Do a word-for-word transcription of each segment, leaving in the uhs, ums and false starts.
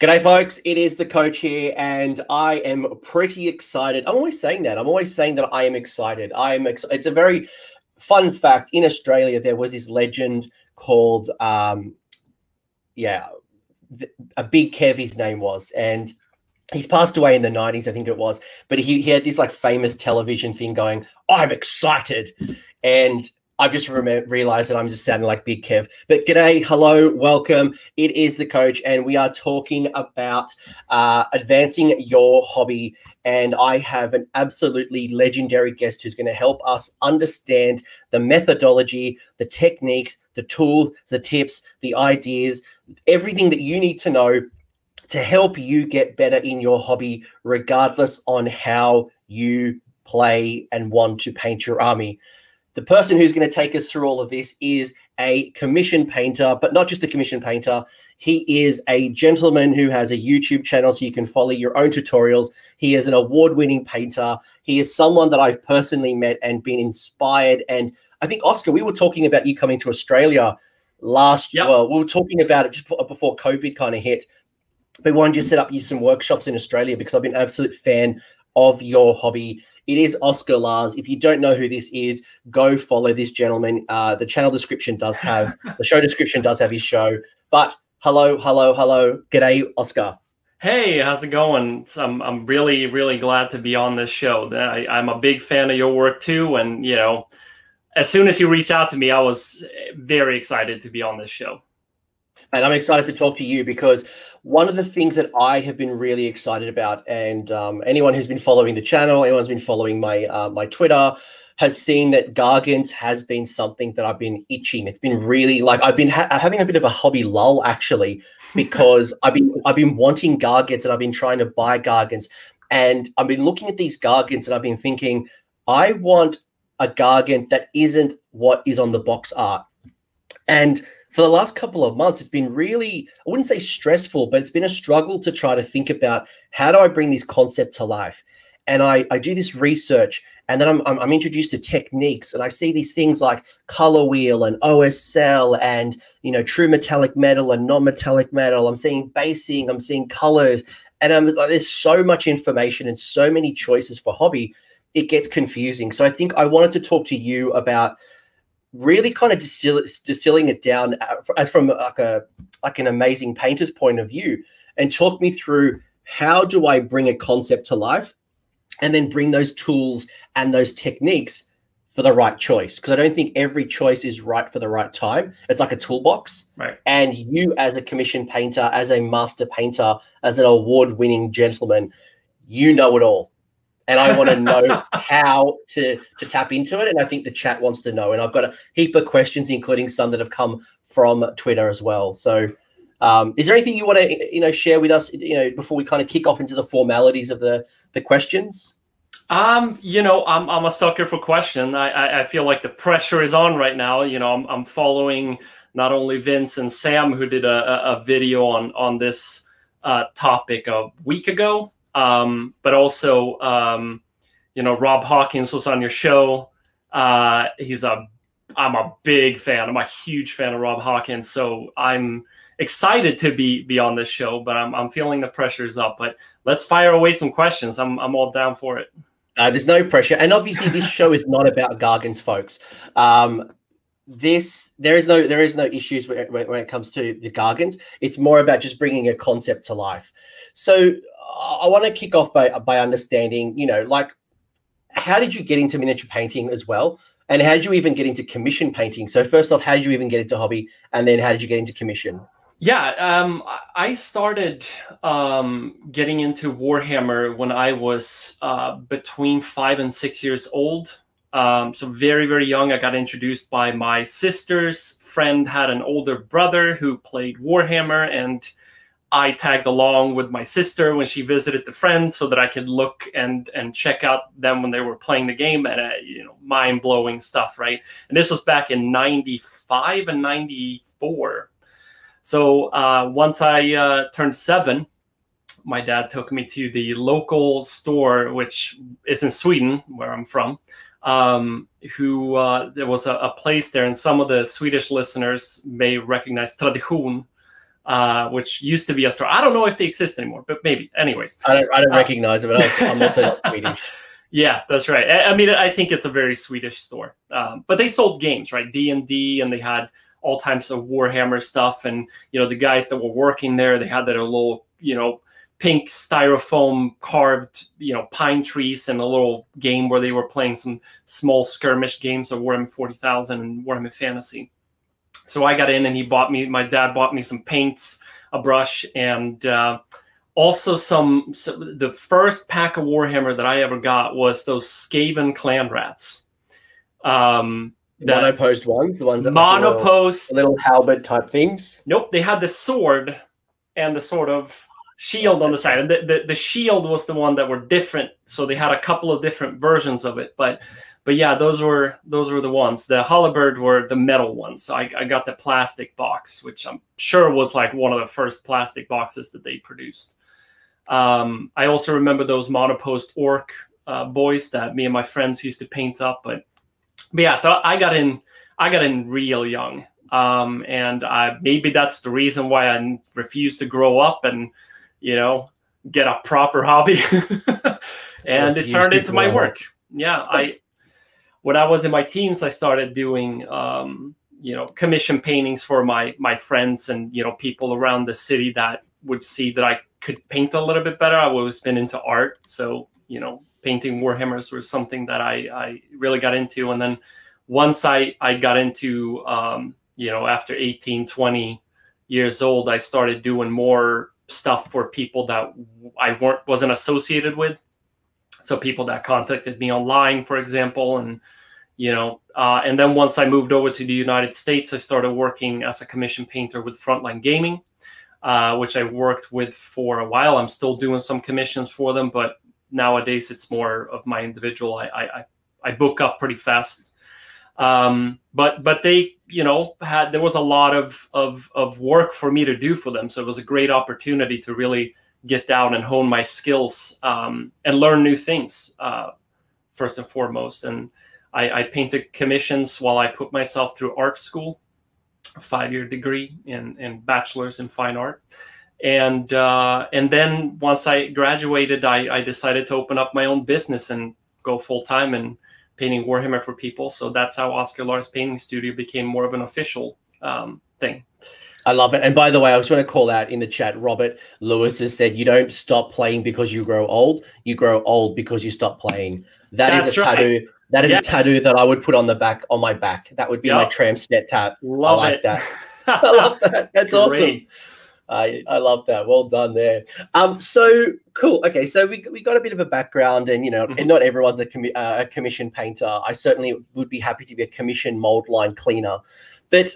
G'day, folks. It is the coach here, and I am pretty excited. I'm always saying that. I'm always saying that I am excited. I am. Ex it's a very fun fact. In Australia, there was this legend called, um, yeah, a Big Kev, his name was, and he's passed away in the nineties, I think it was. But he, he had this like famous television thing going, "I'm excited," and I've just realized that I'm just sounding like Big Kev. But g'day, hello, welcome. It is the coach, and we are talking about uh, advancing your hobby. And I have an absolutely legendary guest who's going to help us understand the methodology, the techniques, the tools, the tips, the ideas, everything that you need to know to help you get better in your hobby, regardless on how you play and want to paint your army. The person who's going to take us through all of this is a commissioned painter, but not just a commissioned painter. He is a gentleman who has a YouTube channel, so you can follow your own tutorials. He is an award-winning painter. He is someone that I've personally met and been inspired. And I think, Oscar, we were talking about you coming to Australia last year. Well, we were talking about it just before COVID kind of hit. But we wanted you to set up you some workshops in Australia because I've been an absolute fan of your hobby. It is Oscar Lars. If you don't know who this is, go follow this gentleman. Uh, the channel description does have, the show description does have his show. But hello, hello, hello. G'day, Oscar. Hey, how's it going? I'm, I'm really, really glad to be on this show. I, I'm a big fan of your work too. And, you know, as soon as you reached out to me, I was very excited to be on this show. And I'm excited to talk to you because one of the things that I have been really excited about, and um, anyone who's been following the channel, anyone's been following my uh, my Twitter, has seen that Gargants has been something that I've been itching. It's been really like I've been ha having a bit of a hobby lull actually, because I've been I've been wanting Gargants and I've been trying to buy Gargants, and I've been looking at these Gargants and I've been thinking I want a Gargant that isn't what is on the box art, and for the last couple of months, it's been really, I wouldn't say stressful, but it's been a struggle to try to think about how do I bring this concept to life? And I, I do this research, and then I'm, I'm, I'm introduced to techniques, and I see these things like color wheel and O S L and, you know, true metallic metal and non-metallic metal. I'm seeing basing, I'm seeing colors, and I'm like, there's so much information and so many choices for hobby, it gets confusing. So I think I wanted to talk to you about really kind of distill, distilling it down as from like a like an amazing painter's point of view, and talk me through how do I bring a concept to life and then bring those tools and those techniques for the right choice, because I don't think every choice is right for the right time. It's like a toolbox, right? And you, as a commissioned painter, as a master painter, as an award-winning gentleman, you know it all. And I want to know how to, to tap into it. And I think the chat wants to know. And I've got a heap of questions, including some that have come from Twitter as well. So um, is there anything you want to you know, share with us you know, before we kind of kick off into the formalities of the, the questions? Um, you know, I'm, I'm a sucker for question. I, I, I feel like the pressure is on right now. You know, I'm, I'm following not only Vince and Sam, who did a, a video on, on this uh, topic a week ago. Um, but also, um, you know, Rob Hawkins was on your show. Uh, he's a, I'm a big fan. I'm a huge fan of Rob Hawkins. So I'm excited to be, be on this show, but I'm, I'm feeling the pressure's up, but let's fire away some questions. I'm, I'm all down for it. Uh, there's no pressure. And obviously this show is not about Gargants, folks. Um, this, there is no, there is no issues when, when it comes to the Gargants. It's more about just bringing a concept to life. So I want to kick off by, by understanding, you know, like, how did you get into miniature painting as well? And how did you even get into commission painting? So first off, how did you even get into hobby? And then how did you get into commission? Yeah, um, I started um, getting into Warhammer when I was uh, between five and six years old. Um, so very, very young. I got introduced by my sister's friend, had an older brother who played Warhammer, and I tagged along with my sister when she visited the friends so that I could look and and check out them when they were playing the game, and uh, you know, mind blowing stuff, right? And this was back in ninety-five and ninety-four. So uh, once I uh, turned seven, my dad took me to the local store, which is in Sweden, where I'm from. Um, who uh, there was a, a place there, and some of the Swedish listeners may recognize Tradition. uh, which used to be a store. I don't know if they exist anymore, but maybe. Anyways. I don't, I don't uh, recognize it, but also, I'm also not Swedish. Yeah, that's right. I, I mean, I think it's a very Swedish store. Um, but they sold games, right? D and D, and they had all types of Warhammer stuff. And, you know, the guys that were working there, they had their little, you know, pink styrofoam carved, you know, pine trees and a little game where they were playing some small skirmish games of Warhammer forty thousand and Warhammer Fantasy. So I got in and he bought me, my dad bought me some paints, a brush, and uh, also some, some, the first pack of Warhammer that I ever got was those Skaven clan rats. Um, That monopost ones, the ones that monopost, like little, little halberd type things. Nope, they had the sword and the sort of shield on the side, and the, the the shield was the one that were different. So they had a couple of different versions of it, but but yeah, those were those were the ones. The halberd were the metal ones. So I, I got the plastic box, which I'm sure was like one of the first plastic boxes that they produced. Um, I also remember those monopost orc uh, boys that me and my friends used to paint up, but. But yeah, so I got in, I got in real young, um, and I, maybe that's the reason why I refused to grow up and, you know, get a proper hobby. And it turned into my work. Yeah, I when I was in my teens, I started doing, um, you know, commission paintings for my my friends and, you know, people around the city that would see that I could paint a little bit better. I've always been into art, so you know. Painting Warhammers was something that I, I really got into. And then once I, I got into, um, you know, after eighteen, twenty years old, I started doing more stuff for people that I weren't, wasn't associated with. So people that contacted me online, for example, and, you know, uh, and then once I moved over to the United States, I started working as a commission painter with Frontline Gaming, uh, which I worked with for a while. I'm still doing some commissions for them, but nowadays it's more of my individual. I, I, I book up pretty fast. Um, but, but they, you know, had, there was a lot of, of, of work for me to do for them. So it was a great opportunity to really get down and hone my skills, um, and learn new things, uh, first and foremost. And I, I painted commissions while I put myself through art school, a five-year degree in, in bachelor's in fine art. And uh, and then once I graduated, I, I decided to open up my own business and go full time in painting Warhammer for people. So that's how Oscar Lars Painting Studio became more of an official um, thing. I love it. And by the way, I just want to call out in the chat, Robert Lewis has said, you don't stop playing because you grow old. You grow old because you stop playing. That that's is a tattoo. Right. That is yes. a tattoo that I would put on the back, on my back. That would be yep. my tramp stat tat. Love I like it. that. I love that. That's awesome. I, I love that. Well done there. Um, so cool. Okay, so we, we got a bit of a background, and you know, mm-hmm. and not everyone's a, commi uh, a commission painter. I certainly would be happy to be a commission mold line cleaner, but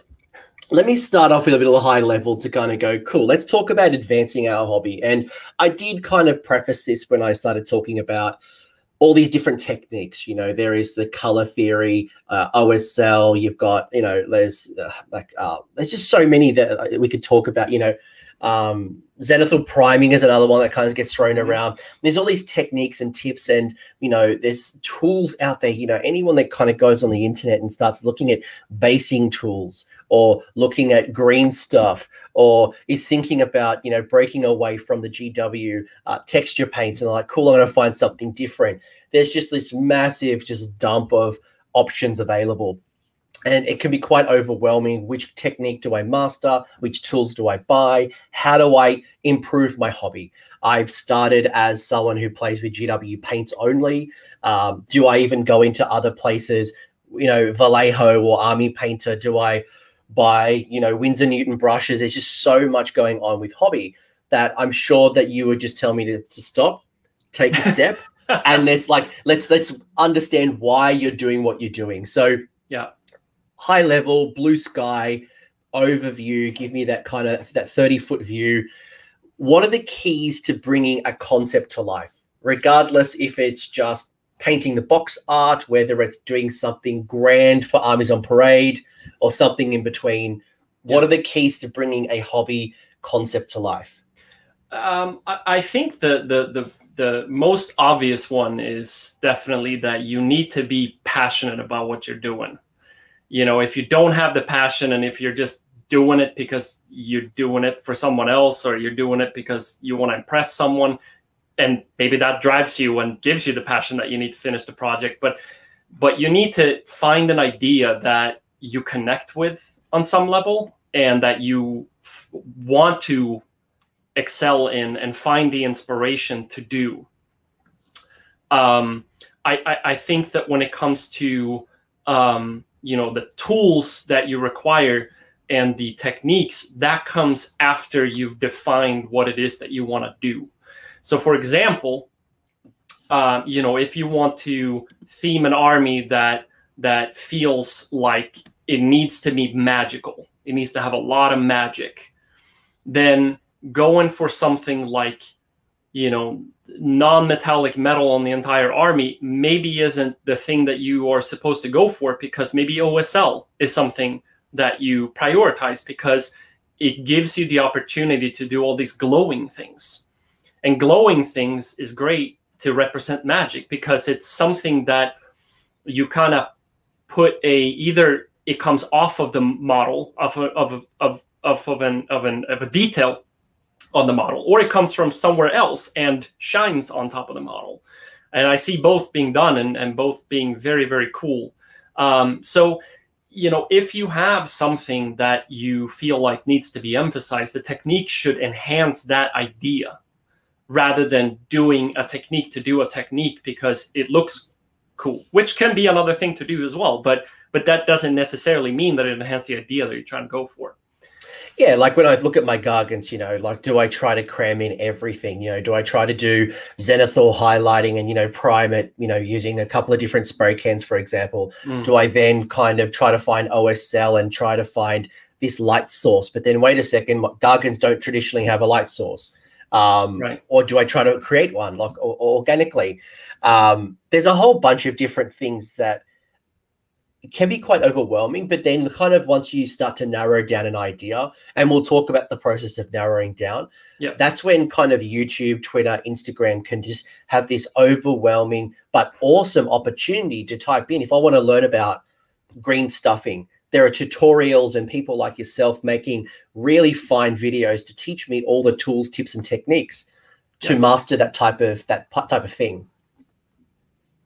let me start off with a bit of a high level to kind of go, cool, let's talk about advancing our hobby. And I did kind of preface this when I started talking about all these different techniques. You know, there is the color theory, uh, O S L. You've got, you know, there's uh, like uh, there's just so many that we could talk about. You know. Um, zenithal priming is another one that kind of gets thrown around. There's all these techniques and tips, and you know, there's tools out there. You know, anyone that kind of goes on the internet and starts looking at basing tools or looking at green stuff, or is thinking about, you know, breaking away from the G W uh, texture paints, and they're like, cool, I'm going to find something different. There's just this massive just dump of options available. And it can be quite overwhelming. Which technique do I master? Which tools do I buy? How do I improve my hobby? I've started as someone who plays with G W paints only. Um, do I even go into other places, you know, Vallejo or Army Painter? Do I buy, you know, Winsor Newton brushes? There's just so much going on with hobby that I'm sure that you would just tell me to, to stop, take a step. And it's like, let's, let's understand why you're doing what you're doing. So yeah. High level, blue sky overview. Give me that kind of that thirty foot view. What are the keys to bringing a concept to life? Regardless if it's just painting the box art, whether it's doing something grand for Armies on Parade or something in between. What yeah. are the keys to bringing a hobby concept to life? Um, I, I think the the the the most obvious one is definitely that you need to be passionate about what you're doing. You know, if you don't have the passion and if you're just doing it because you're doing it for someone else, or you're doing it because you want to impress someone. And maybe that drives you and gives you the passion that you need to finish the project. But but you need to find an idea that you connect with on some level and that you f want to excel in and find the inspiration to do. Um, I, I, I think that when it comes to, um, you know, the tools that you require and the techniques, that comes after you've defined what it is that you want to do. So, for example, uh, you know, if you want to theme an army that that feels like it needs to be magical, it needs to have a lot of magic, then going for something like, you know, non-metallic metal on the entire army maybe isn't the thing that you are supposed to go for, because maybe O S L is something that you prioritize because it gives you the opportunity to do all these glowing things. And glowing things is great to represent magic because it's something that you kind of put a, either it comes off of the model of a, of of of of an of an of a detail on the model, or it comes from somewhere else and shines on top of the model. And I see both being done and and both being very, very cool. Um, so, you know, if you have something that you feel like needs to be emphasized, the technique should enhance that idea, rather than doing a technique to do a technique because it looks cool, which can be another thing to do as well. But but that doesn't necessarily mean that it enhances the idea that you're trying to go for. Yeah, like when I look at my Gargants, you know, like, do I try to cram in everything? You know, do I try to do Zenithor highlighting and, you know, prime it, you know, using a couple of different spray cans, for example? Mm. Do I then kind of try to find O S L and try to find this light source? But then wait a second, Gargants don't traditionally have a light source. Um, right. Or do I try to create one, like, or, or organically? Um, there's a whole bunch of different things that can be quite overwhelming, but then kind of once you start to narrow down an idea, and we'll talk about the process of narrowing down, yep. That's when kind of YouTube, Twitter, Instagram can just have this overwhelming but awesome opportunity to type in. If I want to learn about green stuffing, there are tutorials and people like yourself making really fine videos to teach me all the tools, tips, and techniques to yes. master that type of that type of thing.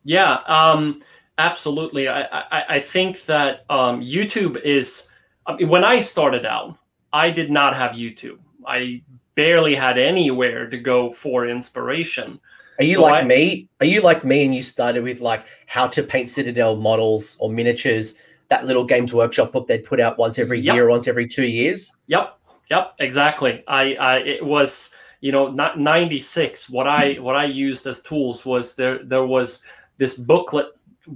Yeah, um, absolutely. I, I I think that um, YouTube is. I mean, when I started out, I did not have YouTube. I barely had anywhere to go for inspiration. Are you so like I, me? Are you like me? And you started with like how to paint Citadel models or miniatures. That little Games Workshop book they'd put out once every yep. year, once every two years. Yep, yep, exactly. I, I it was, you know, not ninety-six. What I what I used as tools was there. There was this booklet,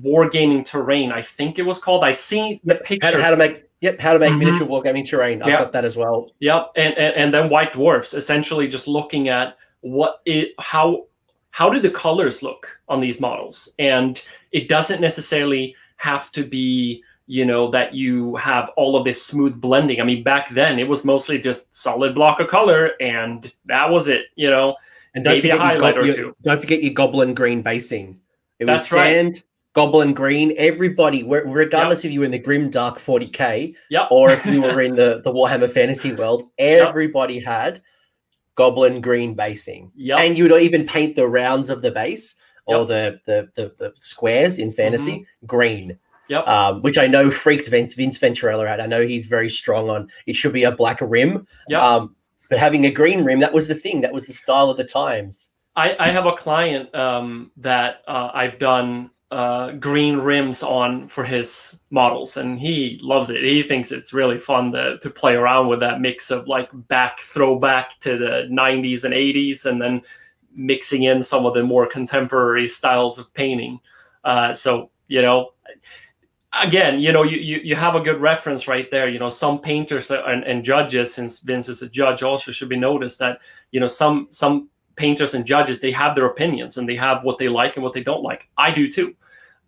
Wargaming Terrain. I think it was called. I seen the picture. How, how to make yep, how to make mm-hmm. miniature wargaming terrain. I yep. got that as well. Yep, and, and and then White Dwarfs. Essentially, just looking at what it how how do the colors look on these models, and it doesn't necessarily have to be. You know, that you have all of this smooth blending. I mean, back then it was mostly just solid block of color and that was it, you know, and don't maybe a highlight or your, two. Don't forget your Goblin Green basing. It That's was sand, right. Goblin Green, everybody, regardless yep. if you were in the Grim Dark forty K yep. or if you were in the, the Warhammer fantasy world, everybody yep. had Goblin Green basing. Yep. And you would even paint the rounds of the base or yep. the, the, the, the squares in fantasy mm-hmm. green. Yep. Um, which I know freaks Vince, Vince Venturella out. I know he's very strong on it should be a black rim, yep. um, but having a green rim, that was the thing. That was the style of the times. I, I have a client um, that uh, I've done uh, green rims on for his models, and he loves it. He thinks it's really fun to, to play around with that mix of like back throwback to the nineties and eighties, and then mixing in some of the more contemporary styles of painting. Uh, so, you know... Again, you know, you, you, you have a good reference right there. You know, some painters and, and judges, since Vince is a judge, also should be noticed that, you know, some some painters and judges, they have their opinions and they have what they like and what they don't like. I do too.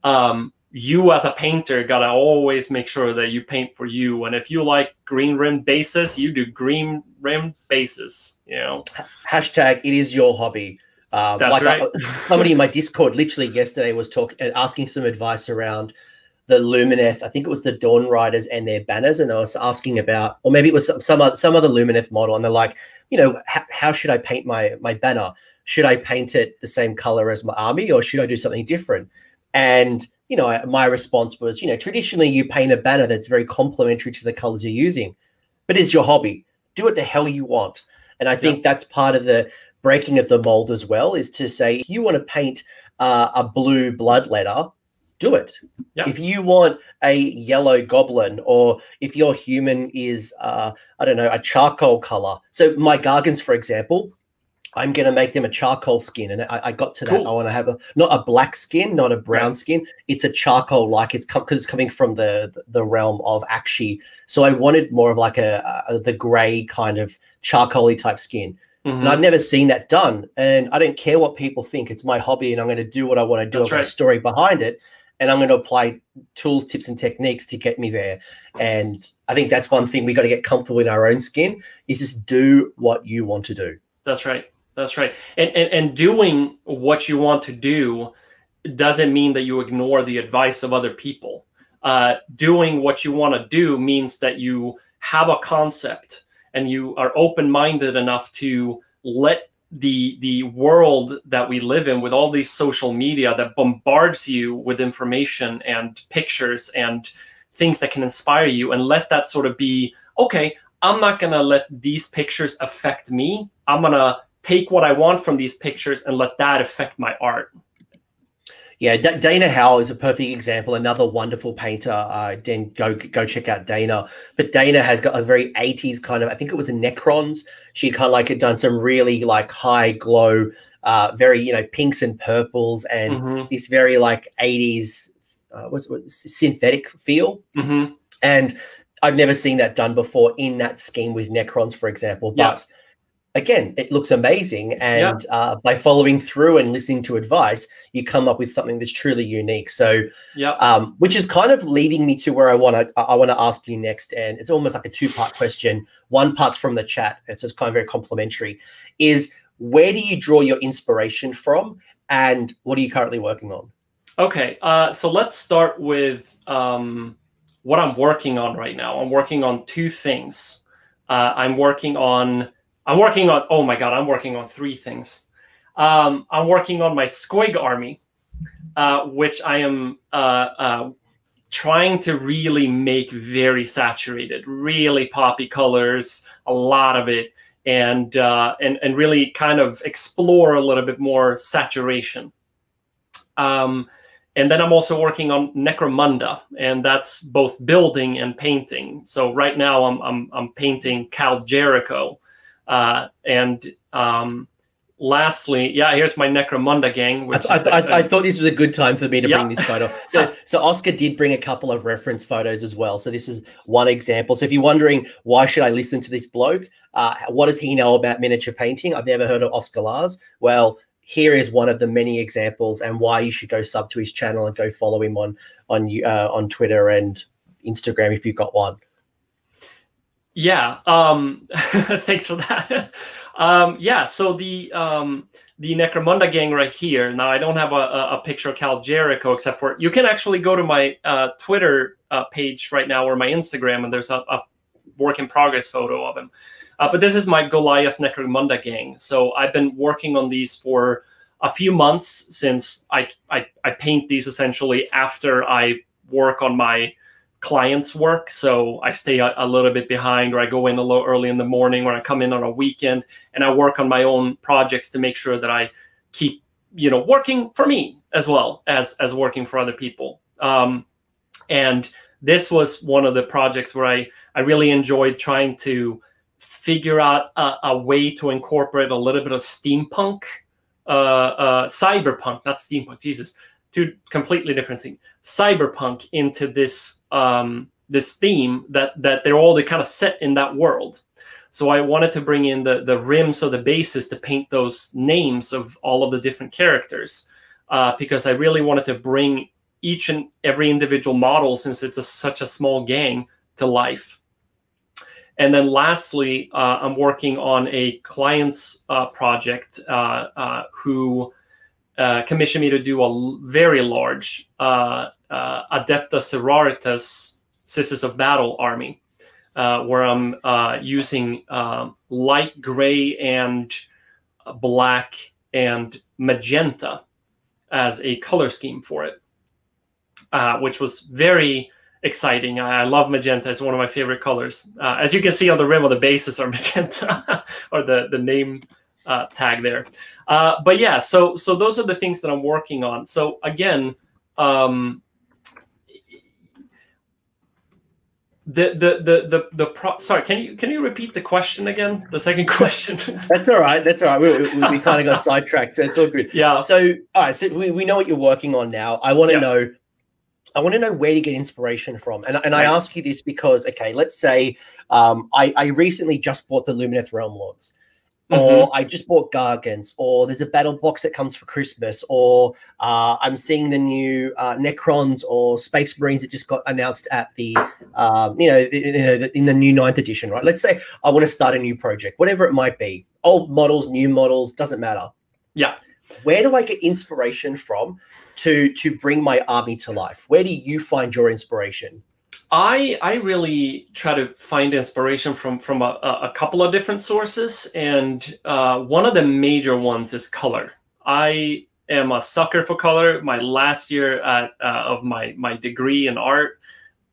Um, you as a painter got to always make sure that you paint for you. And if you like green rim bases, you do green rim bases, you know. Hashtag it is your hobby. Um, That's like right. I, somebody in my Discord literally yesterday was talking, asking some advice around the Lumineth, I think it was the Dawn Riders and their banners, and I was asking about, or maybe it was some some other, some other Lumineth model, and they're like, you know, how should I paint my my banner? Should I paint it the same color as my army, or should I do something different? And you know, I, my response was, you know, traditionally you paint a banner that's very complementary to the colors you're using, but it's your hobby. Do what the hell you want. And I think yeah. that's part of the breaking of the mold as well, is to say, if you want to paint uh, a blue Bloodletter, do it. Yeah. If you want a yellow Goblin, or if your human is, uh, I don't know, a charcoal color. So my Gargants, for example, I'm going to make them a charcoal skin. And I, I got to cool. that. I want to have a, not a black skin, not a brown right. skin. It's a charcoal, like it's because it's coming from the, the realm of Akshi. So I wanted more of like a, a the gray kind of charcoaly type skin. Mm-hmm. And I've never seen that done. And I don't care what people think. It's my hobby, and I'm going to do what I want to do. That's I've got right. a story behind it. And I'm going to apply tools, tips, and techniques to get me there. And I think that's one thing we got to get comfortable with our own skin, is just do what you want to do. That's right. That's right. And, and and doing what you want to do doesn't mean that you ignore the advice of other people. Uh, doing what you want to do means that you have a concept and you are open-minded enough to let the, the world that we live in, with all these social media that bombards you with information and pictures and things that can inspire you, and let that sort of be, okay, I'm not going to let these pictures affect me. I'm going to take what I want from these pictures and let that affect my art. Yeah, D Dana Howe is a perfect example, another wonderful painter. Uh, then go go check out Dana. But Dana has got a very eighties kind of, I think it was a Necrons. She kind of like had done some really like high glow, uh, very, you know, pinks and purples, and mm-hmm. this very like eighties uh, what's, what's synthetic feel. Mm-hmm. And I've never seen that done before in that scheme with Necrons, for example. But yeah. Again, it looks amazing, and yeah. uh, by following through and listening to advice, you come up with something that's truly unique. So, yeah. um, which is kind of leading me to where I want to I want to ask you next, and it's almost like a two-part question. One part's from the chat, and so it's kind of very complimentary. Is where do you draw your inspiration from, and what are you currently working on? Okay, uh, so let's start with um, what I'm working on right now. I'm working on two things. Uh, I'm working on I'm working on, oh my God, I'm working on three things. Um, I'm working on my Squig army, uh, which I am uh, uh, trying to really make very saturated, really poppy colors, a lot of it, and, uh, and, and really kind of explore a little bit more saturation. Um, and then I'm also working on Necromunda, and that's both building and painting. So right now I'm, I'm, I'm painting Cal Jericho. Uh, and um, lastly, yeah, here's my Necromunda gang. Which I, th I, th I thought this was a good time for me to yeah. bring this photo. So, so Oscar did bring a couple of reference photos as well. So this is one example. So if you're wondering, why should I listen to this bloke? Uh, what does he know about miniature painting? I've never heard of Oscar Lars. Well, here is one of the many examples, and why you should go sub to his channel and go follow him on, on, uh, on Twitter and Instagram if you've got one. Yeah. Um, thanks for that. um, yeah. So the um, the Necromunda gang right here. Now I don't have a, a picture of Cal Jericho, except for you can actually go to my uh, Twitter uh, page right now, or my Instagram, and there's a, a work in progress photo of him. Uh, but this is my Goliath Necromunda gang. So I've been working on these for a few months, since I I, I paint these essentially after I work on my clients' work. So I stay a, a little bit behind, or I go in a little early in the morning, or I come in on a weekend, and I work on my own projects to make sure that I keep, you know, working for me as well as, as working for other people. Um, and this was one of the projects where I, I really enjoyed trying to figure out a, a way to incorporate a little bit of steampunk, uh, uh, cyberpunk, not steampunk, Jesus, two completely different things, cyberpunk into this um, this theme that that they're all they kind of set in that world. So I wanted to bring in the the rims of the bases to paint those names of all of the different characters, uh, because I really wanted to bring each and every individual model, since it's a, such a small gang, to life. And then lastly, uh, I'm working on a client's uh, project uh, uh, who. Uh, commissioned me to do a very large uh, uh, Adeptus Sororitas Sisters of Battle army, uh, where I'm uh, using uh, light gray and black and magenta as a color scheme for it, uh, which was very exciting. I love magenta. It's one of my favorite colors. Uh, as you can see on the rim of the bases are magenta, or the, the name uh, tag there. Uh, but yeah, so so those are the things that I'm working on. So again, um, the the the the the pro sorry, can you can you repeat the question again? The second question. That's all right. That's all right. We, we, we kind of got sidetracked. So it's all good. Yeah. So all right. So we we know what you're working on now. I want to yeah. know. I want to know where to get inspiration from. And, and right. I ask you this because, okay, let's say um, I, I recently just bought the Lumineth Realm Lords, mm-hmm. or I just bought Gargants, or there's a battle box that comes for Christmas, or uh, I'm seeing the new uh, Necrons or Space Marines that just got announced at the, um, you know, in, in the new ninth edition, right? Let's say I want to start a new project, whatever it might be, old models, new models, doesn't matter. Yeah. Where do I get inspiration from to to bring my army to life? Where do you find your inspiration? I I really try to find inspiration from from a, a couple of different sources, and uh, one of the major ones is color. I am a sucker for color. My last year at, uh, of my my degree in art,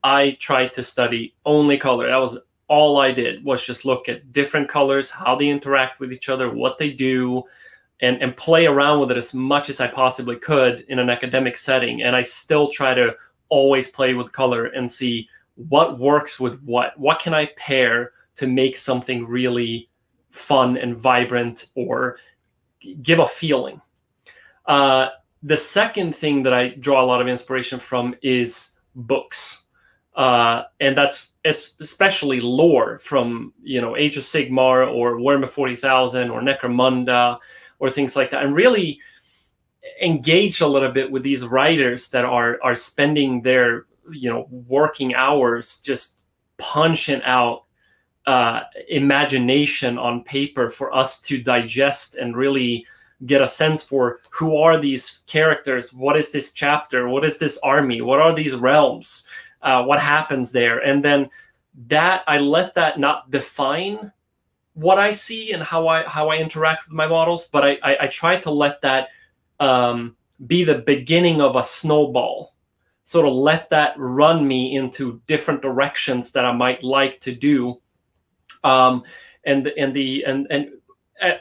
I tried to study only color. That was all I did, was just look at different colors, how they interact with each other, what they do. And, and play around with it as much as I possibly could in an academic setting. And I still try to always play with color and see what works with what. What can I pair to make something really fun and vibrant or give a feeling? Uh, the second thing that I draw a lot of inspiration from is books. Uh, and that's especially lore from, you know, Age of Sigmar or Warhammer forty thousand or Necromunda, or things like that, and really engage a little bit with these writers that are are spending their you know working hours just punching out uh, imagination on paper for us to digest and really get a sense for who are these characters, what is this chapter, what is this army, what are these realms, uh, what happens there, and then that I let that not define what I see and how I how I interact with my models, but I I, I try to let that um, be the beginning of a snowball, sort of let that run me into different directions that I might like to do, um, and and the and and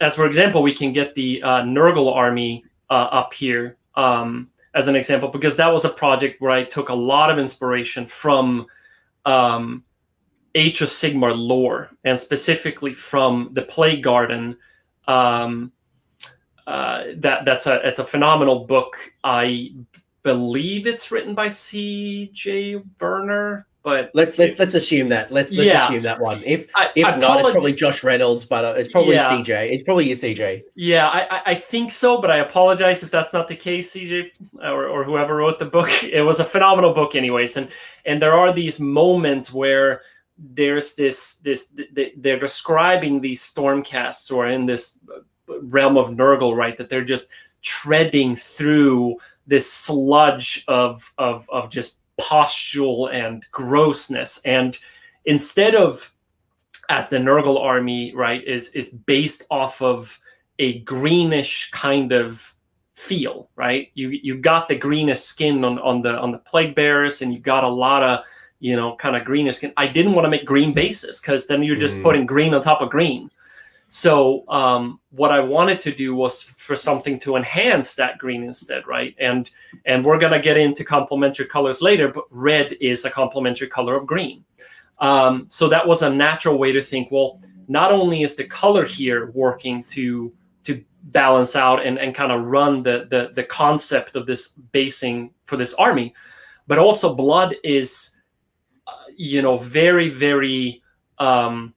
as for example, we can get the uh, Nurgle army uh, up here um, as an example, because that was a project where I took a lot of inspiration from. Um, Age of Sigmar lore, and specifically from the Plague Garden. Um, uh, that that's a it's a phenomenal book. I believe it's written by C J Werner, but let's if, let's let's assume that let's let's yeah. assume that one. If I, if I not, apologize. It's probably Josh Reynolds, but it's probably yeah. C J. It's probably your C J. Yeah, I I think so, but I apologize if that's not the case, C J or or whoever wrote the book. It was a phenomenal book, anyways, and and there are these moments where there's this, this, they're describing these Stormcasts or in this realm of Nurgle, right? That they're just treading through this sludge of, of, of just pustule and grossness. And instead of, as the Nurgle army, right, is, is based off of a greenish kind of feel, right? You, you got the greenish skin on, on the, on the plague bearers, and you got a lot of, you know, kind of greenish skin. I didn't want to make green bases, because then you're just mm. putting green on top of green. So um, what I wanted to do was for something to enhance that green instead, right? And and we're going to get into complementary colors later, but red is a complementary color of green. Um, so that was a natural way to think, well, not only is the color here working to to balance out and, and kind of run the, the, the concept of this basing for this army, but also blood is... you know, very, very, um,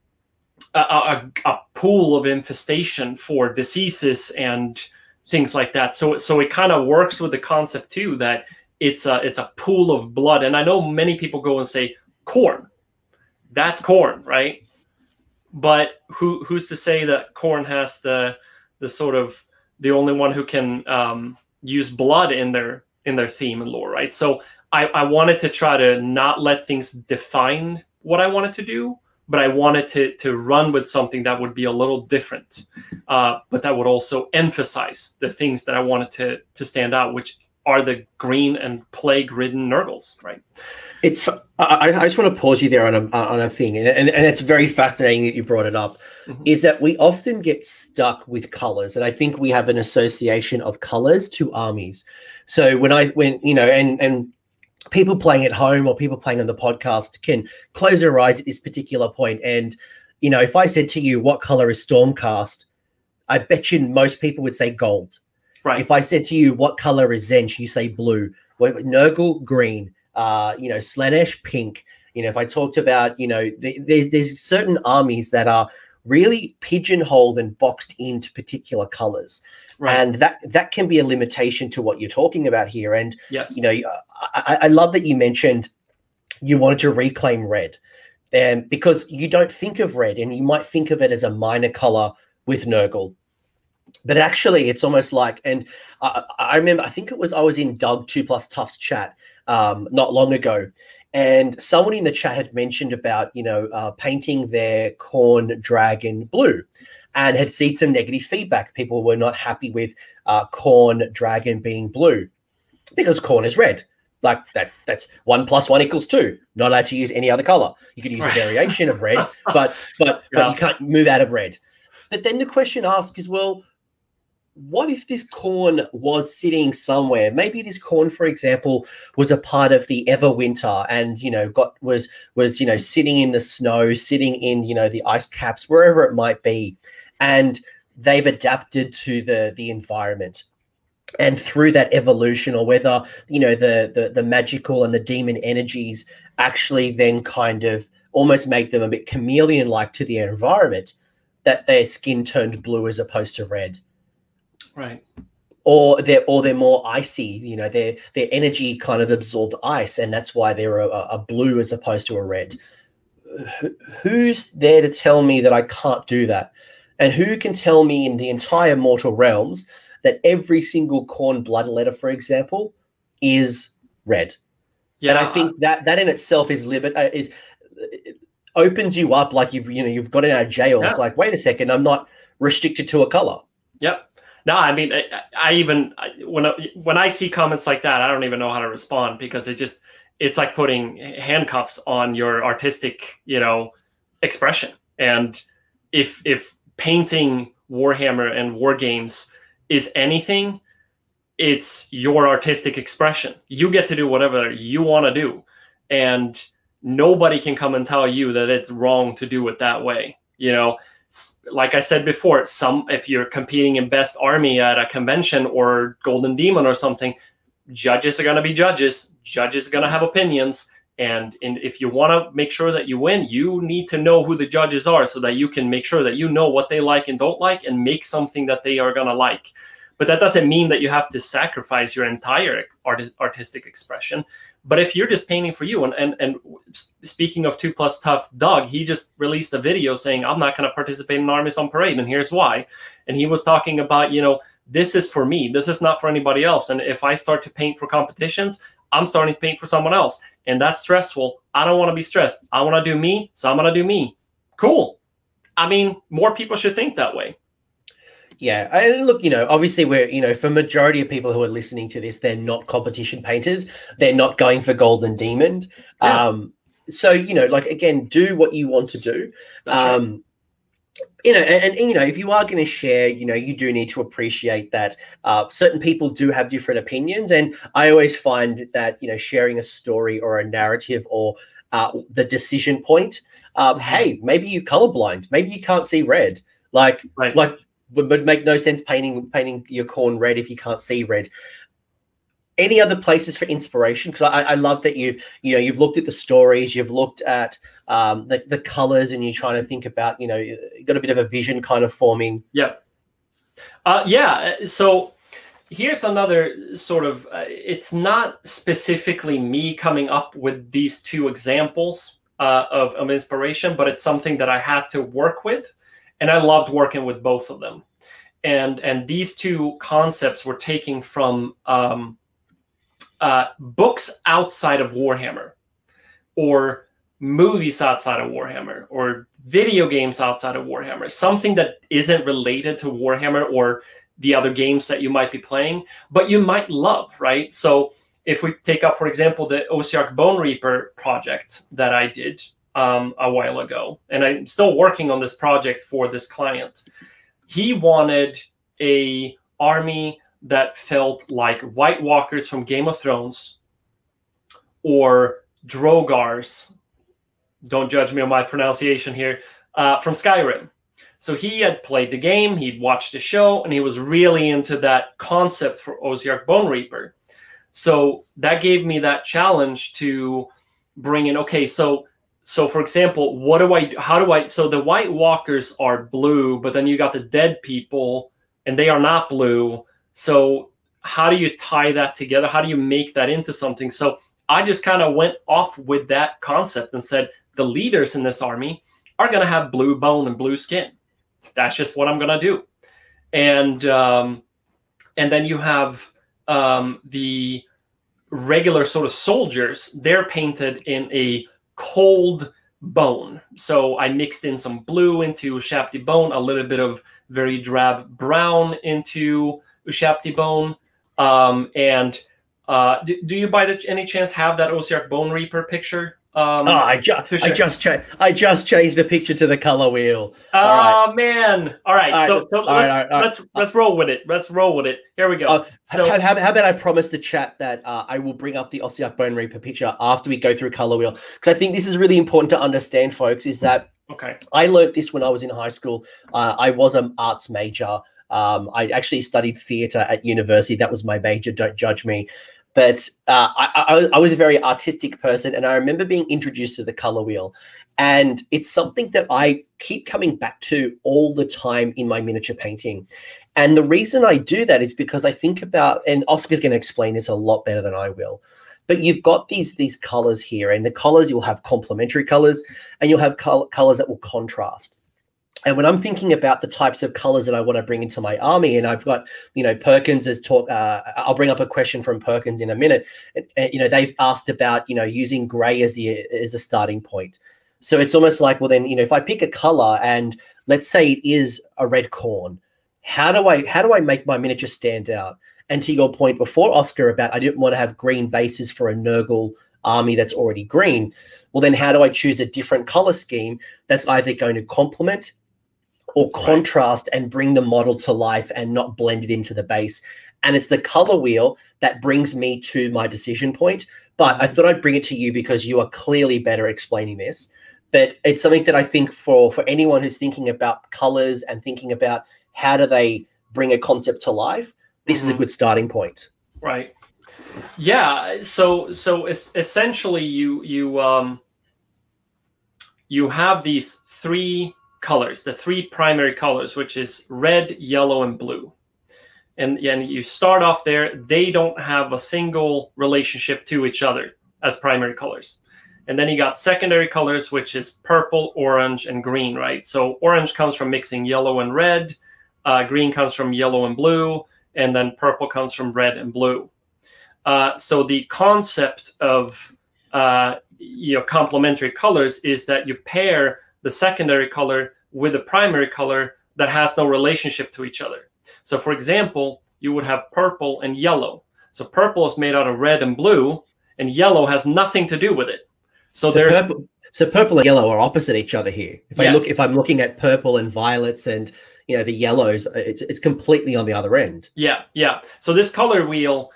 a, a, a pool of infestation for diseases and things like that. So, so it kind of works with the concept too, that it's a, it's a pool of blood. And I know many people go and say, Khorne, that's Khorne, right? But who, who's to say that Khorne has the, the sort of the only one who can um, use blood in their, in their theme and lore, right? So I, I wanted to try to not let things define what I wanted to do, but I wanted to, to run with something that would be a little different, uh, but that would also emphasize the things that I wanted to, to stand out, which are the green and plague-ridden Nurgles, right? It's. I, I just want to pause you there on a, on a thing, and, and, and it's very fascinating that you brought it up, mm-hmm. is that we often get stuck with colors, and I think we have an association of colors to armies. So when I, when you know, and and people playing at home or people playing on the podcast can close their eyes at this particular point, and, you know, if I said to you, what color is Stormcast? I bet you most people would say gold. Right. If I said to you, what color is Zench? You say blue. Nurgle, green. Uh, you know, Slanesh, pink. You know, if I talked about, you know, th there's, there's certain armies that are really pigeonholed and boxed into particular colors. Right. And that, that can be a limitation to what you're talking about here. And, yes. you know, I, I love that you mentioned you wanted to reclaim red, um, because you don't think of red, and you might think of it as a minor color with Nurgle. But actually, it's almost like, and I, I remember, I think it was, I was in Doug two plus Tuff's chat um, not long ago, and someone in the chat had mentioned about, you know, uh, painting their Khorne dragon blue, and had seen some negative feedback. People were not happy with uh, Khorne dragon being blue because Khorne is red. Like that, that's one plus one equals two. Not allowed to use any other color. You can use right. a variation of red, but but, yeah. but you can't move out of red. But then the question asked is, well, what if this Khorne was sitting somewhere? Maybe this Khorne, for example, was a part of the Everwinter, and, you know, got was was you know, sitting in the snow, sitting in, you know, the ice caps, wherever it might be, and they've adapted to the the environment. And through that evolution, or whether, you know, the the, the magical and the demon energies actually then kind of almost make them a bit chameleon-like to the environment, that their skin turned blue as opposed to red. Right. Or they're or they're more icy, you know, their their energy kind of absorbed ice, and that's why they're a, a blue as opposed to a red. Who's there to tell me that I can't do that? And who can tell me in the entire mortal realms that every single Khorne bloodletter, for example, is red? Yeah. And I think that that in itself is limit uh, is it opens you up, like you've you know you've gotten out of jail. Yeah. It's like, wait a second, I'm not restricted to a color. Yep. No, I mean, I, I even I, when I, when I see comments like that, I don't even know how to respond, because it just it's like putting handcuffs on your artistic, you know, expression. And if if painting Warhammer and war games is anything, it's your artistic expression. You get to do whatever you want to do, and nobody can come and tell you that it's wrong to do it that way, you know. Like I said before, some if you're competing in best army at a convention or Golden Demon or something, judges are going to be judges. Judges are going to have opinions. And, and if you want to make sure that you win, you need to know who the judges are, so that you can make sure that you know what they like and don't like, and make something that they are going to like. But that doesn't mean that you have to sacrifice your entire art artistic expression. But if you're just painting for you, and, and, and speaking of two plus tough, Doug, he just released a video saying, I'm not going to participate in armies on parade, and here's why. And he was talking about, you know, this is for me. This is not for anybody else. And if I start to paint for competitions, I'm starting to paint for someone else. And that's stressful. I don't want to be stressed. I want to do me, so I'm going to do me. Cool. I mean, more people should think that way. Yeah, and look, you know, obviously we're, you know, for majority of people who are listening to this, they're not competition painters. They're not going for Golden Demon. Yeah. Um, so, you know, like, again, do what you want to do. Um, right. You know, and, and, you know, if you are going to share, you know, you do need to appreciate that uh, certain people do have different opinions. And I always find that, you know, sharing a story or a narrative or uh, the decision point, um, mm-hmm. hey, maybe you're colorblind. Maybe you can't see red. Like, right. like. Would make no sense painting painting your Khorne red if you can't see red. Any other places for inspiration? Because I, I love that you've you know you've looked at the stories, you've looked at um, the the colors, and you're trying to think about you know you've got a bit of a vision kind of forming. Yeah, uh, yeah. So here's another sort of. Uh, it's not specifically me coming up with these two examples uh, of of inspiration, but it's something that I had to work with. And I loved working with both of them. And, and these two concepts were taken from um, uh, books outside of Warhammer, or movies outside of Warhammer, or video games outside of Warhammer, something that isn't related to Warhammer or the other games that you might be playing, but you might love, right? So if we take up, for example, the Ossiarch Bonereaper project that I did um, a while ago, and I'm still working on this project for this client. He wanted a army that felt like White Walkers from Game of Thrones or Drogars, don't judge me on my pronunciation here, uh, from Skyrim. So he had played the game, he'd watched the show, and he was really into that concept for Ossiarch Bonereaper. So that gave me that challenge to bring in, okay, so so for example, what do I, how do I, so the White Walkers are blue, but then you got the dead people and they are not blue. So how do you tie that together? How do you make that into something? So I just kind of went off with that concept and said, the leaders in this army are going to have blue bone and blue skin. That's just what I'm going to do. And, um, and then you have, Um, the regular sort of soldiers, they're painted in a cold bone. So I mixed in some blue into Ushapti bone, a little bit of very drab brown into Ushapti bone. Um, and uh, do, do you by the, any chance have that Ossiarch Bonereaper picture? Um, oh, I, ju sure. I just I just changed the picture to the color wheel. Oh, right. Man! All right, all right. so, so all let's right, right. let's let's roll with it. Let's roll with it. Here we go. Uh, so how, how, how about I promise the chat that uh, I will bring up the Ossiarch Bonereaper picture after we go through color wheel, because I think this is really important to understand, folks. Is that okay? I learned this when I was in high school. Uh, I was an arts major. Um, I actually studied theatre at university. That was my major. Don't judge me. But uh, I, I, I was a very artistic person, and I remember being introduced to the color wheel. And it's something that I keep coming back to all the time in my miniature painting. And the reason I do that is because I think about, and Oscar's going to explain this a lot better than I will, but you've got these, these colors here, and the colors, you'll have complementary colors, and you'll have col colors that will contrast. And when I'm thinking about the types of colors that I want to bring into my army, and I've got, you know, Perkins has talk, uh, I'll bring up a question from Perkins in a minute. And, and, you know, they've asked about, you know, using gray as the, as the starting point. So it's almost like, well, then, you know, if I pick a color and let's say it is a red Khorne, how do I, how do I make my miniature stand out? And to your point before, Oscar, about I didn't want to have green bases for a Nurgle army that's already green. Well, then how do I choose a different color scheme that's either going to complement or contrast and bring the model to life and not blend it into the base? And it's the color wheel that brings me to my decision point. But I thought I'd bring it to you because you are clearly better at explaining this. But it's something that I think for, for anyone who's thinking about colors and thinking about how do they bring a concept to life, this mm-hmm. is a good starting point. Right. Yeah. So so es essentially you you um you have these three colors, the three primary colors, which is red, yellow, and blue. And, and you start off there. They don't have a single relationship to each other as primary colors. And then you got secondary colors, which is purple, orange, and green, right? So orange comes from mixing yellow and red. Uh, green comes from yellow and blue. And then purple comes from red and blue. Uh, so the concept of uh, you know, complementary colors is that you pair the secondary color with the primary color that has no relationship to each other. So for example, you would have purple and yellow. So purple is made out of red and blue, and yellow has nothing to do with it. So, so there's purple, so purple and yellow are opposite each other here. If yes. I look, if I'm looking at purple and violets and, you know, the yellows, it's it's completely on the other end. Yeah, yeah. So this color wheel,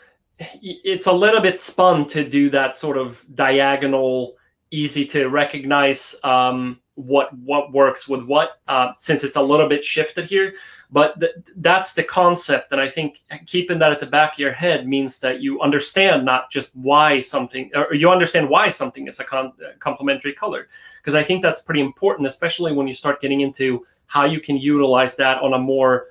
it's a little bit spun to do that sort of diagonal, easy to recognize um, what what works with what, uh, since it's a little bit shifted here. But th that's the concept, and I think keeping that at the back of your head means that you understand not just why something, or you understand why something is a con complementary color, because I think that's pretty important, especially when you start getting into how you can utilize that on a more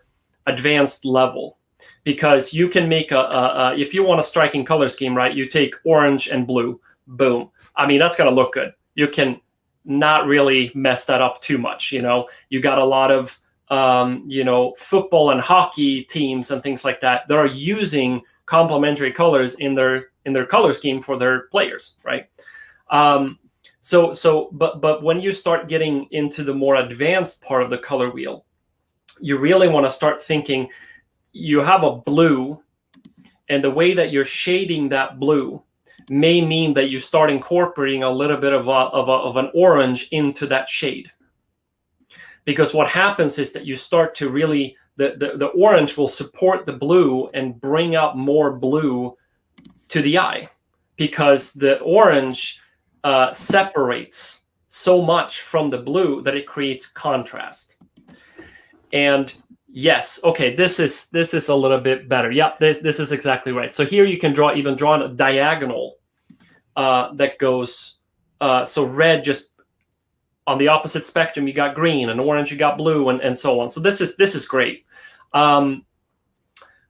advanced level. Because you can make a, a, a if you want a striking color scheme, right, you take orange and blue. Boom. I mean, that's going to look good. You can not really mess that up too much. You know, you got a lot of, um, you know, football and hockey teams and things like that that are using complementary colors in their in their color scheme for their players, right? Um, so, so, but, but when you start getting into the more advanced part of the color wheel, you really want to start thinking. You have a blue, and the way that you're shading that blue may mean that you start incorporating a little bit of a, of a, of an orange into that shade. Because what happens is that you start to really, the, the, the orange will support the blue and bring out more blue to the eye, because the orange uh, separates so much from the blue that it creates contrast. And yes, okay, this is this is a little bit better. Yeah, this this is exactly right. So here you can draw even draw a diagonal uh, that goes uh, so red just on the opposite spectrum. You got green, and orange you got blue, and and so on. So this is this is great. Um,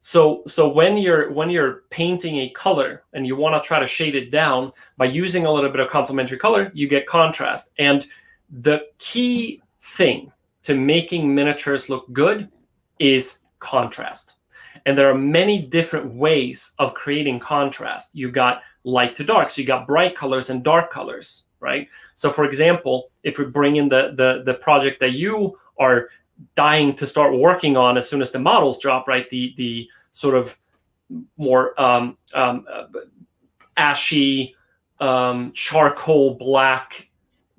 so so when you're when you're painting a color and you want to try to shade it down by using a little bit of complementary color, you get contrast. And the key thing to making miniatures look good is contrast. And there are many different ways of creating contrast. You got light to dark, so you got bright colors and dark colors, right? So for example, if we bring in the, the, the project that you are dying to start working on as soon as the models drop, right? The, the sort of more um, um, ashy, um, charcoal black,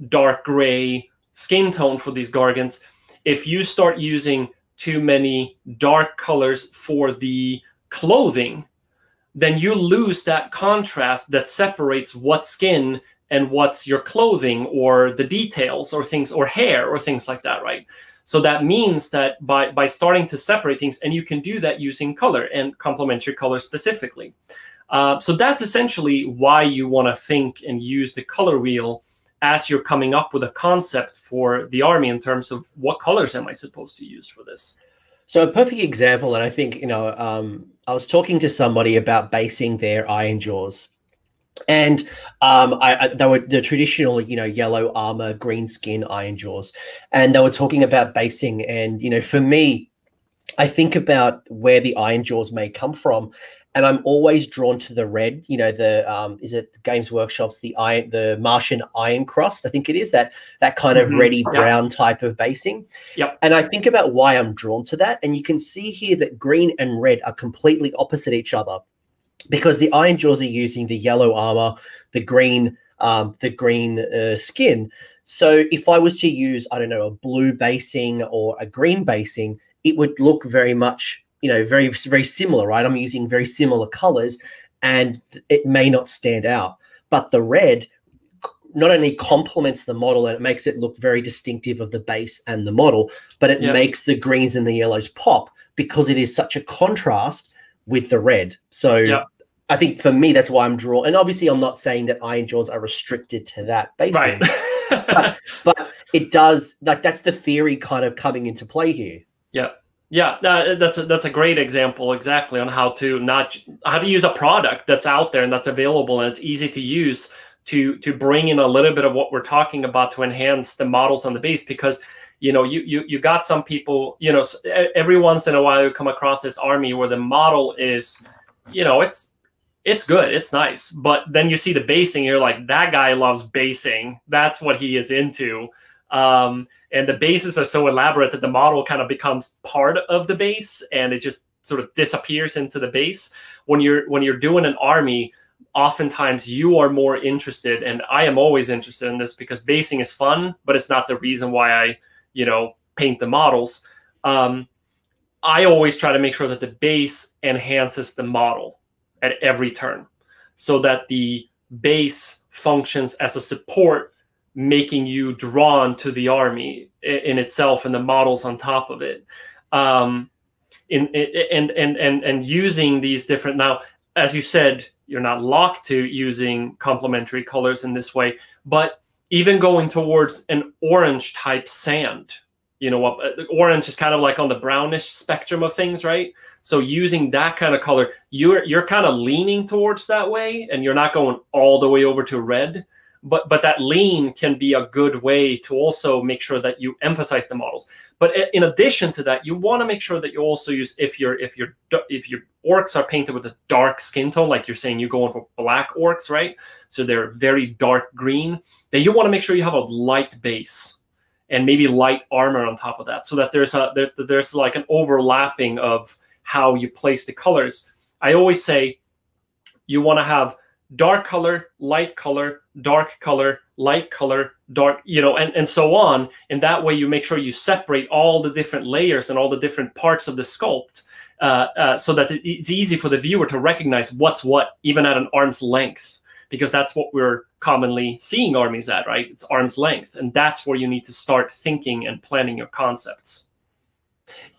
dark gray skin tone for these Gargants. If you start using too many dark colors for the clothing, then you lose that contrast that separates what's skin and what's your clothing or the details or things or hair or things like that, right? So that means that by, by starting to separate things, and you can do that using color and complementary color specifically. Uh, so that's essentially why you want to think and use the color wheel as you're coming up with a concept for the army in terms of what colors am I supposed to use for this. So a perfect example, and I think, you know, um, I was talking to somebody about basing their Iron Jaws. And um, I, I, they were the traditional, you know, yellow armor, green skin Iron Jaws. And they were talking about basing. And, you know, for me, I think about where the Iron Jaws may come from. And I'm always drawn to the red, you know, the, um, is it Games Workshop's, the iron, the Martian Iron Crust, I think it is, that that kind mm-hmm. of reddy brown yep. type of basing. Yep. And I think about why I'm drawn to that. And you can see here that green and red are completely opposite each other, because the Iron Jaws are using the yellow armor, the green, um, the green uh, skin. So if I was to use, I don't know, a blue basing or a green basing, it would look very much, you know, very, very similar, right? I'm using very similar colors and it may not stand out, but the red not only complements the model and it makes it look very distinctive of the base and the model, but it yeah. makes the greens and the yellows pop because it is such a contrast with the red. So yeah. I think for me, that's why I'm drawn. And obviously I'm not saying that Iron Jaws are restricted to that basing, right. but, but it does, like, that's the theory kind of coming into play here. Yeah. Yeah, that's a, that's a great example exactly on how to not how to use a product that's out there and that's available and it's easy to use to to bring in a little bit of what we're talking about to enhance the models on the base. Because, you know, you you you got some people, you know, every once in a while you come across this army where the model is, you know, it's it's good, it's nice, but then you see the basing, you're like, that guy loves basing, that's what he is into. Um, and the bases are so elaborate that the model kind of becomes part of the base and it just sort of disappears into the base. When you're, when you're doing an army, oftentimes you are more interested, and I am always interested in this because basing is fun, but it's not the reason why I, you know, paint the models. Um, I always try to make sure that the base enhances the model at every turn so that the base functions as a support, making you drawn to the army in itself and the models on top of it. Um, in, in, and, and, and using these different, now, as you said, you're not locked to using complementary colors in this way, but even going towards an orange type sand, you know, orange is kind of like on the brownish spectrum of things, right? So using that kind of color, you're, you're kind of leaning towards that way, and you're not going all the way over to red, but but that lean can be a good way to also make sure that you emphasize the models. But in addition to that, you want to make sure that you also use, if your if your if your orcs are painted with a dark skin tone, like you're saying, you're going for black orcs, right? So they're very dark green. Then you want to make sure you have a light base and maybe light armor on top of that, so that there's a there, there's like an overlapping of how you place the colors. I always say you want to have dark color, light color, dark color, light color, dark, you know, and, and so on. And that way you make sure you separate all the different layers and all the different parts of the sculpt uh, uh, so that it's easy for the viewer to recognize what's what, even at an arm's length, because that's what we're commonly seeing armies at, right? It's arm's length. And that's where you need to start thinking and planning your concepts.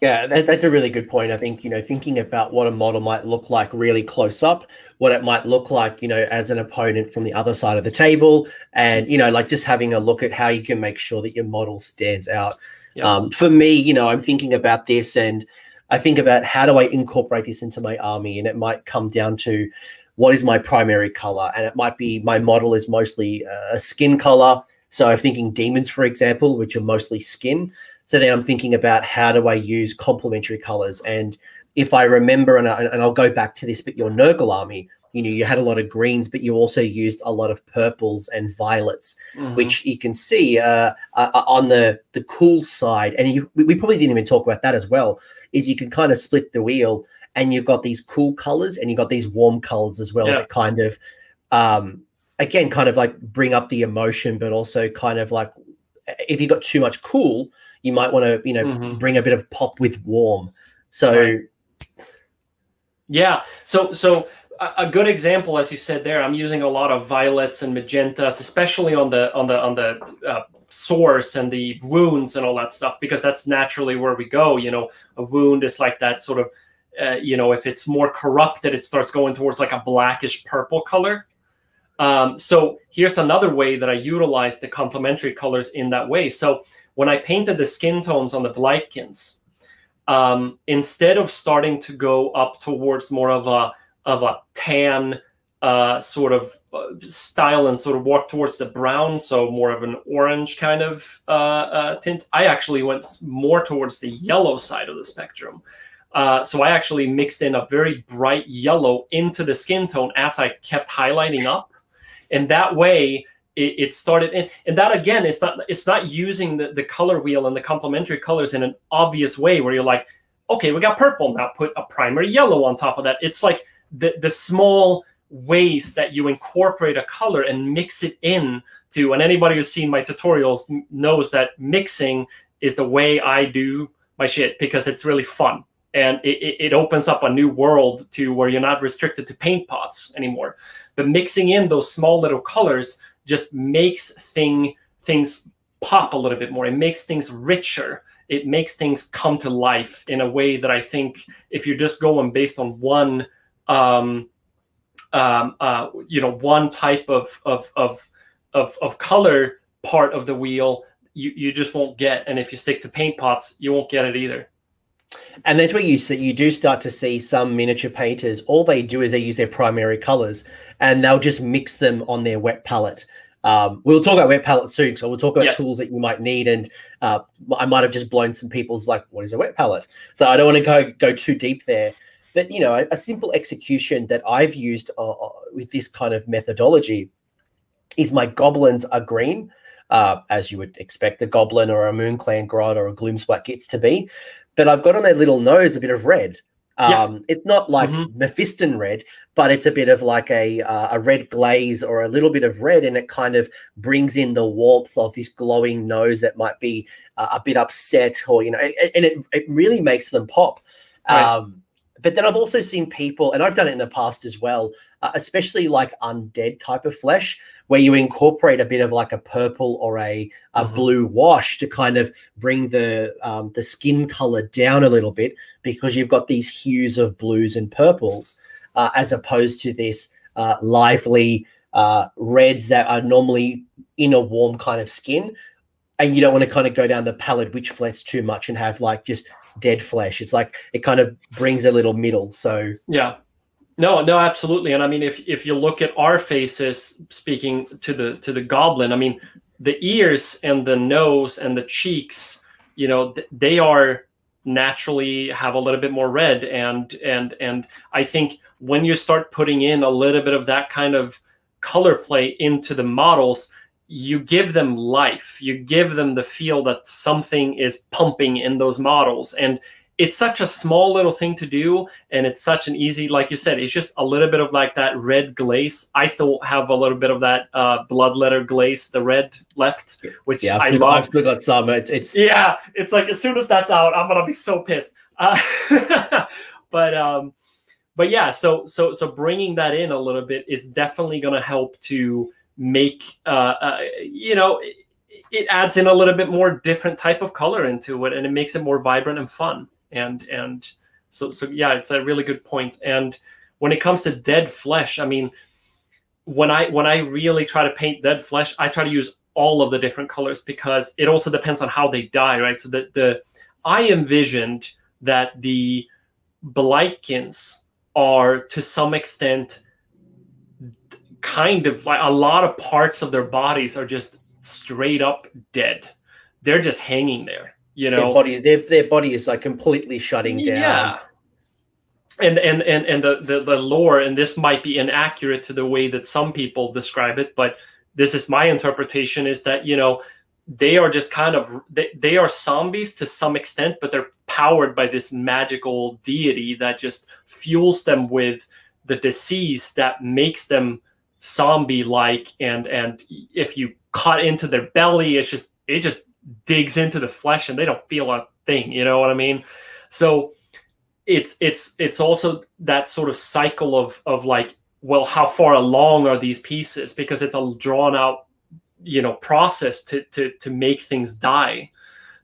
Yeah, that, that's a really good point. I think, you know, thinking about what a model might look like really close up, what it might look like, you know, as an opponent from the other side of the table, and, you know, like just having a look at how you can make sure that your model stands out. Yeah. Um, for me, you know, I'm thinking about this and I think about how do I incorporate this into my army, and it might come down to what is my primary color, and it might be my model is mostly a skin color. So I'm thinking demons, for example, which are mostly skin. So then I'm thinking about how do I use complementary colors? And if I remember, and, I, and I'll go back to this, but your Nurgle army, you know, you had a lot of greens, but you also used a lot of purples and violets, mm-hmm. which you can see uh, uh, on the, the cool side. And you, we probably didn't even talk about that as well, is you can kind of split the wheel and you've got these cool colors and you've got these warm colors as well, yeah. that kind of, um, again, kind of like bring up the emotion, but also kind of like if you got too much cool, you might want to, you know, mm-hmm. bring a bit of pop with warm. So, yeah. So, so a, a good example, as you said there, I'm using a lot of violets and magentas, especially on the on the on the uh, sores and the wounds and all that stuff, because that's naturally where we go. You know, a wound is like that sort of, uh, you know, if it's more corrupted, it starts going towards like a blackish purple color. Um, so here's another way that I utilize the complementary colors in that way. So when I painted the skin tones on the Blightkin's, um, instead of starting to go up towards more of a of a tan uh, sort of style and sort of walk towards the brown, so more of an orange kind of uh, uh, tint, I actually went more towards the yellow side of the spectrum. Uh, so I actually mixed in a very bright yellow into the skin tone as I kept highlighting up. And that way it, it started in, and that again, it's not, it's not using the, the color wheel and the complementary colors in an obvious way where you're like, okay, we got purple, now put a primary yellow on top of that. It's like the, the small ways that you incorporate a color and mix it in to, and anybody who's seen my tutorials knows that mixing is the way I do my shit, because it's really fun. And it, it opens up a new world to where you're not restricted to paint pots anymore. But mixing in those small little colors just makes thing, things pop a little bit more. It makes things richer. It makes things come to life in a way that I think if you're just going based on one, um, um, uh, you know, one type of of of of, of color part of the wheel, you, you just won't get. And if you stick to paint pots, you won't get it either. And that's where you see, you do start to see some miniature painters, all they do is they use their primary colors and they'll just mix them on their wet palette. Um, we'll talk about wet palette soon, so we'll talk about yes. tools that you might need. And uh, I might have just blown some people's like, what is a wet palette? So I don't want to go go too deep there. But, you know, a, a simple execution that I've used uh, with this kind of methodology is my goblins are green, uh, as you would expect a goblin or a moon clan grot or a gloomsplat gets to be. But I've got on their little nose a bit of red. Um, yeah. It's not like mm-hmm. Mephiston red, but it's a bit of like a uh, a red glaze or a little bit of red, and it kind of brings in the warmth of this glowing nose that might be uh, a bit upset, or, you know, and it, it really makes them pop. Right. Um, but then I've also seen people, and I've done it in the past as well, uh, especially like undead type of flesh, where you incorporate a bit of like a purple or a, a mm-hmm. blue wash to kind of bring the um, the skin color down a little bit, because you've got these hues of blues and purples uh, as opposed to this uh, lively uh, reds that are normally in a warm kind of skin. And you don't want to kind of go down the pallid witch flesh too much and have like just dead flesh. It's like it kind of brings a little middle. So yeah. No, no, absolutely. And I mean, if if you look at our faces, speaking to the to the goblin, I mean, the ears and the nose and the cheeks, you know, th they are naturally have a little bit more red. And and and I think when you start putting in a little bit of that kind of color play into the models, you give them life. You give them the feel that something is pumping in those models. And it's such a small little thing to do, and it's such an easy, like you said, it's just a little bit of like that red glaze. I still have a little bit of that uh, Bloodletter glaze, the red left, which yeah, I still, love. I've still got some. It's, it's yeah, it's like as soon as that's out, I'm gonna be so pissed. Uh, but um, but yeah, so so so bringing that in a little bit is definitely gonna help to make uh, uh you know. It, it adds in a little bit more different type of color into it, and it makes it more vibrant and fun. And, and so, so yeah, it's a really good point. And when it comes to dead flesh, I mean, when I, when I really try to paint dead flesh, I try to use all of the different colors because it also depends on how they die. Right. So that the, I envisioned that the Blightings are to some extent kind of like a lot of parts of their bodies are just straight up dead. They're just hanging there, you know, their body, their, their body is like completely shutting down. Yeah. And and and, and the, the the lore, and this might be inaccurate to the way that some people describe it, but this is my interpretation, is that, you know, they are just kind of they, they are zombies to some extent, but they're powered by this magical deity that just fuels them with the disease that makes them zombie like and and if you cut into their belly, it's just it just digs into the flesh and they don't feel a thing, you know what I mean? So it's it's it's also that sort of cycle of of like, well, how far along are these pieces, because it's a drawn out, you know, process to to to make things die.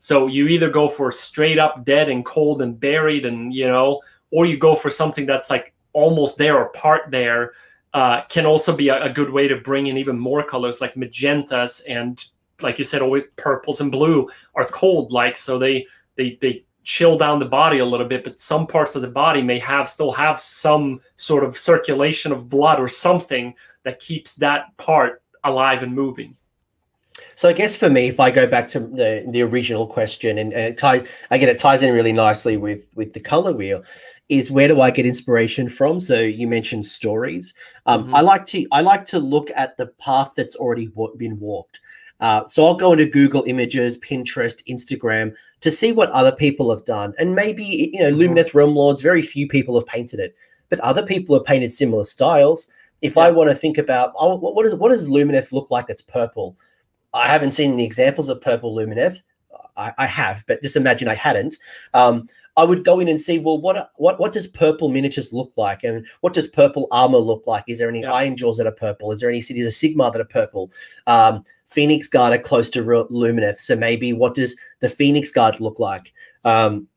So you either go for straight up dead and cold and buried, and you know, or you go for something that's like almost there or part there. Uh, can also be a, a good way to bring in even more colors, like magentas and, like you said, always purples and blue are cold like, so they they they chill down the body a little bit, but some parts of the body may have still have some sort of circulation of blood or something that keeps that part alive and moving. So I guess for me, if I go back to the, the original question, and, and it tie, again, it ties in really nicely with with the color wheel, is where do I get inspiration from? So you mentioned stories. Um, mm-hmm. I like to I like to look at the path that's already been walked. Uh, so I'll go into Google Images, Pinterest, Instagram to see what other people have done. And maybe, you know, mm-hmm. Lumineth Realm Lords, very few people have painted it, but other people have painted similar styles. If yeah. I want to think about, oh, what, is, what does Lumineth look like that's purple? I haven't seen any examples of purple Lumineth. I, I have, but just imagine I hadn't. Um, I would go in and see, well, what what what does purple miniatures look like, and what does purple armor look like? Is there any yeah. Iron Jaws that are purple? Is there any Cities of Sigmar that are purple? Um, Phoenix Guard are close to Lumineth, so maybe what does the Phoenix Guard look like? Um,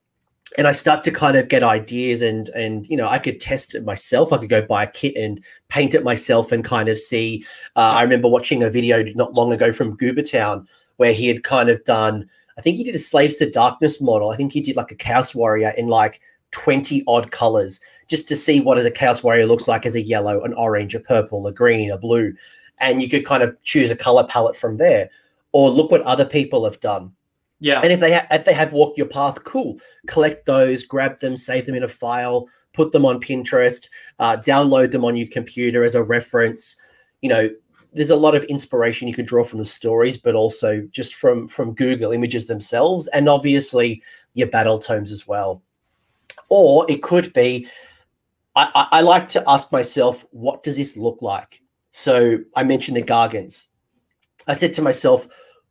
and I start to kind of get ideas, and and you know, I could test it myself. I could go buy a kit and paint it myself, and kind of see. Uh, I remember watching a video not long ago from Goobertown where he had kind of done. I think he did a Slaves to Darkness model. I think he did like a Chaos Warrior in like twenty odd colors, just to see what a Chaos Warrior looks like as a yellow, an orange, a purple, a green, a blue. And you could kind of choose a color palette from there, or look what other people have done. Yeah. And if they, ha if they have walked your path, cool. Collect those, grab them, save them in a file, put them on Pinterest, uh, download them on your computer as a reference, you know. There's a lot of inspiration you can draw from the stories, but also just from from Google Images themselves, and obviously your battle tomes as well. Or it could be, I, I like to ask myself, what does this look like? So I mentioned the Gargants. I said to myself,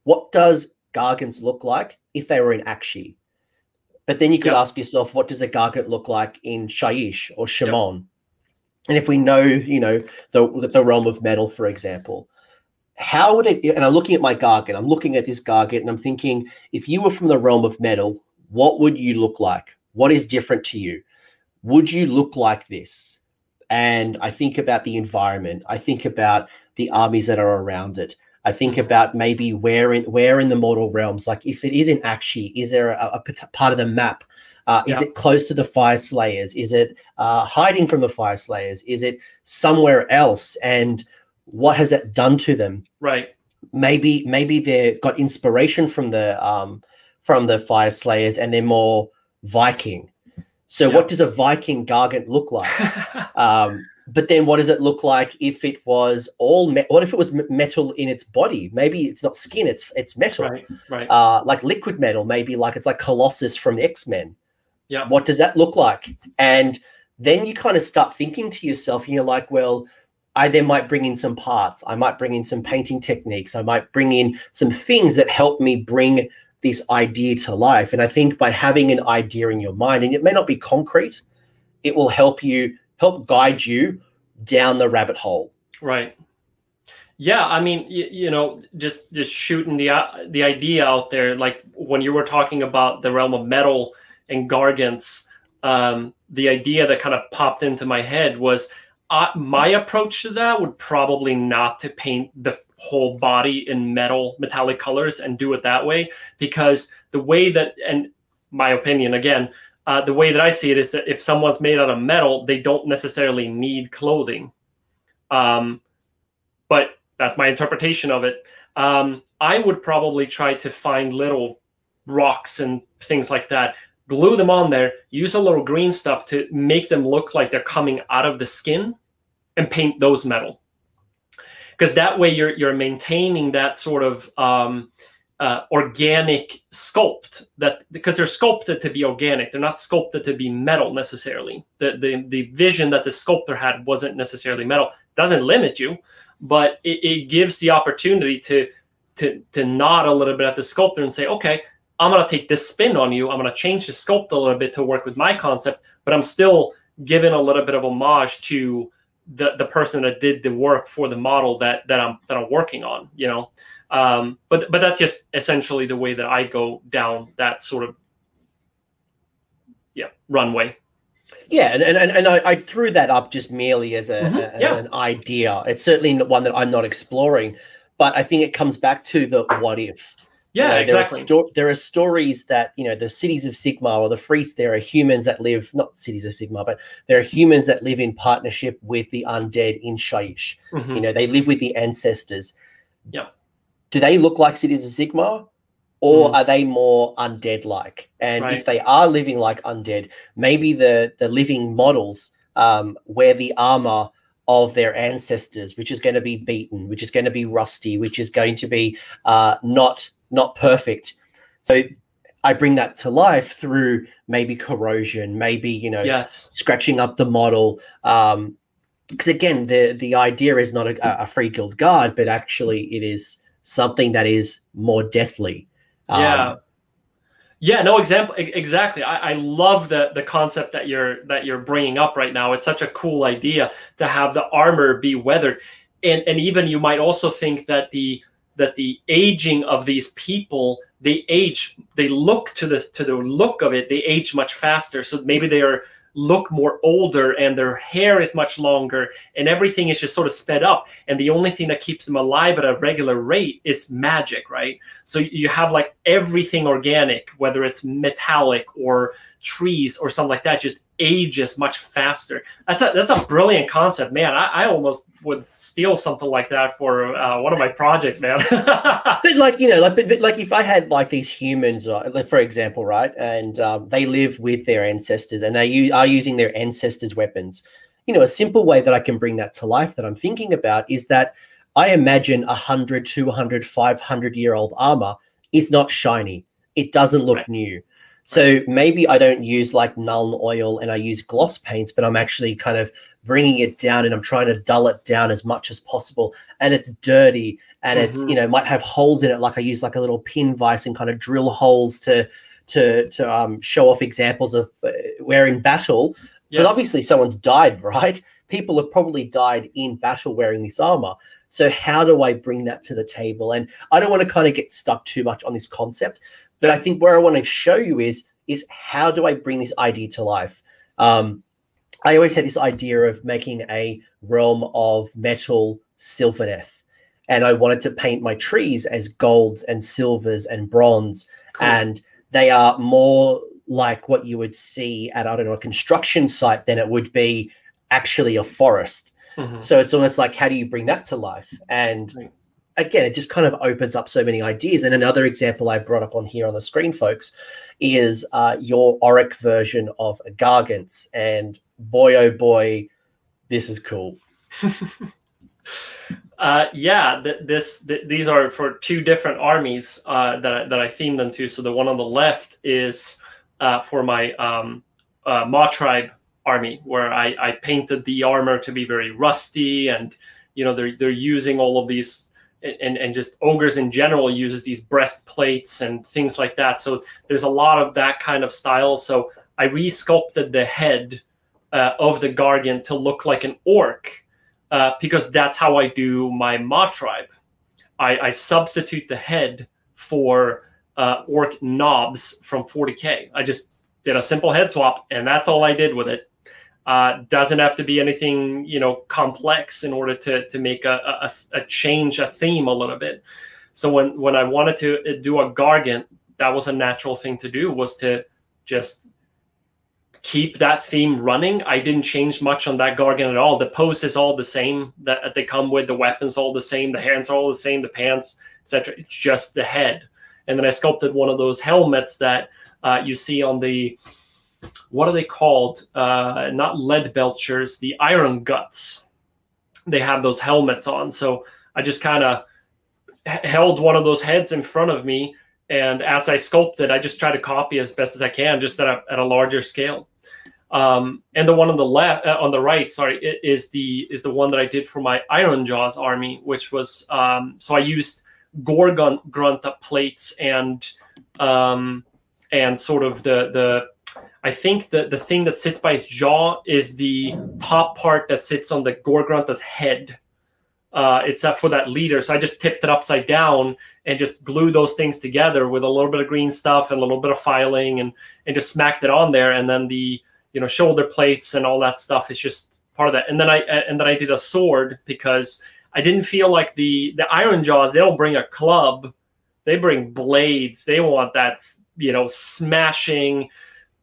what does Gargants look like if they were in Akshi? But then you could yep. ask yourself, what does a Gargant look like in Shaiish or Shimon? Yep. And if we know, you know, the, the realm of metal, for example, how would it, and I'm looking at my Gargant, I'm looking at this Gargant, and I'm thinking, if you were from the realm of metal, what would you look like? What is different to you? Would you look like this? And I think about the environment. I think about the armies that are around it. I think about maybe where in, where in the mortal realms, like if it is in Akshi, is there a, a part of the map Uh, yeah. Is it close to the Fire Slayers? Is it uh, hiding from the Fire Slayers? Is it somewhere else? And what has that done to them? Right. Maybe maybe they got inspiration from the um, from the Fire Slayers, and they're more Viking. So yeah. What does a Viking Gargant look like? um, but then what does it look like if it was all me- what if it was metal in its body? Maybe it's not skin, it's it's metal. Right, right. Uh, like liquid metal, maybe like it's like Colossus from X-Men. Yeah. What does that look like? And then you kind of start thinking to yourself, and you're like, well, I then might bring in some parts. I might bring in some painting techniques. I might bring in some things that help me bring this idea to life. And I think by having an idea in your mind, and it may not be concrete, it will help you, help guide you down the rabbit hole. Right. Yeah. I mean, you, you know, just, just shooting the, uh, the idea out there. Like when you were talking about the realm of metal and Gargants, um, the idea that kind of popped into my head was, Uh, my approach to that would probably not to paint the whole body in metal, metallic colors and do it that way, because the way that, and my opinion again, uh, the way that I see it is that if someone's made out of metal, they don't necessarily need clothing. Um, but that's my interpretation of it. Um, I would probably try to find little rocks and things like that, glue them on there, use a little green stuff to make them look like they're coming out of the skin, and paint those metal. Because that way you're you're maintaining that sort of um, uh, organic sculpt, that because they're sculpted to be organic. They're not sculpted to be metal necessarily. The, the, the vision that the sculptor had wasn't necessarily metal. Doesn't limit you, but it, it gives the opportunity to, to, to nod a little bit at the sculptor and say, okay, I'm going to take this spin on you. I'm going to change the sculpt a little bit to work with my concept, but I'm still giving a little bit of homage to the, the person that did the work for the model that, that I'm, that I'm working on, you know? Um, but, but that's just essentially the way that I go down that sort of, yeah, runway. Yeah. And, and, and I, I threw that up just merely as a, mm-hmm. a, yeah. an idea. It's certainly one that I'm not exploring, but I think it comes back to the what if. Yeah, you know, exactly. There are, sto- there are stories that, you know, the cities of Sigmar or the Freaks, there are humans that live, not cities of Sigmar, but there are humans that live in partnership with the undead in Shaiish. Mm-hmm. You know, they live with the ancestors. Yeah. Do they look like cities of Sigmar, or mm-hmm. are they more undead-like? And right. if they are living like undead, maybe the, the living models um, wear the armor of their ancestors, which is going to be beaten, which is going to be rusty, which is going to be uh, not... not perfect. So I bring that to life through maybe corrosion, maybe, you know, yes. scratching up the model. Um, because again, the, the idea is not a, a free guild guard, but actually it is something that is more deathly. Um, yeah. Yeah, no, example. Exactly. I, I love the, the concept that you're, that you're bringing up right now. It's such a cool idea to have the armor be weathered. And, and even you might also think that the, that the aging of these people, they age, they look to the to the look of it, they age much faster. So maybe they are look more older and their hair is much longer and everything is just sort of sped up. And the only thing that keeps them alive at a regular rate is magic, right? So you have like everything organic, whether it's metallic or trees or something like that, just ages much faster. That's a that's a brilliant concept, man. I, I almost would steal something like that for uh, one of my projects, man. But like you know, like but, but like if I had like these humans, uh, for example, right, and um, they live with their ancestors and they u- are using their ancestors' weapons. You know, a simple way that I can bring that to life that I'm thinking about is that I imagine a hundred, two hundred, five hundred year old armor is not shiny. It doesn't look right. new. So maybe I don't use like Nuln Oil and I use gloss paints, but I'm actually kind of bringing it down and I'm trying to dull it down as much as possible. And it's dirty and mm-hmm. it's, you know, might have holes in it. Like I use like a little pin vise and kind of drill holes to to to um, show off examples of uh, where in battle. Yes. But obviously someone's died, right? People have probably died in battle wearing this armor. So how do I bring that to the table? And I don't want to kind of get stuck too much on this concept. But I think where I want to show you is, is how do I bring this idea to life? Um, I always had this idea of making a realm of metal Sylvaneth. And I wanted to paint my trees as golds and silvers and bronze. Cool. And they are more like what you would see at, I don't know, a construction site, then it would be actually a forest. Mm-hmm. So it's almost like, how do you bring that to life? And right. again, it just kind of opens up so many ideas. And another example I brought up on here on the screen, folks, is uh, your Orc version of Gargants. And boy, oh boy, this is cool. Uh, yeah, th this th these are for two different armies uh, that I, that I themed them to. So the one on the left is uh, for my um, uh, Maw Tribe army, where I, I painted the armor to be very rusty, and you know they're they're using all of these, and and just ogres in general uses these breastplates and things like that. So there's a lot of that kind of style. So I re-sculpted the head uh, of the Gargant to look like an orc. Uh, because that's how I do my Maw Tribe. I, I substitute the head for uh, orc knobs from forty K. I just did a simple head swap, and that's all I did with it. Uh, doesn't have to be anything, you know, complex in order to to make a, a, a change, a theme a little bit. So when when I wanted to do a Gargant, that was a natural thing to do, was to just keep that theme running. I didn't change much on that Gargant at all. The pose is all the same that they come with, the weapons all the same, the hands are all the same, the pants, et cetera. It's just the head. And then I sculpted one of those helmets that uh, you see on the, what are they called? Uh, not lead belchers, the iron guts. They have those helmets on. So I just kind of held one of those heads in front of me. And as I sculpted, I just try to copy as best as I can, just at a, at a larger scale. Um, and the one on the left, uh, on the right, sorry, is the is the one that I did for my Iron Jaws army, which was um, so I used Gorgon Grunta plates and um, and sort of the the I think the the thing that sits by his jaw is the top part that sits on the Gorgrunta's head. Uh, it's that for that leader, so I just tipped it upside down and just glued those things together with a little bit of green stuff and a little bit of filing, and and just smacked it on there. And then the you know shoulder plates and all that stuff is just part of that. And then I and then I did a sword because I didn't feel like the the Iron Jaws, they don't bring a club, they bring blades. They want that you know smashing,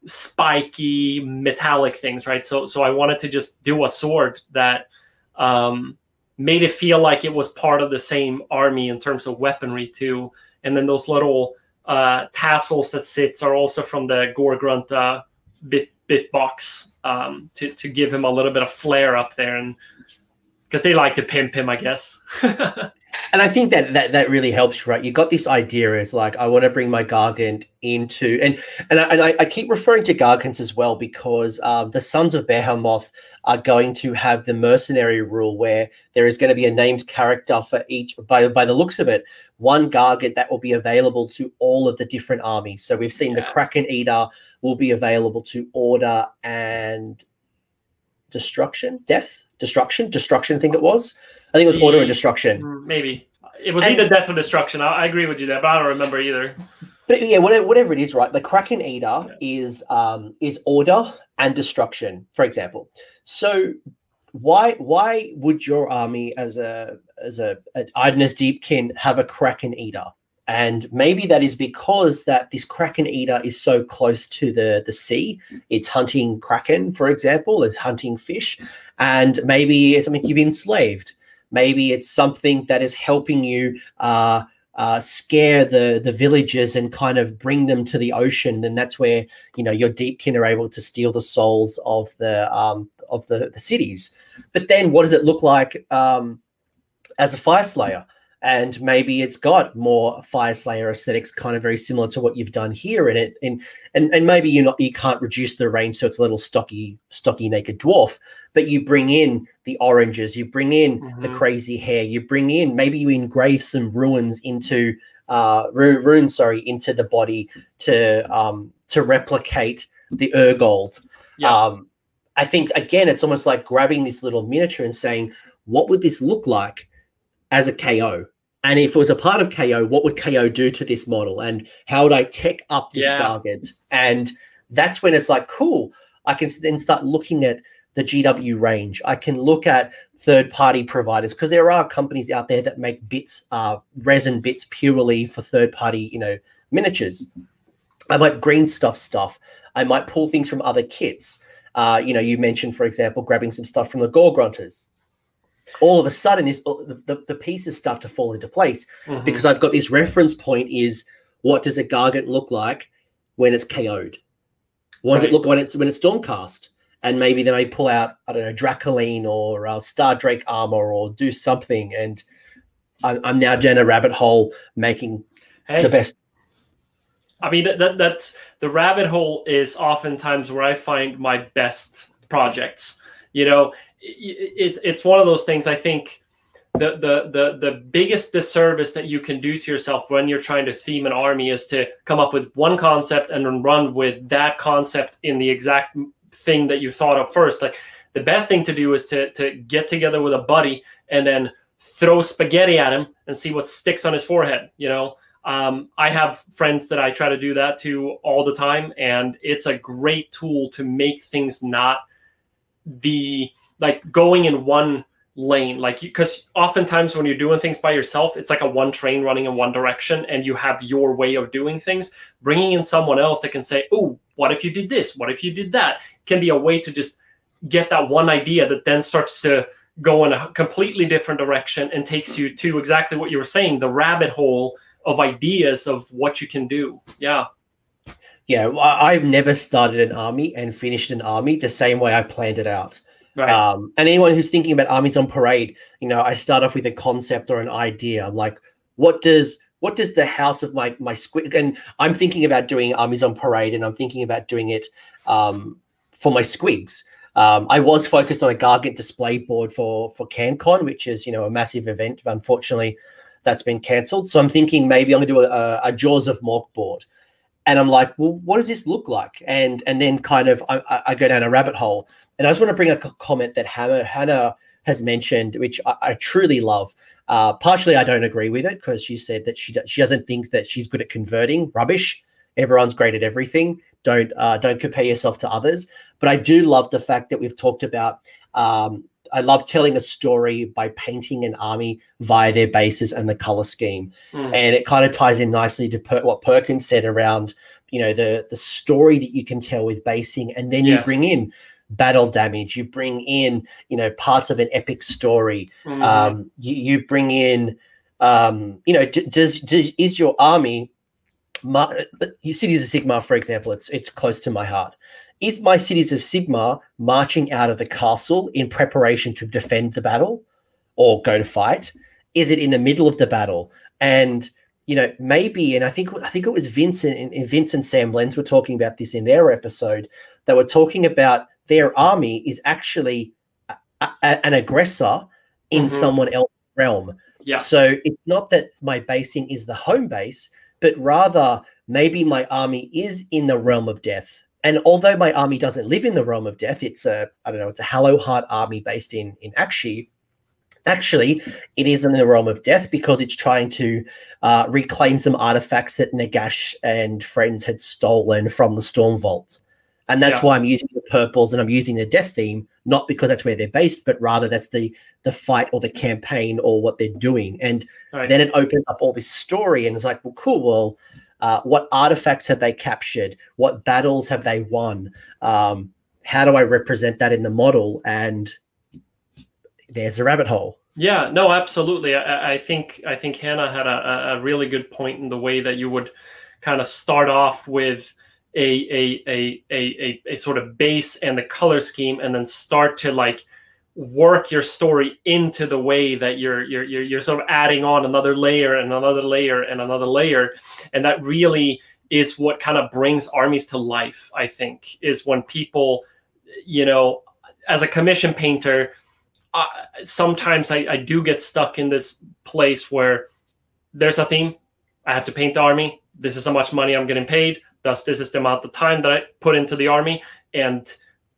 spiky, metallic things, right? So so I wanted to just do a sword that. Um, made it feel like it was part of the same army in terms of weaponry too. And then those little uh, tassels that sits are also from the Gorgrunta bit, bit box um, to, to give him a little bit of flair up there. And because they like to pimp him, I guess. And I think that, that that really helps, right? You got this idea as like, I want to bring my Gargant into, and and I, and I, I keep referring to Gargants as well, because uh, the Sons of Behemoth are going to have the mercenary rule where there is going to be a named character for each, by, by the looks of it, one Gargant that will be available to all of the different armies. So we've seen yes. the Kraken Eater will be available to Order and Destruction, Death, Destruction, Destruction, I think it was. I think it was Order and Destruction. Maybe. It was and, either Death or Destruction. I, I agree with you there, but I don't remember either. But yeah, whatever, whatever it is, right? The Kraken Eater yeah. is um, is Order and Destruction, for example. So why why would your army as a as a an Idoneth Deepkin have a Kraken Eater? And maybe that is because that this Kraken Eater is so close to the, the sea. It's hunting kraken, for example. It's hunting fish. And maybe it's something you've enslaved. Maybe it's something that is helping you uh, uh, scare the, the villagers and kind of bring them to the ocean. And that's where, you know, your Deepkin are able to steal the souls of the um, of the, the cities. But then what does it look like um, as a Fire Slayer? And maybe it's got more Fire Slayer aesthetics, kind of very similar to what you've done here in it. And and and maybe you're not, you can't reduce the range, so it's a little stocky, stocky naked dwarf. But you bring in the oranges, you bring in mm-hmm. the crazy hair, you bring in, maybe you engrave some runes into uh, ru runes, sorry, into the body to um, to replicate the Urgold. Yeah. Um, I think again, it's almost like grabbing this little miniature and saying, what would this look like as a K O? And if it was a part of K O, what would K O do to this model? And how would I tech up this yeah. Gargant? And that's when it's like, cool, I can then start looking at the G W range. I can look at third-party providers, because there are companies out there that make bits, uh, resin bits purely for third-party, you know, miniatures. I might green stuff stuff. I might pull things from other kits. Uh, you know, you mentioned, for example, grabbing some stuff from the Gore Grunters. All of a sudden, this, the, the pieces start to fall into place mm-hmm. because I've got this reference point is, what does a Gargant look like when it's K O'd? What does right. it look when it's when it's Stormcast? And maybe then I pull out, I don't know, Dracoline or uh, Star Drake armor or do something. And I'm, I'm now down a rabbit hole making hey. the best. I mean, that, that that's, the rabbit hole is oftentimes where I find my best projects. You know, it, it, it's one of those things. I think the, the, the, the biggest disservice that you can do to yourself when you're trying to theme an army is to come up with one concept and then run with that concept in the exact thing that you thought of first. Like, the best thing to do is to, to get together with a buddy and then throw spaghetti at him and see what sticks on his forehead. You know, um, I have friends that I try to do that to all the time, and it's a great tool to make things not the, like, going in one lane. Like, because oftentimes when you're doing things by yourself, it's like a one train running in one direction and you have your way of doing things. Bringing in someone else that can say, oh, what if you did this? What if you did that? Can be a way to just get that one idea that then starts to go in a completely different direction and takes you to exactly what you were saying, the rabbit hole of ideas of what you can do. Yeah. Yeah, I've never started an army and finished an army the same way I planned it out. Right. Um, and anyone who's thinking about armies on parade, you know, I start off with a concept or an idea. I'm like, what does what does the house of my my squig? And I'm thinking about doing armies on parade, and I'm thinking about doing it um, for my squigs. Um, I was focused on a Gargant display board for for CanCon, which is, you know, a massive event. Unfortunately, that's been cancelled. So I'm thinking maybe I'm going to do a, a Jaws of Mork board. And I'm like, well, what does this look like? And and then kind of I, I go down a rabbit hole. And I just want to bring up a comment that Hannah, Hannah has mentioned, which I, I truly love. Uh, partially, I don't agree with it, because she said that she she doesn't think that she's good at converting. Rubbish. Everyone's great at everything. Don't uh, don't compare yourself to others. But I do love the fact that we've talked about. Um, I love telling a story by painting an army via their bases and the color scheme. Mm. And it kind of ties in nicely to per what Perkins said around, you know, the, the story that you can tell with basing. And then yes. you bring in battle damage. You bring in, you know, parts of an epic story. Mm. Um, you, you bring in, um, you know, d does, does is your army, my, Cities of Sigmar, for example, it's it's close to my heart. Is my Cities of Sigmar marching out of the castle in preparation to defend the battle or go to fight? Is it in the middle of the battle? And, you know, maybe, and I think I think it was Vince and, and Vince and Sam Lenz were talking about this in their episode. They were talking about their army is actually a, a, an aggressor in mm-hmm. someone else's realm. Yeah. So it's not that my basing is the home base, but rather maybe my army is in the realm of death. And although my army doesn't live in the realm of death, it's a, I don't know, it's a Hallow Heart army based in, in Akshi. Actually, it is in the realm of death because it's trying to uh, reclaim some artifacts that Nagash and friends had stolen from the Storm Vault. And that's yeah. why I'm using the purples and I'm using the death theme, not because that's where they're based, but rather that's the, the fight or the campaign or what they're doing. And right. then it opens up all this story and it's like, well, cool, well, Uh, what artifacts have they captured? What battles have they won? Um, how do I represent that in the model? And there's a rabbit hole. Yeah, no, absolutely. I, I think I think Hannah had a, a really good point in the way that you would kind of start off with a a, a a a a sort of base and the color scheme, and then start to like work your story into the way that you're you're you're you're sort of adding on another layer and another layer and another layer, and that really is what kind of brings armies to life. I think is when people, you know, as a commission painter, uh, sometimes I, I do get stuck in this place where there's a theme. I have to paint the army. This is how much money I'm getting paid. Thus, this is the amount of time that I put into the army, and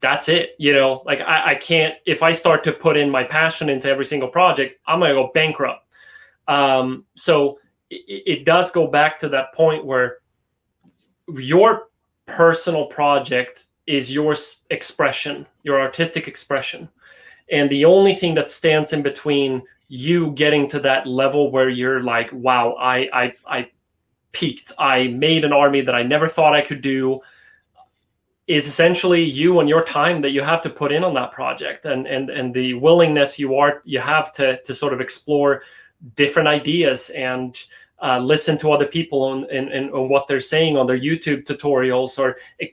that's it. You know, like I, I can't, if I start to put in my passion into every single project, I'm going to go bankrupt. Um, so it, it does go back to that point where your personal project is your expression, your artistic expression. And the only thing that stands in between you getting to that level where you're like, wow, I, I, I peaked. I made an army that I never thought I could do. Is essentially you and your time that you have to put in on that project, and and and the willingness you are you have to to sort of explore different ideas and uh, listen to other people on and and what they're saying on their YouTube tutorials, or uh,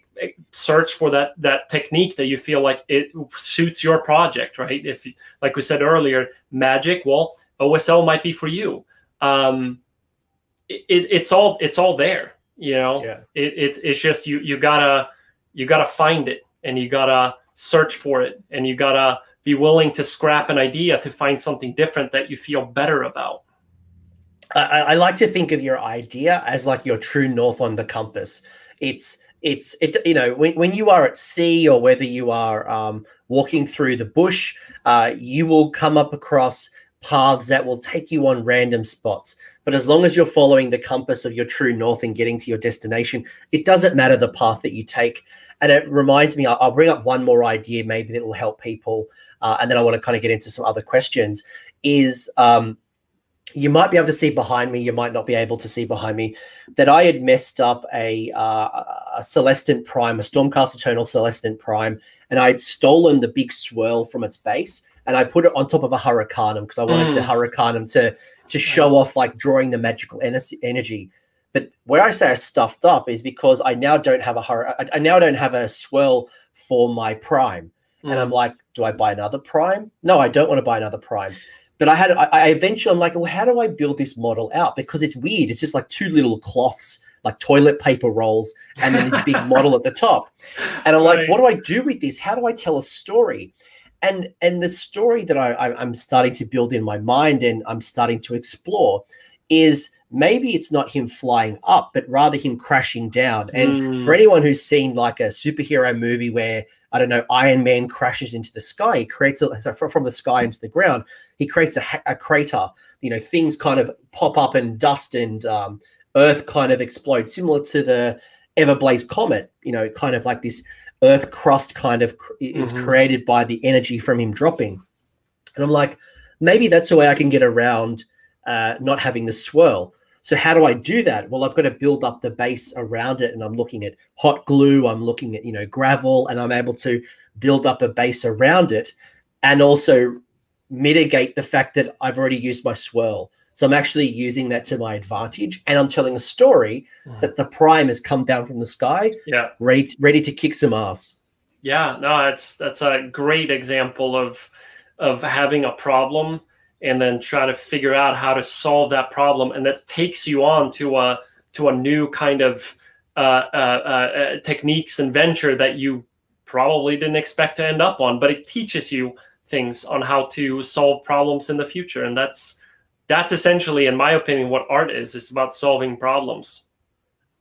search for that that technique that you feel like it suits your project. Right? If you, like we said earlier, magic, well, O S L might be for you. Um, it, it's all it's all there. You know, yeah. it, it it's just you you gotta. You got to find it, and you got to search for it, and you got to be willing to scrap an idea to find something different that you feel better about. I, I like to think of your idea as like your true north on the compass. It's, it's, it, you know, when, when you are at sea, or whether you are um, walking through the bush, uh, you will come up across paths that will take you on random spots. But as long as you're following the compass of your true north and getting to your destination, it doesn't matter the path that you take. And it reminds me, I'll, I'll bring up one more idea maybe that will help people. Uh, and then I want to kind of get into some other questions is um, you might be able to see behind me. You might not be able to see behind me that I had messed up a, uh, a Celestant Prime, a Stormcast Eternal Celestant Prime. And I had stolen the big swirl from its base. And I put it on top of a Hurricanum because I wanted mm. the Hurricanum to, to show off, like, drawing the magical energy. But where I say I stuffed up is because I now don't have a hur I now don't have a swirl for my prime. Mm. And I'm like, do I buy another prime? No, I don't want to buy another prime. But I had, I, I eventually, I'm like, well, how do I build this model out? Because it's weird. It's just like two little cloths, like toilet paper rolls, and then this big model at the top. And I'm like, right. what do I do with this? How do I tell a story? And and the story that I, I, I'm starting to build in my mind and I'm starting to explore is maybe it's not him flying up, but rather him crashing down. And mm. for anyone who's seen like a superhero movie where, I don't know, Iron Man crashes into the sky, he creates a, from the sky into the ground, he creates a, a crater. You know, things kind of pop up and dust and um, Earth kind of explodes, similar to the Everblaze Comet, you know, kind of like this Earth crust kind of cr is mm-hmm. created by the energy from him dropping. And I'm like, maybe that's a way I can get around uh, not having the swirl. So how do I do that? Well, I've got to build up the base around it, and I'm looking at hot glue, I'm looking at, you know, gravel, and I'm able to build up a base around it and also mitigate the fact that I've already used my swirl. So I'm actually using that to my advantage, and I'm telling a story mm. that the prime has come down from the sky, yeah, ready to, ready to kick some ass. Yeah, no, it's that's a great example of of having a problem and then trying to figure out how to solve that problem, and that takes you on to a to a new kind of uh, uh, uh, techniques and venture that you probably didn't expect to end up on, but it teaches you things on how to solve problems in the future, and that's. That's essentially, in my opinion, what art is. It's about solving problems.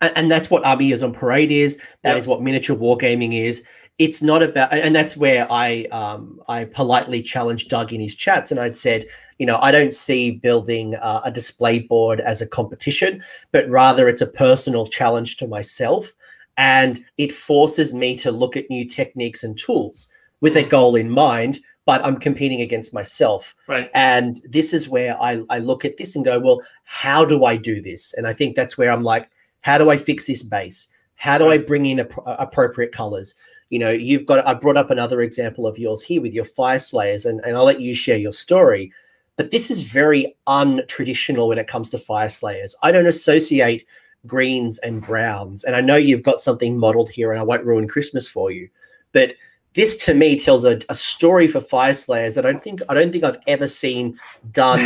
And, and that's what Army is on Parade is. That yep. is what miniature wargaming is. It's not about, and that's where I um, I politely challenged Doug in his chats, and I'd said, you know, I don't see building uh, a display board as a competition, but rather it's a personal challenge to myself. And it forces me to look at new techniques and tools with a goal in mind, but I'm competing against myself. Right. And this is where I, I look at this and go, well, how do I do this? And I think that's where I'm like, how do I fix this base? How do right. I bring in ap appropriate colors? You know, you've got, I brought up another example of yours here with your fire slayers, and, and I'll let you share your story, but this is very untraditional when it comes to fire slayers. I don't associate greens and browns. And I know you've got something modeled here, and I won't ruin Christmas for you, but this to me tells a, a story for fire slayers that I don't think I don't think I've ever seen done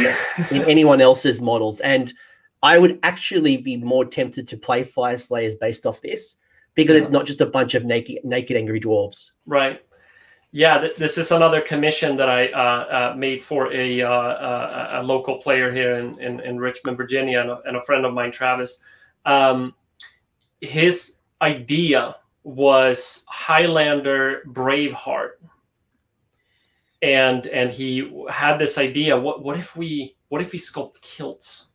in anyone else's models, and I would actually be more tempted to play fire slayers based off this because yeah. it's not just a bunch of naked naked angry dwarves. Right. Yeah. Th this is another commission that I uh, uh, made for a, uh, uh, a local player here in, in, in Richmond, Virginia, and a, and a friend of mine, Travis. Um, his idea was Highlander Braveheart, and and he had this idea, what what if we what if we sculpt kilts?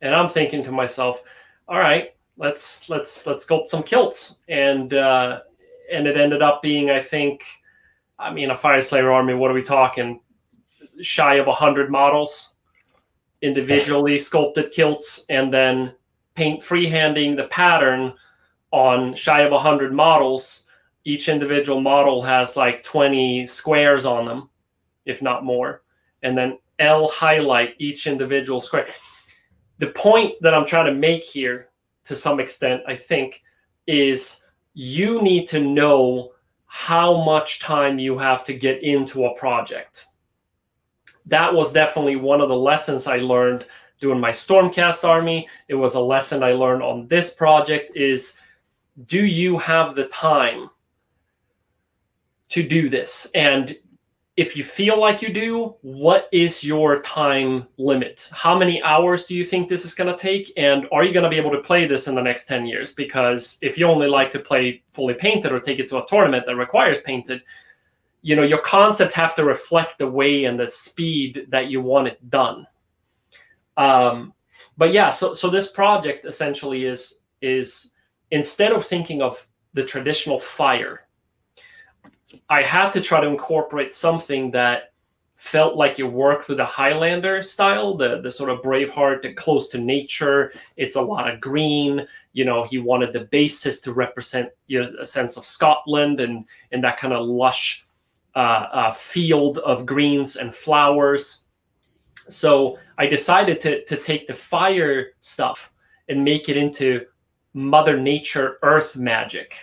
And I'm thinking to myself, all right, let's let's let's sculpt some kilts. And uh and it ended up being, I think, I mean, a fire slayer army, what are we talking, shy of a hundred models, individually sculpted kilts, and then paint freehanding the pattern on shy of one hundred models. Each individual model has like twenty squares on them, if not more. And then L highlight each individual square. The point that I'm trying to make here, to some extent, I think, is you need to know how much time you have to get into a project. That was definitely one of the lessons I learned doing my Stormcast army. It was a lesson I learned on this project is, do you have the time to do this? And if you feel like you do, what is your time limit? How many hours do you think this is going to take? And are you going to be able to play this in the next ten years? Because if you only like to play fully painted or take it to a tournament that requires painted, you know, your concept have to reflect the way and the speed that you want it done. Um, but yeah, so, so this project essentially is, is instead of thinking of the traditional fire, I had to try to incorporate something that felt like it worked with the Highlander style, the, the sort of Braveheart, the close to nature. It's a lot of green. You know, he wanted the basis to represent, you know, a sense of Scotland and, and that kind of lush uh, uh, field of greens and flowers. So I decided to, to take the fire stuff and make it into Mother Nature Earth magic.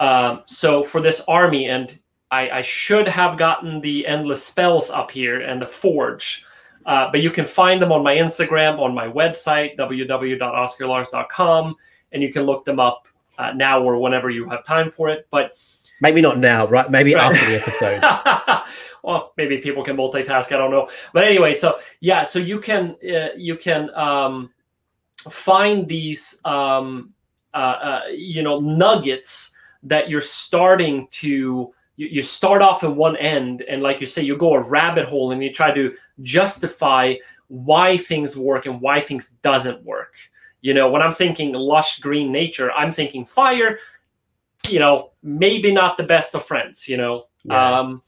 Um, so for this army, and I, I should have gotten the endless spells up here and the forge, uh, but you can find them on my Instagram, on my website, w w w dot oscar lars dot com, and you can look them up uh, now or whenever you have time for it. But maybe not now, right? Maybe right. After the episode. Well, maybe people can multitask. I don't know. But anyway, so yeah, so you can uh, you can um, find these um, uh, uh, you know, nuggets that you're starting to, you start off in one end, and like you say, you go a rabbit hole and you try to justify why things work and why things doesn't work. You know, when I'm thinking lush green nature, I'm thinking fire, you know, maybe not the best of friends, you know, yeah. um,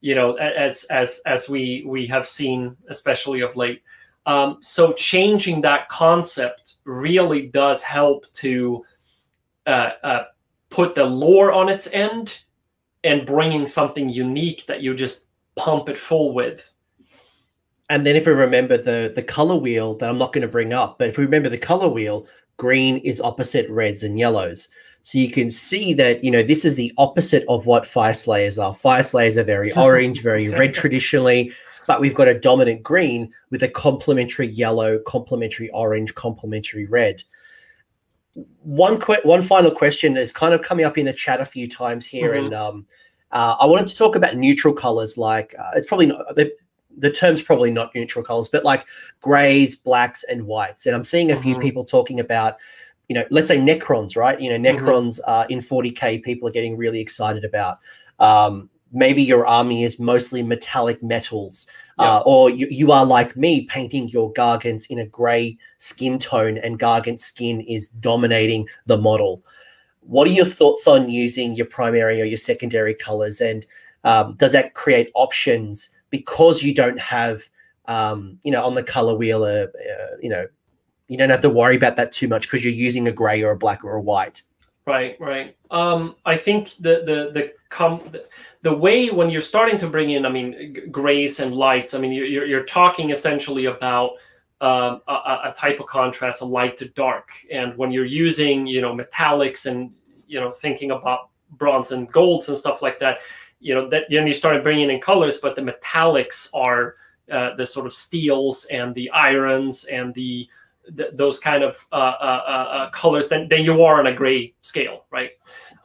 you know, as, as, as we, we have seen, especially of late. Um, so changing that concept really does help to, uh, uh, put the lore on its end and bringing something unique that you just pump it full with. And then if we remember the, the color wheel that I'm not going to bring up, but if we remember the color wheel, green is opposite reds and yellows. So you can see that, you know, this is the opposite of what Fire Slayers are. Fire Slayers are very orange, very red traditionally, but we've got a dominant green with a complementary yellow, complementary orange, complementary red. One quick, one final question is kind of coming up in the chat a few times here, mm-hmm. and um, uh, I wanted to talk about neutral colors. Like uh, it's probably not the, the term's probably not neutral colors, but like grays, blacks, and whites. And I'm seeing a mm-hmm. few people talking about, you know, let's say Necrons, right? You know, Necrons mm-hmm. uh, in forty K, people are getting really excited about. Um, maybe your army is mostly metallic metals, yep. uh, or you, you are like me painting your Gargants in a gray skin tone and Gargant skin is dominating the model. What are your thoughts on using your primary or your secondary colors? And um, does that create options because you don't have, um, you know, on the color wheel, uh, uh, you know, you don't have to worry about that too much because you're using a gray or a black or a white. Right, right. Um, I think the the the com the way when you're starting to bring in, I mean, grays and lights. I mean, you're you're talking essentially about um, a, a type of contrast, a light to dark. And when you're using, you know, metallics and, you know, thinking about bronze and golds and stuff like that, you know, that then you started bringing in colors. But the metallics are uh, the sort of steels and the irons and the Th those kind of uh, uh, uh, colors than, than you are on a gray scale, right?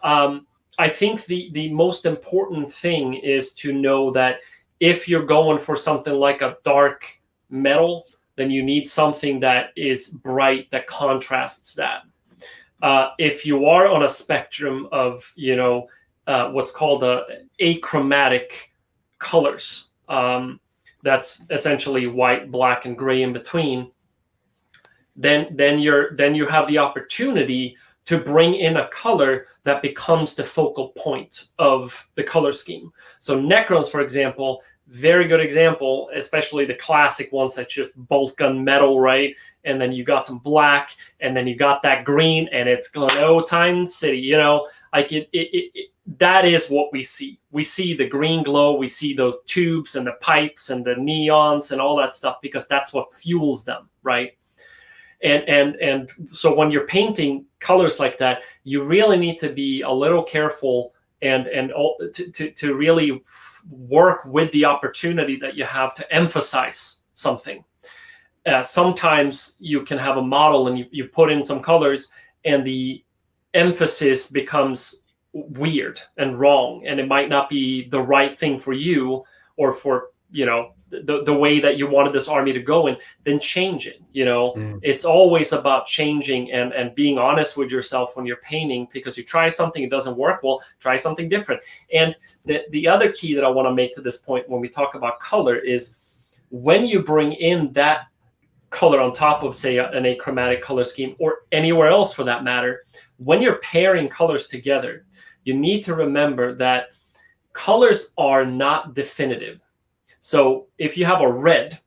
Um, I think the, the most important thing is to know that if you're going for something like a dark metal, then you need something that is bright, that contrasts that. Uh, if you are on a spectrum of, you know, uh, what's called uh, achromatic colors, um, that's essentially white, black, and gray in between, then then you're then you have the opportunity to bring in a color that becomes the focal point of the color scheme. So Necrons, for example, very good example, especially the classic ones that just bolt gun metal, right? and then you got some black, and then you got that green, and it's going, oh, Titan City, you know, like it, it, it, it that is what we see. We see the green glow, we see those tubes and the pipes and the neons and all that stuff, because that's what fuels them, right? And and and so when you're painting colors like that, you really need to be a little careful and and all, to, to to really work with the opportunity that you have to emphasize something. Uh, sometimes you can have a model and you, you put in some colors and the emphasis becomes weird and wrong, and it might not be the right thing for you or for, you know, the, the way that you wanted this army to go, and then change it, you know. Mm. It's always about changing and, and being honest with yourself when you're painting, because you try something, it doesn't work, well, try something different. And the, the other key that I want to make to this point when we talk about color is when you bring in that color on top of, say, an achromatic color scheme or anywhere else for that matter, when you're pairing colors together, you need to remember that colors are not definitive. So if you have a red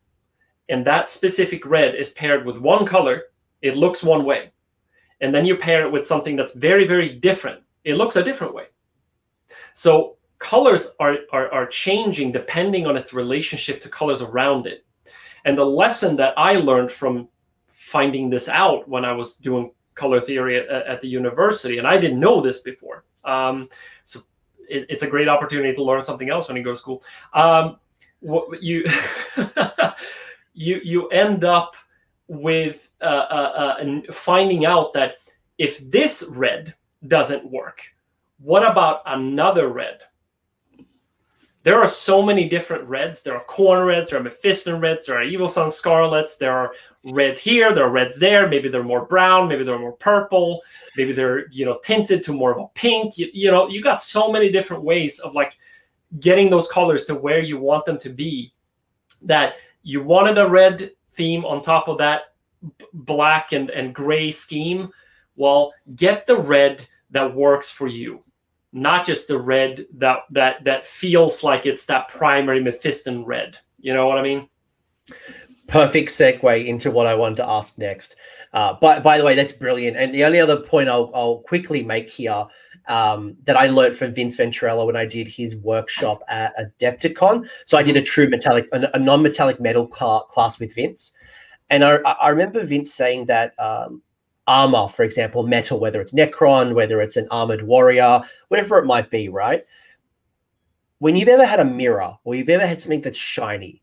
and that specific red is paired with one color, it looks one way. And then you pair it with something that's very, very different. It looks a different way. So colors are, are, are changing depending on its relationship to colors around it. And the lesson that I learned from finding this out when I was doing color theory at, at the university, and I didn't know this before. Um, so it, it's a great opportunity to learn something else when you go to school. Um, What you you you end up with uh, uh, uh, finding out that if this red doesn't work, what about another red? There are so many different reds. There are Khorne reds, there are Mephiston reds, there are Evil Sun Scarlets, there are reds here, there are reds there. Maybe they're more brown, maybe they're more purple, maybe they're, you know, tinted to more of a pink. You, you know, you got so many different ways of like getting those colors to where you want them to be, that you wanted a red theme on top of that black and, and gray scheme. Well, get the red that works for you, not just the red that, that, that feels like it's that primary Mephiston red. You know what I mean? Perfect segue into what I wanted to ask next. Uh, by, by the way, that's brilliant. And the only other point I'll, I'll quickly make here um that I learned from Vince Venturella when I did his workshop at Adepticon. So I did a true metallic, a non-metallic metal class with Vince, and I, I remember Vince saying that um armor, for example, metal, whether it's Necron, whether it's an armored warrior, whatever it might be, right? When you've ever had a mirror or you've ever had something that's shiny,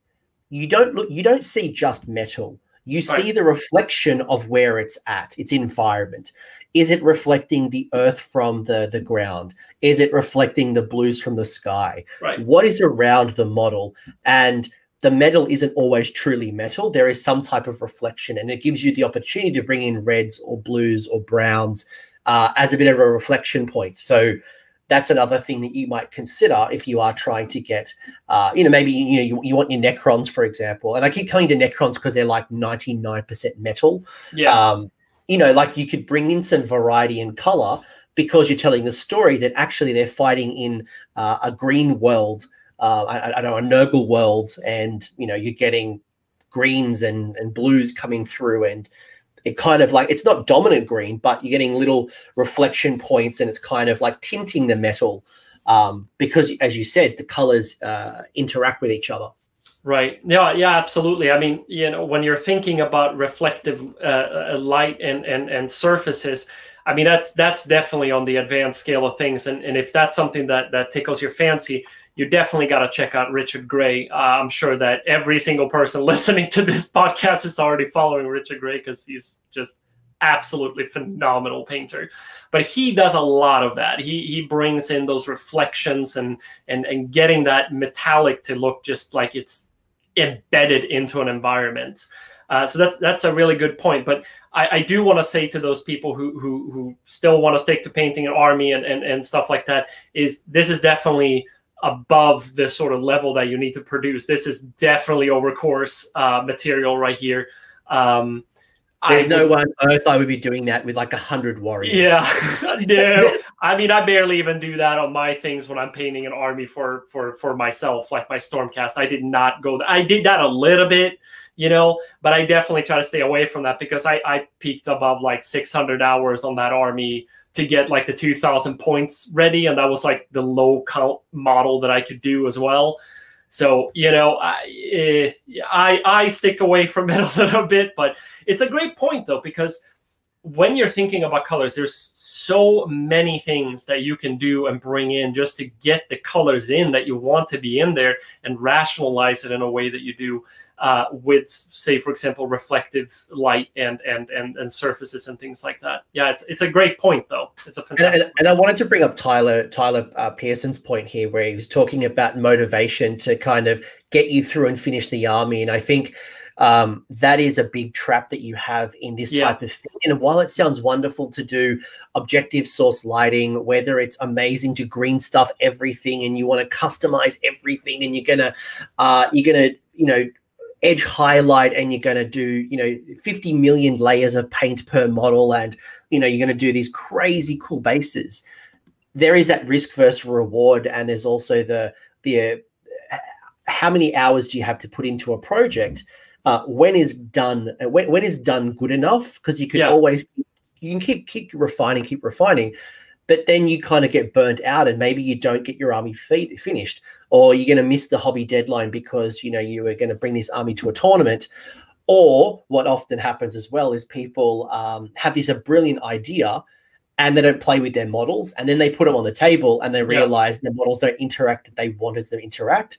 you don't look, you don't see just metal. You see right. the reflection of where it's at, its environment. Is it reflecting the earth from the, the ground? Is it reflecting the blues from the sky? Right. What is around the model? And the metal isn't always truly metal. There is some type of reflection, and it gives you the opportunity to bring in reds or blues or browns uh, as a bit of a reflection point. So that's another thing that you might consider if you are trying to get, uh, you know, maybe you, know, you you want your Necrons, for example. And I keep coming to Necrons because they're like ninety-nine percent metal. Yeah. Um, you know, like you could bring in some variety in color because you're telling the story that actually they're fighting in uh, a green world, uh, I, I don't know, a Nurgle world, and, you know, you're getting greens and, and blues coming through, and it kind of like, it's not dominant green, but you're getting little reflection points, and it's kind of like tinting the metal um, because, as you said, the colors uh, interact with each other. Right. Yeah, yeah, absolutely. I mean, you know, when you're thinking about reflective uh, light and, and, and surfaces, I mean, that's that's definitely on the advanced scale of things. And, and if that's something that, that tickles your fancy, you definitely got to check out Richard Gray. Uh, I'm sure that every single person listening to this podcast is already following Richard Gray, because he's just absolutely phenomenal painter. But he does a lot of that. He he brings in those reflections and and and getting that metallic to look just like it's embedded into an environment. Uh, so that's that's a really good point. But I, I do want to say to those people who who who still want to stick to painting an army and, and and stuff like that, is this is definitely above the sort of level that you need to produce. This is definitely over course uh, material right here. Um, There's I no would, one on earth I would be doing that with like a hundred warriors. Yeah, no, I mean, I barely even do that on my things when I'm painting an army for for for myself, like my Stormcast. I did not go. I did that a little bit, you know, but I definitely try to stay away from that because I I peaked above like six hundred hours on that army to get like the two thousand points ready, and that was like the low count model that I could do as well. So, you know, I I I stick away from it a little bit, but it's a great point though, because when you're thinking about colors, there's so many things that you can do and bring in just to get the colors in that you want to be in there and rationalize it in a way that you do uh, with, say, for example, reflective light and, and and and surfaces and things like that. Yeah, it's it's a great point, though. It's a fantastic. And, and, and I wanted to bring up Tyler Tyler uh, Pearson's point here, where he was talking about motivation to kind of get you through and finish the army, and I think. Um, that is a big trap that you have in this yeah. type of thing. And while it sounds wonderful to do objective source lighting, whether it's amazing to green stuff everything and you want to customize everything and you're gonna uh, you're gonna you know edge highlight and you're gonna do you know fifty million layers of paint per model and you know you're gonna do these crazy cool bases. There is that risk versus reward, and there's also the the uh, how many hours do you have to put into a project. Uh, when is done? When, when is done good enough? Because you can yeah. always you can keep keep refining, keep refining, but then you kind of get burnt out, and maybe you don't get your army feed, finished, or you're going to miss the hobby deadline because you know you were going to bring this army to a tournament. Or what often happens as well is people um, have this a brilliant idea, and they don't play with their models, and then they put them on the table, and they realize yeah. the models don't interact that they wanted them to interact,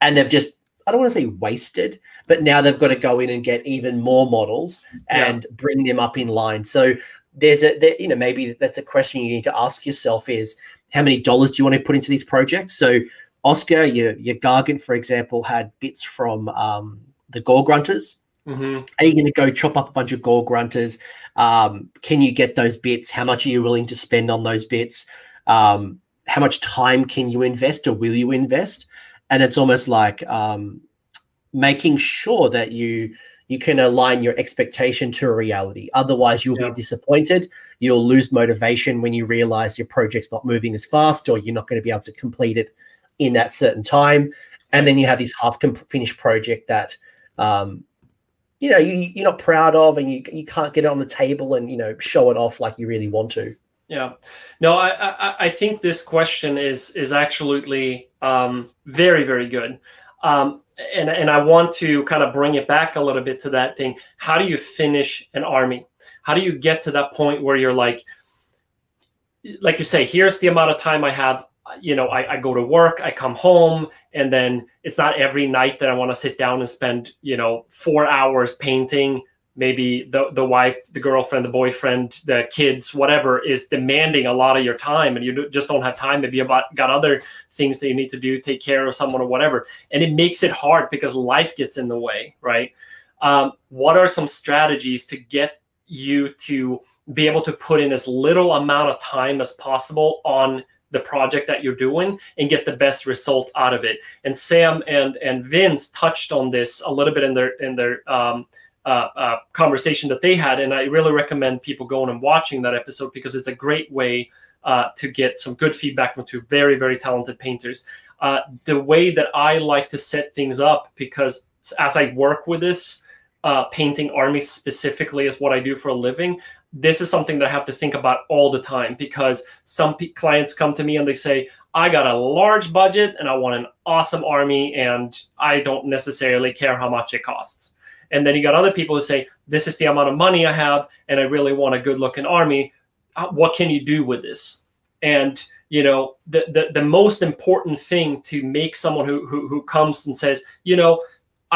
and they've just I don't want to say wasted, but now they've got to go in and get even more models and yeah. bring them up in line. So there's a, there, you know, maybe that's a question you need to ask yourself is how many dollars do you want to put into these projects? So Oscar, your, your Gargant, for example, had bits from um, the Gore Grunters. Mm-hmm. Are you going to go chop up a bunch of Gore Grunters? Um, can you get those bits? How much are you willing to spend on those bits? Um, how much time can you invest or will you invest? And it's almost like um, making sure that you you can align your expectation to a reality. Otherwise, you'll yeah. be disappointed. You'll lose motivation when you realize your project's not moving as fast or you're not going to be able to complete it in that certain time. And then you have this half-finished project that, um, you know, you, you're not proud of and you, you can't get it on the table and, you know, show it off like you really want to. Yeah, no, I, I I think this question is is absolutely um, very very good, um, and and I want to kind of bring it back a little bit to that thing. How do you finish an army? How do you get to that point where you're like, like you say, here's the amount of time I have. You know, I, I go to work, I come home, and then it's not every night that I want to sit down and spend you know four hours painting. Maybe the, the wife, the girlfriend, the boyfriend, the kids, whatever is demanding a lot of your time and you do, just don't have time. Maybe you got other things that you need to do, take care of someone or whatever. And it makes it hard because life gets in the way, right? Um, what are some strategies to get you to be able to put in as little amount of time as possible on the project that you're doing and get the best result out of it? And Sam and, and Vince touched on this a little bit in their, in their, um, Uh, uh, conversation that they had, and I really recommend people going and watching that episode because it's a great way uh, to get some good feedback from two very, very talented painters. Uh, the way that I like to set things up, because as I work with this, uh, painting armies specifically is what I do for a living, this is something that I have to think about all the time because some p clients come to me and they say, I got a large budget and I want an awesome army and I don't necessarily care how much it costs. And then you got other people who say, this is the amount of money I have, and I really want a good-looking army. What can you do with this? And, you know, the, the, the most important thing to make someone who, who, who comes and says, you know,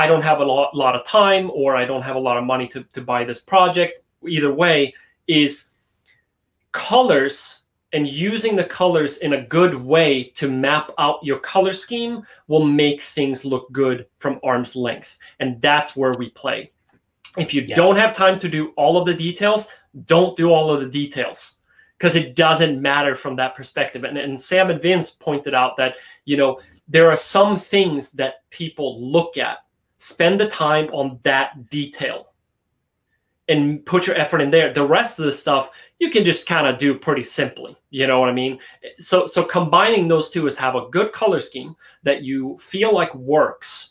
I don't have a lot, lot of time or I don't have a lot of money to, to buy this project, either way, is colors and using the colors in a good way to map out your color scheme will make things look good from arm's length. And that's where we play. If you yeah. don't have time to do all of the details, don't do all of the details because it doesn't matter from that perspective. And, and Sam and Vince pointed out that, you know, there are some things that people look at, spend the time on that detail. and put your effort in there. The rest of the stuff you can just kind of do pretty simply. You know what I mean? So, so combining those two is have a good color scheme that you feel like works,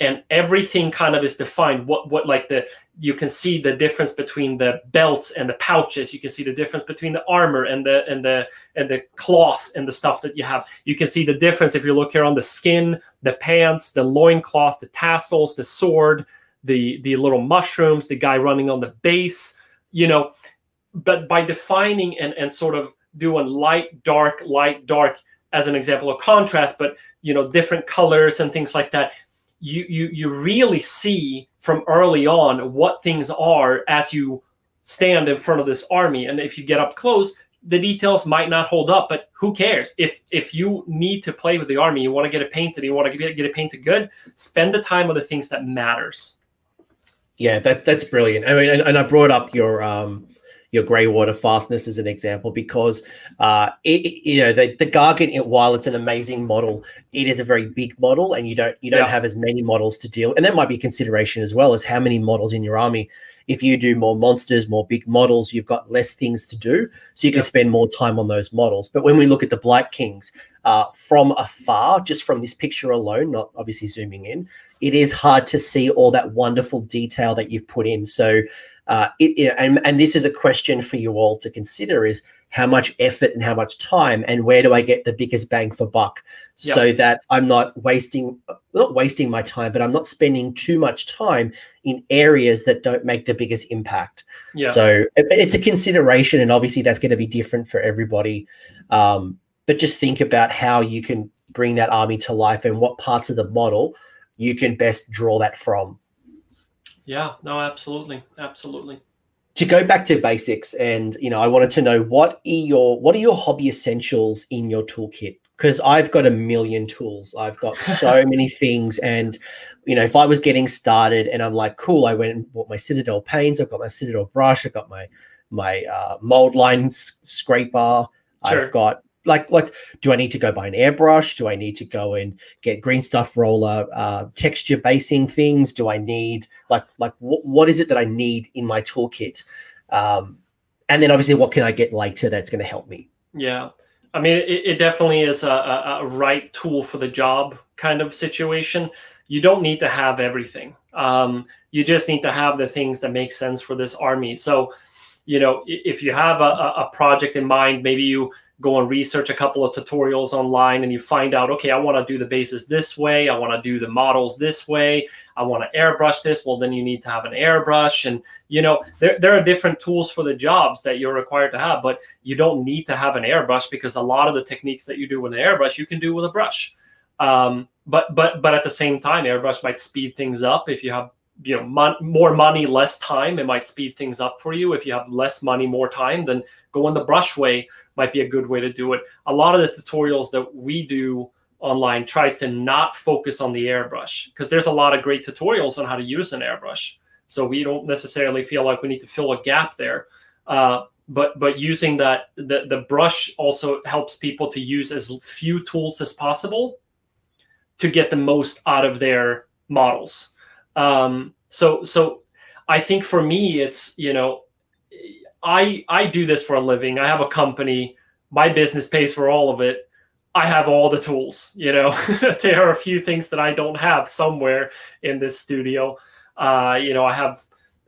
and everything kind of is defined. What, what, like the, you can see the difference between the belts and the pouches. You can see the difference between the armor and the, and the, and the cloth and the stuff that you have. You can see the difference if you look here on the skin, the pants, the loincloth, the tassels, the sword, the, the little mushrooms, the guy running on the base, you know. But by defining and, and sort of doing light, dark, light, dark as an example of contrast, but, you know, different colors and things like that, you, you, you really see from early on what things are as you stand in front of this army. And if you get up close, the details might not hold up, but who cares? If if you need to play with the army, you want to get it painted, you want to get, get it painted good, spend the time on the things that matters. Yeah, that's that's brilliant. I mean, and, and I brought up your um, your grey water fastness as an example because uh, it, it, you know the, the Gargant, it, while it's an amazing model, it is a very big model, and you don't you don't yeah. have as many models to deal. And that might be a consideration as well, as how many models in your army. If you do more monsters, more big models, you've got less things to do, so you can yeah. spend more time on those models. But when we look at the Blightking, uh, from afar, just from this picture alone, not obviously zooming in, it is hard to see all that wonderful detail that you've put in. So, uh, it, you know, and, and this is a question for you all to consider is how much effort and how much time, and where do I get the biggest bang for buck, yeah. so that I'm not wasting, not wasting my time, but I'm not spending too much time in areas that don't make the biggest impact. Yeah. So it, it's a consideration, and obviously that's going to be different for everybody. Um, but just think about how you can bring that army to life and what parts of the model you can best draw that from. Yeah, no, absolutely. Absolutely. To go back to basics, and, you know, I wanted to know what are your, what are your hobby essentials in your toolkit? Because I've got a million tools. I've got so many things. And, you know, if I was getting started and I'm like, cool, I went and bought my Citadel paints. I've got my Citadel brush. I've got my, my uh, mold line scraper. Sure. I've got, Like, like, do I need to go buy an airbrush? Do I need to go and get green stuff roller, uh, texture basing things? Do I need, like, like wh what is it that I need in my toolkit? Um, and then obviously what can I get later that's going to help me? Yeah. I mean, it, it definitely is a, a, a right tool for the job kind of situation. You don't need to have everything. Um, you just need to have the things that make sense for this army. So, you know, if you have a, a project in mind, maybe you go and research a couple of tutorials online and you find out, okay, I want to do the bases this way. I want to do the models this way. I want to airbrush this. Well, then you need to have an airbrush. And, you know, there, there are different tools for the jobs that you're required to have, but you don't need to have an airbrush because a lot of the techniques that you do with an airbrush, you can do with a brush. Um, but, but, but at the same time, airbrush might speed things up. If you have, you know, mon more money, less time, it might speed things up for you. If you have less money, more time, then going the brush way might be a good way to do it. A lot of the tutorials that we do online tries to not focus on the airbrush because there's a lot of great tutorials on how to use an airbrush. So we don't necessarily feel like we need to fill a gap there. Uh, but but using that, the, the brush also helps people to use as few tools as possible to get the most out of their models. Um, so, so I think for me, it's, you know, I, I do this for a living. I have a company, my business pays for all of it. I have all the tools, you know, there are a few things that I don't have somewhere in this studio. Uh, you know, I have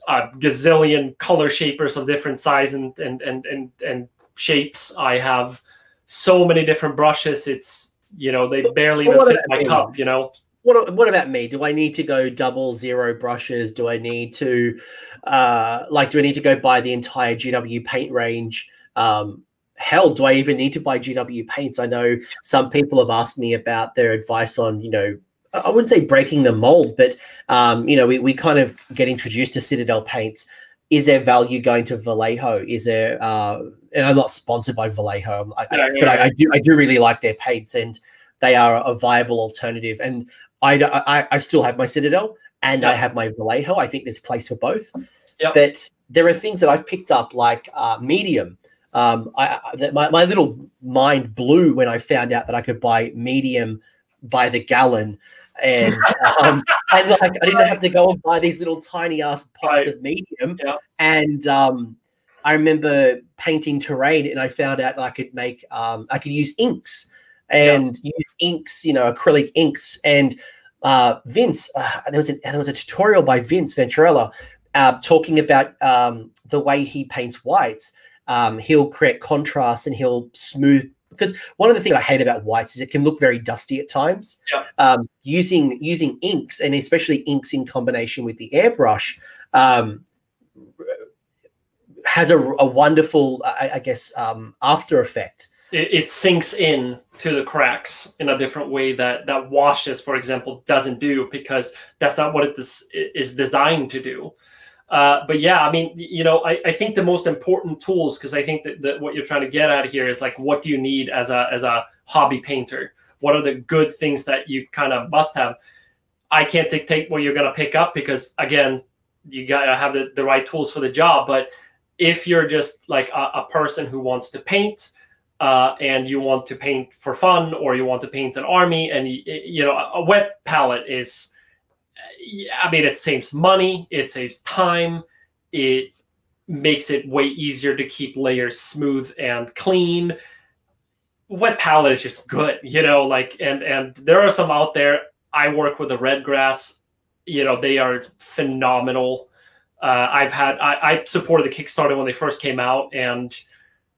a gazillion color shapers of different size and, and, and, and, and shapes. I have so many different brushes. It's, you know, they barely even fit my cup, you know? What, what about me? Do I need to go double zero brushes? Do I need to, uh, like, do I need to go buy the entire G W paint range? Um, hell, do I even need to buy G W paints? I know some people have asked me about their advice on, you know, I wouldn't say breaking the mold, but, um, you know, we, we kind of get introduced to Citadel paints. Is there value going to Vallejo? Is there, uh, and I'm not sponsored by Vallejo, I, yeah, yeah. but I, I do I do really like their paints, and they are a viable alternative. And I, I, I still have my Citadel and yep. I have my Vallejo. I think there's place for both. Yep. But there are things that I've picked up, like uh, medium. Um, I, I, my, my little mind blew when I found out that I could buy medium by the gallon. And um, and like I didn't have to go and buy these little tiny ass pots right. of medium. Yeah. And um, I remember painting terrain, and I found out that I could make um, I could use inks and yeah. use inks, you know, acrylic inks. And uh, Vince, uh, there was a, there was a tutorial by Vince Venturella uh, talking about um, the way he paints whites. Um, he'll create contrast and he'll smooth. Because one of the things I hate about whites is it can look very dusty at times. Yep. Um, using using inks, and especially inks in combination with the airbrush, um, has a, a wonderful, I, I guess, um, after effect. It, it sinks in to the cracks in a different way that that washes, for example, doesn't do, because that's not what it is, is designed to do. Uh, but yeah, I mean, you know, I, I think the most important tools, because I think that, that what you're trying to get at here is like, what do you need as a as a hobby painter? What are the good things that you kind of must have? I can't dictate what you're going to pick up, because again, you got to have the, the right tools for the job. But if you're just like a, a person who wants to paint uh, and you want to paint for fun, or you want to paint an army, and you, you know, a wet palette is... I mean, it saves money, it saves time, it makes it way easier to keep layers smooth and clean. Wet palette is just good, you know, like, and, and there are some out there. I work with the red grass, you know, they are phenomenal. Uh, I've had, I, I supported the Kickstarter when they first came out, and,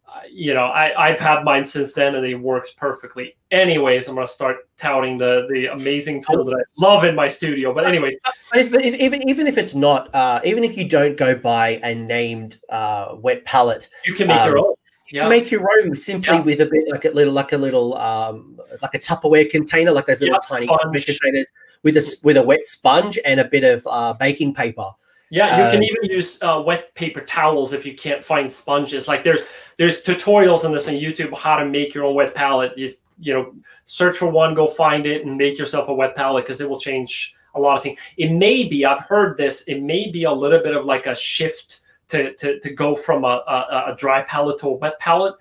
uh, you know, I, I've had mine since then, and it works perfectly. Anyways, I'm going to start touting the the amazing tool that I love in my studio. But anyways, if, if, even even if it's not, uh, even if you don't go buy a named uh, wet palette, you can make um, your own. You yeah. can make your own simply yeah. with a bit like a little like a little um, like a Tupperware container, like those yeah, little tiny sponge. containers with a with a wet sponge and a bit of uh, baking paper. Yeah, you um, can even use uh, wet paper towels if you can't find sponges. Like there's there's tutorials on this on YouTube, how to make your own wet palette. Just, you know, search for one, go find it, and make yourself a wet palette, because it will change a lot of things. It may be, I've heard this, it may be a little bit of like a shift to to, to go from a, a, a dry palette to a wet palette,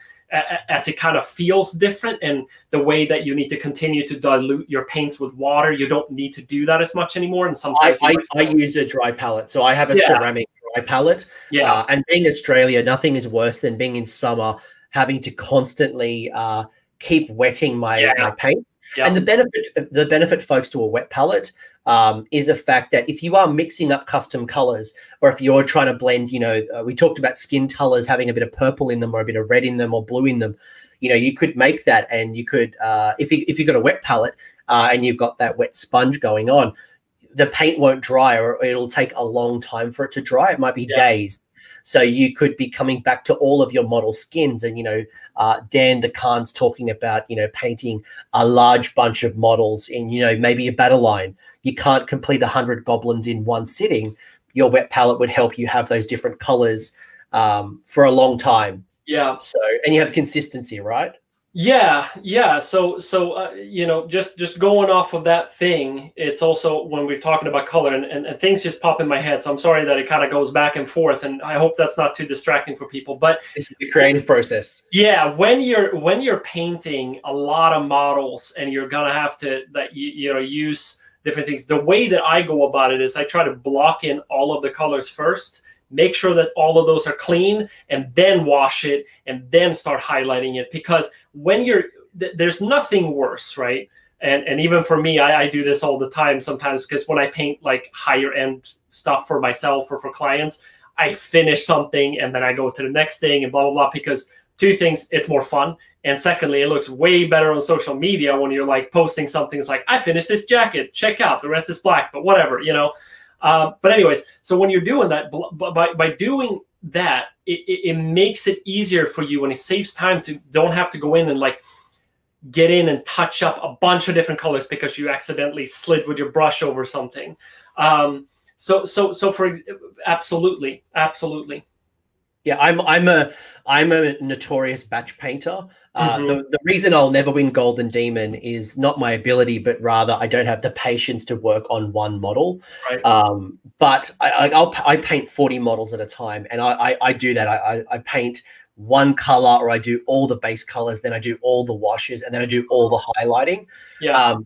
as it kind of feels different, and the way that you need to continue to dilute your paints with water, you don't need to do that as much anymore. And sometimes I, I, I use a dry palette, so I have a yeah. ceramic dry palette. Yeah, uh, and being Australia, nothing is worse than being in summer, having to constantly uh, keep wetting my yeah. my paint. Yeah. And the benefit the benefit, folks, to a wet palette um, is the fact that if you are mixing up custom colors, or if you're trying to blend, you know, uh, we talked about skin colors having a bit of purple in them, or a bit of red in them, or blue in them, you know, you could make that, and you could, uh, if, you, if you've got a wet palette uh, and you've got that wet sponge going on, the paint won't dry, or it'll take a long time for it to dry. It might be yeah. days. So you could be coming back to all of your model skins. And, you know, uh, Dan the Khan's talking about, you know, painting a large bunch of models in, you know, maybe a battle line. You can't complete one hundred goblins in one sitting. Your wet palette would help you have those different colors um, for a long time. Yeah. So, and you have consistency, right? Yeah, yeah. So, so uh, you know, just just going off of that thing, it's also when we're talking about color, and, and, and things just pop in my head. So I'm sorry that it kind of goes back and forth, and I hope that's not too distracting for people. But it's the creative process. Yeah, when you're when you're painting a lot of models, and you're gonna have to that you you know use different things. The way that I go about it is I try to block in all of the colors first. Make sure that all of those are clean, and then wash it, and then start highlighting it. Because when you're, th there's nothing worse, right? And and even for me, I, I do this all the time sometimes, because when I paint like higher end stuff for myself or for clients, I finish something and then I go to the next thing and blah, blah, blah. Because two things, it's more fun. And secondly, it looks way better on social media when you're like posting something. It's like, I finished this jacket, check out, the rest is black, but whatever, you know? Uh, but anyways, so when you're doing that, by, by doing that, it, it, it makes it easier for you, and it saves time to don't have to go in and like get in and touch up a bunch of different colors because you accidentally slid with your brush over something. Um, so, so, so for ex absolutely, absolutely. Yeah, I'm, I'm a, I'm a notorious batch painter. Uh, mm-hmm. the, the reason I'll never win Golden Demon is not my ability, but rather I don't have the patience to work on one model. Right. Um, but I, I'll, I paint forty models at a time, and I, I, I do that. I, I paint one color, or I do all the base colors, then I do all the washes, and then I do all the highlighting. Yeah. Um,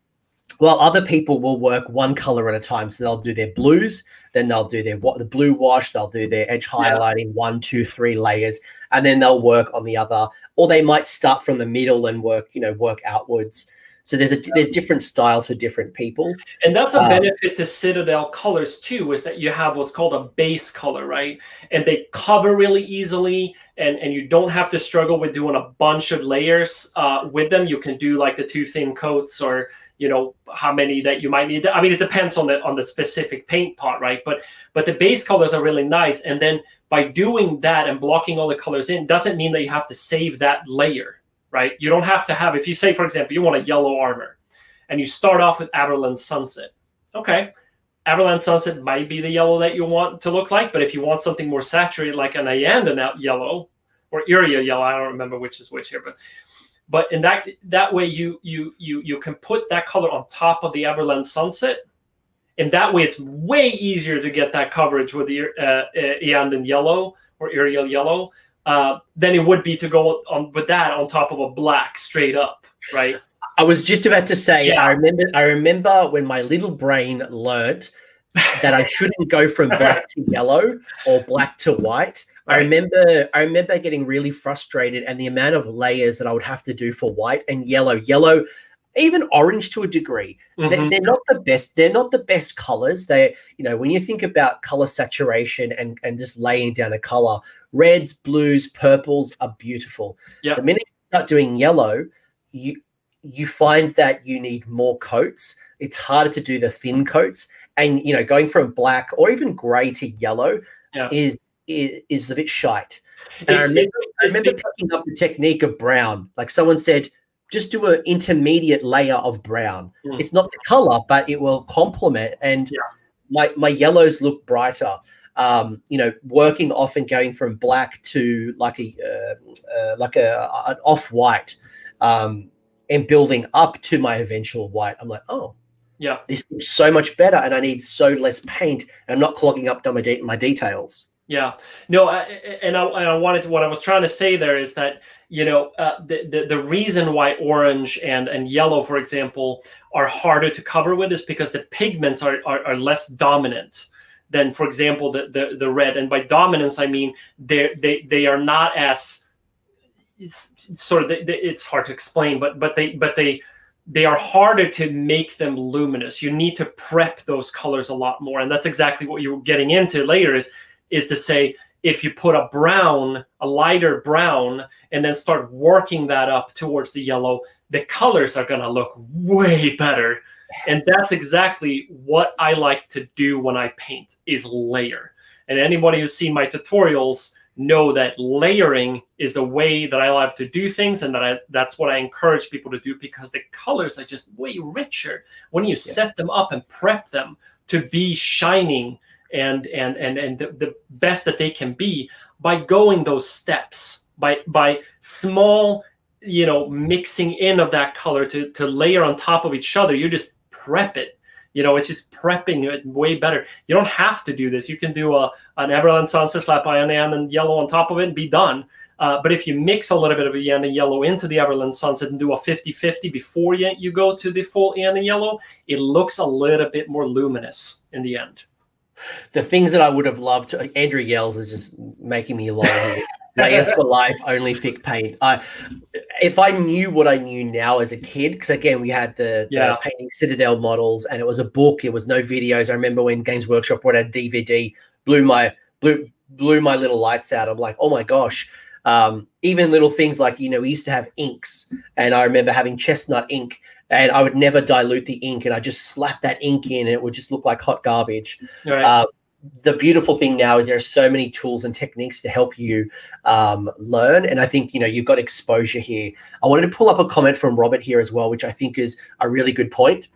While other people will work one color at a time. So they'll do their blues, then they'll do their the blue wash, they'll do their edge highlighting, yeah. one, two, three layers, and then they'll work on the other. Or they might start from the middle and work, you know, work outwards. So there's a there's different styles for different people. And that's a benefit um, to Citadel colors too, is that you have what's called a base color, right? And they cover really easily, and, and you don't have to struggle with doing a bunch of layers uh, with them. You can do like the two thin coats, or you know how many that you might need. I mean, it depends on the on the specific paint pot, right? But but the base colors are really nice. And then by doing that and blocking all the colors in, doesn't mean that you have to save that layer. Right? You don't have to have, if you say, for example, you want a yellow armor and you start off with Averland Sunset. Okay. Averland Sunset might be the yellow that you want to look like, but if you want something more saturated, like an Ayanda yellow or Yriel Yellow, I don't remember which is which here, but, but in that, that way you, you, you, you can put that color on top of the Averland Sunset. And that way it's way easier to get that coverage with the uh, Ayanda Yellow or Yriel Yellow. Uh, than it would be to go on with that on top of a black straight up, right? I was just about to say, yeah. I remember I remember when my little brain learnt that I shouldn't go from black to yellow or black to white. Right. I remember I remember getting really frustrated, and the amount of layers that I would have to do for white and yellow. Yellow, even orange to a degree. Mm-hmm. They, they're not the best. They're not the best colors. They, you know, when you think about color saturation and, and just laying down a color, reds, blues, purples are beautiful. Yep. The minute you start doing yellow, you you find that you need more coats. It's harder to do the thin coats, and you know, going from black or even grey to yellow yep. is, is is a bit shite. And it's, I remember, it's, I remember it's, picking up the technique of brown. Like someone said, just do an intermediate layer of brown. Mm. It's not the color, but it will complement. And yeah. my my yellows look brighter. Um, you know, working off and going from black to like a uh, uh, like a an off white, um, and building up to my eventual white. I'm like, oh, yeah, this looks so much better, and I need so less paint. And I'm not clogging up my de my details. Yeah, no, I, and I, I wanted to, what I was trying to say there is that you know uh, the, the the reason why orange and and yellow, for example, are harder to cover with is because the pigments are are, are less dominant than, for example, the, the, the red. And by dominance, I mean they they they are not as sort of. They, they, it's hard to explain, but but they but they they are harder to make them luminous. You need to prep those colors a lot more, and that's exactly what you're getting into later. Is is to say if you put a brown, a lighter brown, and then start working that up towards the yellow, the colors are going to look way better. And that's exactly what I like to do when I paint, is layer. And anybody who's seen my tutorials know that layering is the way that I like to do things, and that I, that's what I encourage people to do, because the colors are just way richer when you yeah. set them up and prep them to be shining and and and and the, the best that they can be by going those steps, by by small, you know, mixing in of that color to to layer on top of each other. You just prep it, you know, it's just prepping it way better. You don't have to do this. You can do a an Averland Sunset, slap iron and yellow on top of it and be done. Uh, but if you mix a little bit of iron and yellow into the Averland Sunset and do a fifty fifty before you, you go to the full iron and yellow, it looks a little bit more luminous in the end. The things that I would have loved to, Andrew yells is just making me laugh. Layers for life, only thick paint. I, if I knew what I knew now as a kid, because again, we had the, yeah. the painting Citadel models, and it was a book. It was no videos. I remember when Games Workshop brought out a D V D, blew my blew blew my little lights out. I'm like, oh my gosh. Um, even little things like, you know, we used to have inks, and I remember having chestnut ink, and I would never dilute the ink, and I just slap that ink in, and it would just look like hot garbage. Right. Um, the beautiful thing now is there are so many tools and techniques to help you um, learn. And I think, you know, you've got exposure here. I wanted to pull up a comment from Robert here as well, which I think is a really good point,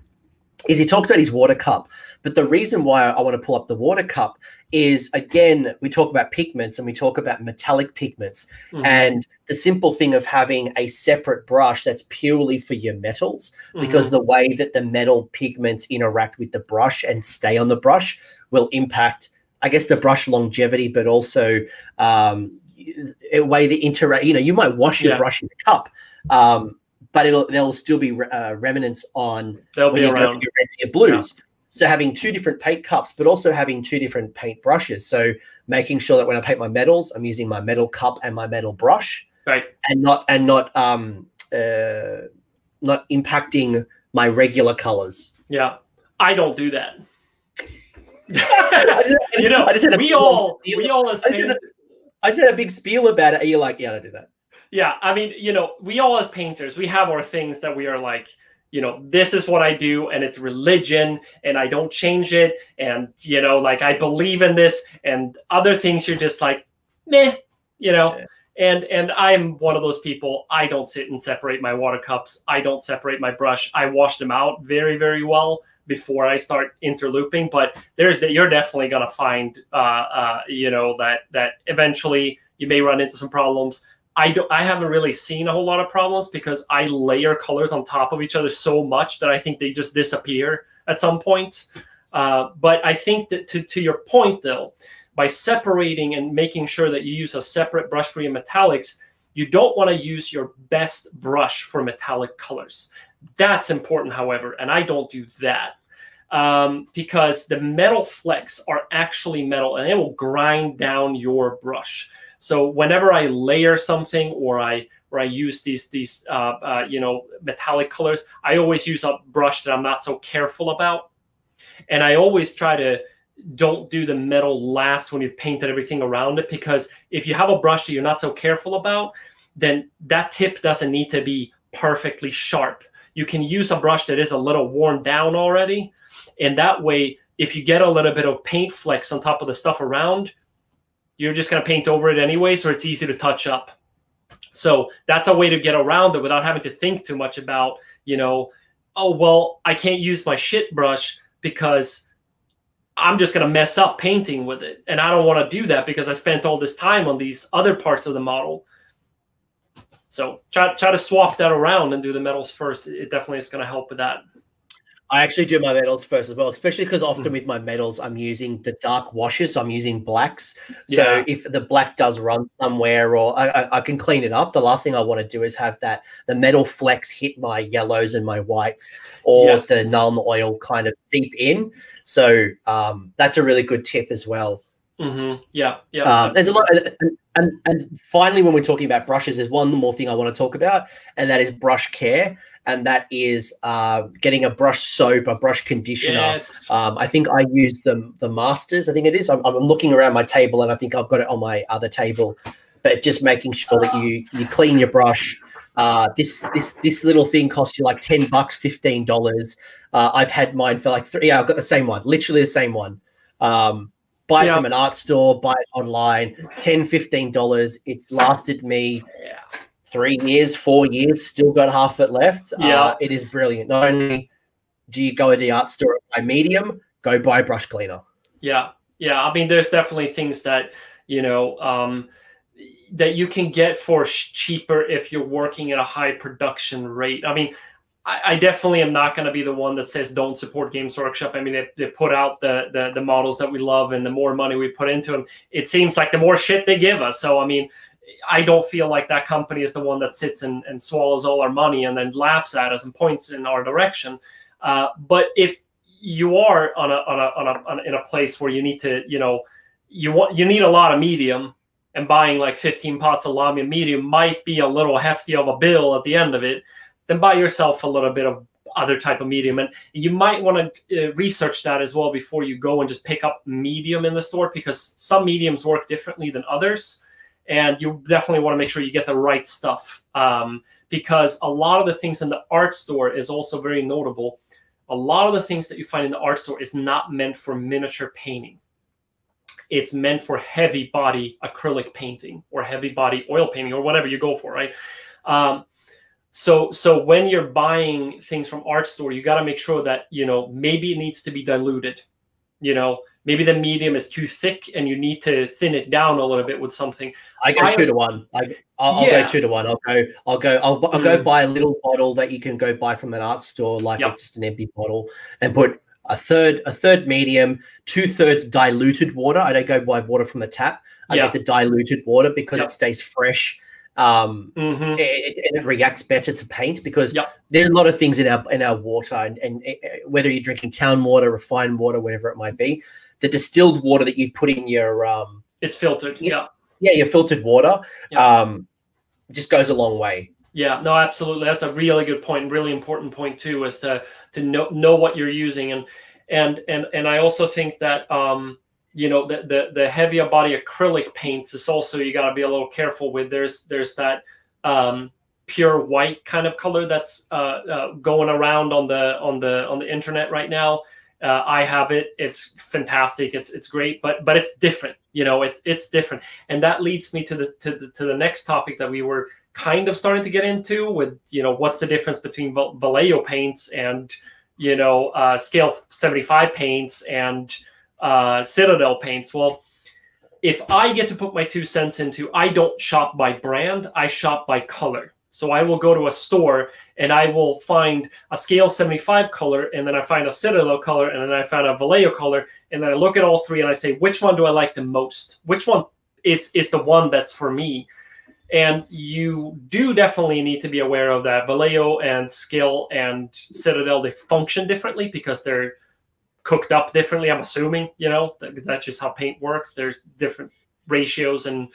is he talks about his water cup. But the reason why I want to pull up the water cup is, again, we talk about pigments and we talk about metallic pigments. Mm-hmm. And the simple thing of having a separate brush that's purely for your metals, mm-hmm. because the way that the metal pigments interact with the brush and stay on the brush will impact, I guess, the brush longevity, but also um, a way the interact, you know, you might wash your yeah. brush in the cup, um, but it'll there'll still be uh, remnants on. They'll be around. Your reds, your blues. Yeah. So having two different paint cups, but also having two different paint brushes. So making sure that when I paint my metals, I'm using my metal cup and my metal brush, right? And not and not um uh not impacting my regular colors. Yeah, I don't do that. I just, I you know, I just had we all we all as painters. I just had a big spiel about it. And you're like, yeah, I don't do that. Yeah, I mean, you know, we all as painters, we have our things that we are like. You know, this is what I do, and it's religion, and I don't change it, and, you know, like, I believe in this, and other things you're just like, meh, you know, yeah. and and I'm one of those people. I don't sit and separate my water cups. I don't separate my brush. I wash them out very, very well before I start interlooping, but there's that you're definitely going to find, uh, uh, you know, that that eventually you may run into some problems. I don't, I haven't really seen a whole lot of problems because I layer colors on top of each other so much that I think they just disappear at some point. Uh, but I think that to, to your point, though, by separating and making sure that you use a separate brush for your metallics, you don't want to use your best brush for metallic colors. That's important, however, and I don't do that. Um, because the metal flecks are actually metal and it will grind down your brush. So whenever I layer something or I or I use these these uh, uh, you know, metallic colors, I always use a brush that I'm not so careful about, and I always try to don't do the metal last when you've painted everything around it, because if you have a brush that you're not so careful about, then that tip doesn't need to be perfectly sharp. You can use a brush that is a little worn down already. And that way, if you get a little bit of paint flecks on top of the stuff around, you're just going to paint over it anyway, so it's easy to touch up. So that's a way to get around it without having to think too much about, you know, oh, well, I can't use my shit brush because I'm just going to mess up painting with it. And I don't want to do that because I spent all this time on these other parts of the model. So try, try to swap that around and do the metals first. It definitely is going to help with that. I actually do my metals first as well, especially because often mm. with my metals, I'm using the dark washes. So I'm using blacks. Yeah. So if the black does run somewhere, or I, I, I can clean it up. The last thing I want to do is have that the metal flecks hit my yellows and my whites, or yes. the Nuln Oil kind of seep in. So um, that's a really good tip as well. Mm-hmm. Yeah, yeah. Um, there's a lot, and, and and finally, when we're talking about brushes, there's one more thing I want to talk about, and that is brush care. And that is uh, getting a brush soap, a brush conditioner. Yes. Um, I think I use the, the Masters, I think it is. I'm, I'm looking around my table and I think I've got it on my other table. But just making sure that you you clean your brush. Uh, this this this little thing costs you like ten bucks, fifteen dollars. Uh, I've had mine for like three. Yeah, I've got the same one, literally the same one. Um, buy yeah. it from an art store, buy it online, ten dollars, fifteen dollars. It's lasted me... Yeah. Three years, four years, still got half of it left. Yeah, uh, it is brilliant. Not only do you go to the art store and buy medium, go buy a brush cleaner. Yeah, yeah. I mean, there's definitely things that you know um, that you can get for cheaper if you're working at a high production rate. I mean, I, I definitely am not going to be the one that says don't support Games Workshop. I mean, they they put out the, the the models that we love, and the more money we put into them, it seems like the more shit they give us. So I mean. I don't feel like that company is the one that sits and, and swallows all our money and then laughs at us and points in our direction. Uh, but if you are on a, on a, on a, on a, in a place where you need to, you know, you want, you need a lot of medium, and buying like fifteen pots of lamy medium might be a little hefty of a bill at the end of it, then buy yourself a little bit of other type of medium. And you might want to uh, research that as well before you go and just pick up medium in the store, because some mediums work differently than others. And you definitely want to make sure you get the right stuff, um, because a lot of the things in the art store is also very notable. A lot of the things that you find in the art store is not meant for miniature painting. It's meant for heavy body acrylic painting or heavy body oil painting or whatever you go for, right? Um, so, so when you're buying things from art store, you got to make sure that, you know, maybe it needs to be diluted, you know. Maybe the medium is too thick and you need to thin it down a little bit with something. I go I, two to one. I, I'll, yeah. I'll go two to one. I'll go. I'll go. I'll, I'll mm. go buy a little bottle that you can go buy from an art store, like yep. it's just an empty bottle, and put a third, a third medium, two thirds diluted water. I don't go buy water from the tap. I yep. get the diluted water because yep. it stays fresh Um, mm-hmm. it, it, and it reacts better to paint because yep. there's a lot of things in our in our water, and, and it, whether you're drinking town water, refined water, whatever it might be, the distilled water that you put in your um, it's filtered, your, yeah, yeah, your filtered water, yep. um, just goes a long way. Yeah, no, absolutely. That's a really good point, really important point too, is to to know know what you're using, and and and and I also think that um. you know, the, the, the heavier body acrylic paints is also, you got to be a little careful with. There's there's that um, pure white kind of color that's uh, uh, going around on the on the on the internet right now. Uh, I have it. It's fantastic. It's it's great, but but it's different. You know, it's it's different, and that leads me to the to the to the next topic that we were kind of starting to get into with, you know, what's the difference between Vallejo paints and, you know, uh, Scale seventy-five paints and Uh, Citadel paints. Well, if I get to put my two cents into, I don't shop by brand, I shop by color. So I will go to a store and I will find a Scale seventy-five color, and then I find a Citadel color, and then I find a Vallejo color, and then I look at all three and I say, which one do I like the most? Which one is, is the one that's for me? And you do definitely need to be aware of that. Vallejo and Scale and Citadel, they function differently because they're cooked up differently, I'm assuming. You know, that, that's just how paint works. There's different ratios and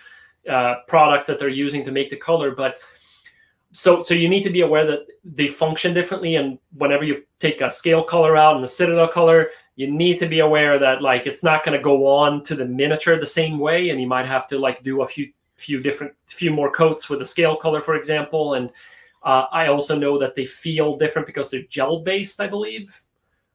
uh, products that they're using to make the color. But so so you need to be aware that they function differently. And whenever you take a Scale color out and a Citadel color, you need to be aware that, like, it's not going to go on to the miniature the same way. And you might have to, like, do a few few different, few more coats with a Scale color, for example. And uh, I also know that they feel different because they're gel-based, I believe.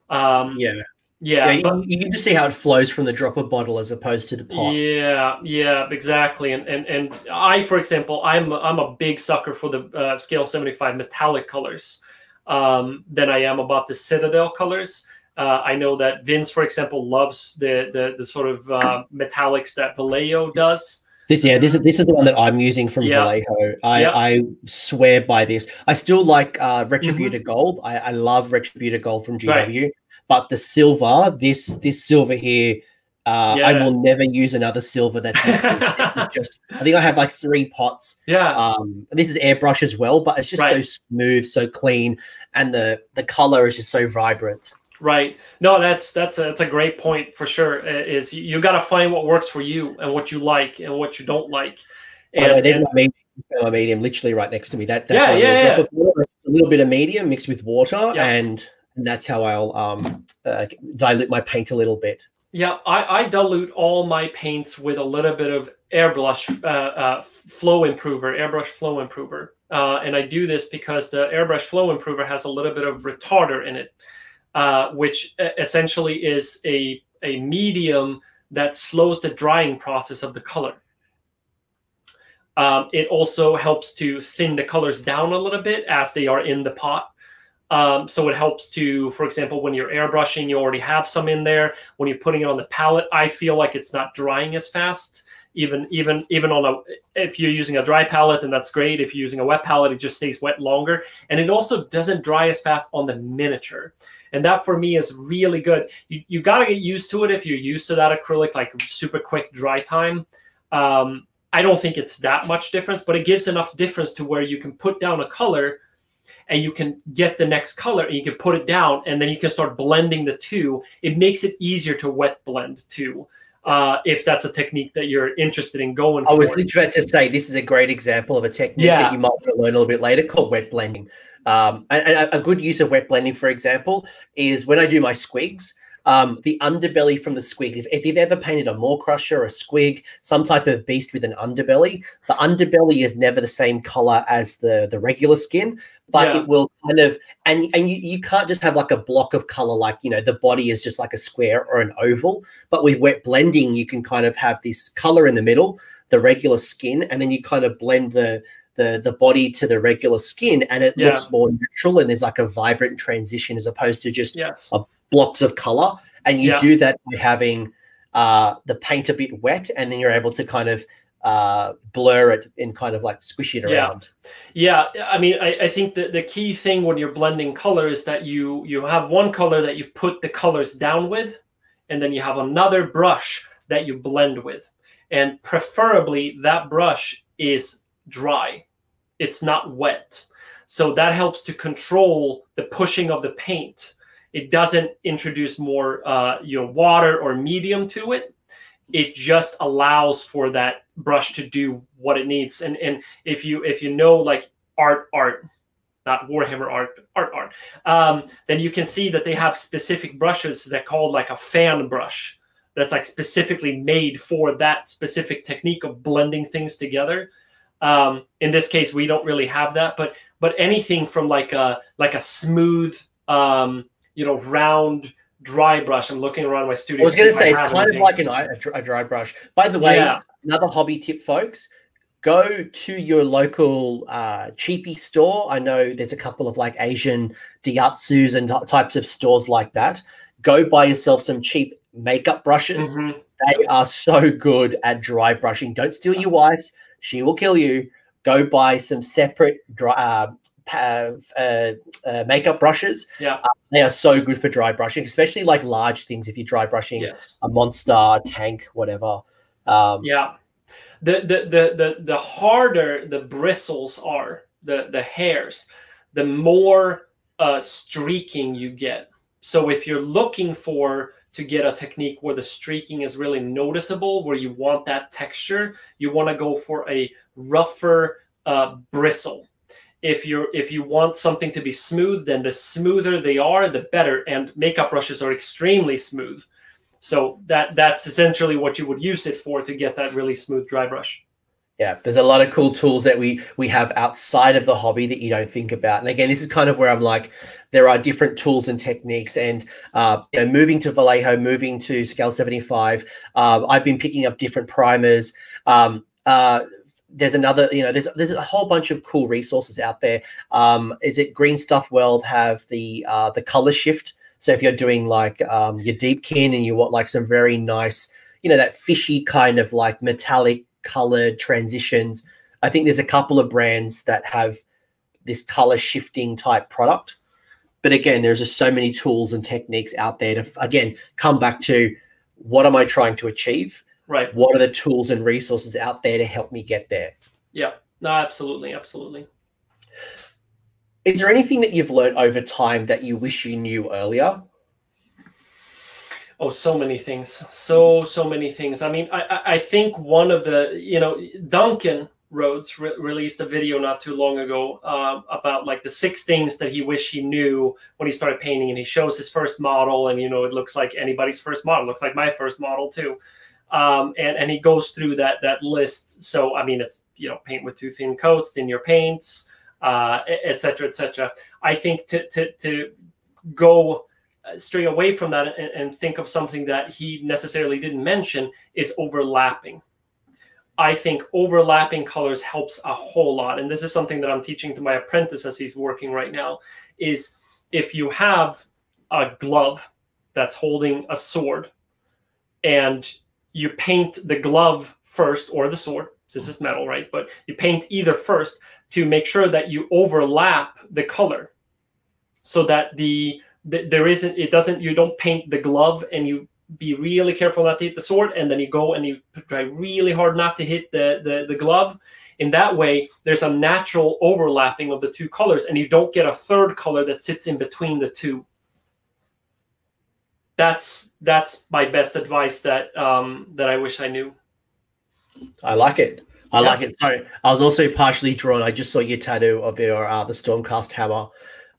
Um, yeah. Yeah, yeah, but you can just see how it flows from the dropper bottle as opposed to the pot. Yeah, yeah, exactly. And and and I, for example, I'm I'm a big sucker for the uh, Scale seventy-five metallic colors um, than I am about the Citadel colors. Uh, I know that Vince, for example, loves the the, the sort of uh, metallics that Vallejo does. This yeah, this is this is the one that I'm using from yeah. Vallejo. I, yeah. I swear by this. I still like uh, Retributor mm-hmm. Gold. I, I love Retributor Gold from G W. Right. But the silver, this this silver here, uh, yeah. I will never use another silver. That's just, I think I have like three pots. Yeah. Um, and this is airbrush as well, but it's just right. so smooth, so clean, and the the color is just so vibrant. Right. No, that's that's a, that's a great point for sure. Is you got to find what works for you and what you like and what you don't like. And, oh, no, there's and, my, medium, my medium, literally right next to me. That that's yeah, yeah, yeah. Water, a little bit of medium mixed with water yeah. and. And that's how I'll um, uh, dilute my paint a little bit. Yeah, I, I dilute all my paints with a little bit of airbrush uh, uh, flow improver, airbrush flow improver. Uh, and I do this because the airbrush flow improver has a little bit of retarder in it, uh, which essentially is a, a medium that slows the drying process of the color. Um, it also helps to thin the colors down a little bit as they are in the pot. Um, so it helps to, for example, when you're airbrushing, you already have some in there. When you're putting it on the palette, I feel like it's not drying as fast. Even even even on a if you're using a dry palette, then that's great. If you're using a wet palette, it just stays wet longer, and it also doesn't dry as fast on the miniature. And that for me is really good. You you gotta get used to it if you're used to that acrylic, like super quick dry time. Um, I don't think it's that much difference, but it gives enough difference to where you can put down a color. And you can get the next color and you can put it down and then you can start blending the two. It makes it easier to wet blend too, uh, if that's a technique that you're interested in going for. I was literally about to say this is a great example of a technique yeah. that you might learn a little bit later called wet blending. Um, and, and a good use of wet blending, for example, is when I do my squigs, um, the underbelly from the squig. If, if you've ever painted a maw crusher, a squig, some type of beast with an underbelly, the underbelly is never the same color as the, the regular skin. But yeah. it will kind of, and and you, you can't just have like a block of color, like, you know, the body is just like a square or an oval. But with wet blending, you can kind of have this color in the middle, the regular skin, and then you kind of blend the the, the body to the regular skin, and it yeah. looks more neutral, and there's like a vibrant transition as opposed to just yes. a blocks of color. And you yeah. do that by having uh, the paint a bit wet, and then you're able to kind of uh blur it and kind of like squish it around. Yeah, yeah. I mean, I, I think that the key thing when you're blending color is that you you have one color that you put the colors down with, and then you have another brush that you blend with, and preferably that brush is dry. It's not wet. So that helps to control the pushing of the paint. It doesn't introduce more uh, you know, water or medium to it. It just allows for that brush to do what it needs. And and if you if you know like art art, not Warhammer art, but art art, um, then you can see that they have specific brushes that are called like a fan brush. That's like specifically made for that specific technique of blending things together. Um, in this case, we don't really have that, but but anything from like a like a smooth, um, you know, round dry brush. I'm looking around my studio. I was going to say it's kind anything. of like an, a dry brush. By the way, yeah. Another hobby tip, folks. Go to your local uh, cheapy store. I know there's a couple of like Asian Diatsus and types of stores like that. Go buy yourself some cheap makeup brushes. Mm-hmm. They are so good at dry brushing. Don't steal your wife's. She will kill you. Go buy some separate dry, uh, Uh, uh, uh, makeup brushes. Yeah, uh, they are so good for dry brushing, especially like large things. If you're dry brushing yes. a monster, tank, whatever. Um, yeah, the, the the the the harder the bristles are, the the hairs, the more uh, streaking you get. So if you're looking for to get a technique where the streaking is really noticeable, where you want that texture, you want to go for a rougher uh, bristle. If you if you want something to be smooth, then the smoother they are, the better. And makeup brushes are extremely smooth, so that that's essentially what you would use it for to get that really smooth dry brush. Yeah, there's a lot of cool tools that we we have outside of the hobby that you don't think about. And again, this is kind of where I'm like, there are different tools and techniques. And uh, you know, moving to Vallejo, moving to Scale seventy-five, uh, I've been picking up different primers. Um, uh, There's another, you know, there's there's a whole bunch of cool resources out there. Um, is it Green Stuff World have the uh, the color shift? So if you're doing like um, your Deepkin and you want like some very nice, you know, that fishy kind of like metallic colored transitions, I think there's a couple of brands that have this color shifting type product. But again, there's just so many tools and techniques out there to, again, come back to what am I trying to achieve? Right. What are the tools and resources out there to help me get there? Yeah. No, absolutely. Absolutely. Is there anything that you've learned over time that you wish you knew earlier? Oh, so many things. So, so many things. I mean, I, I think one of the, you know, Duncan Rhodes re released a video not too long ago uh, about like the six things that he wished he knew when he started painting, and he shows his first model and, you know, it looks like anybody's first model. It looks like my first model too. Um, and, and he goes through that, that list. So, I mean, it's, you know, paint with two thin coats, thin your paints, uh, et cetera, et cetera. I think to, to, to go straight away from that and, and think of something that he necessarily didn't mention is overlapping. I think overlapping colors helps a whole lot. And this is something that I'm teaching to my apprentice as he's working right now, is if you have a glove that's holding a sword and you paint the glove first or the sword, since it's metal, right? But you paint either first to make sure that you overlap the color so that the, the there isn't, it doesn't, you don't paint the glove and you be really careful not to hit the sword, and then you go and you try really hard not to hit the, the, the glove. In that way, there's a natural overlapping of the two colors and you don't get a third color that sits in between the two. That's that's my best advice that um, that I wish I knew. I like it. I yeah. like it. Sorry, I was also partially drawn. I just saw your tattoo of your uh, the Stormcast hammer.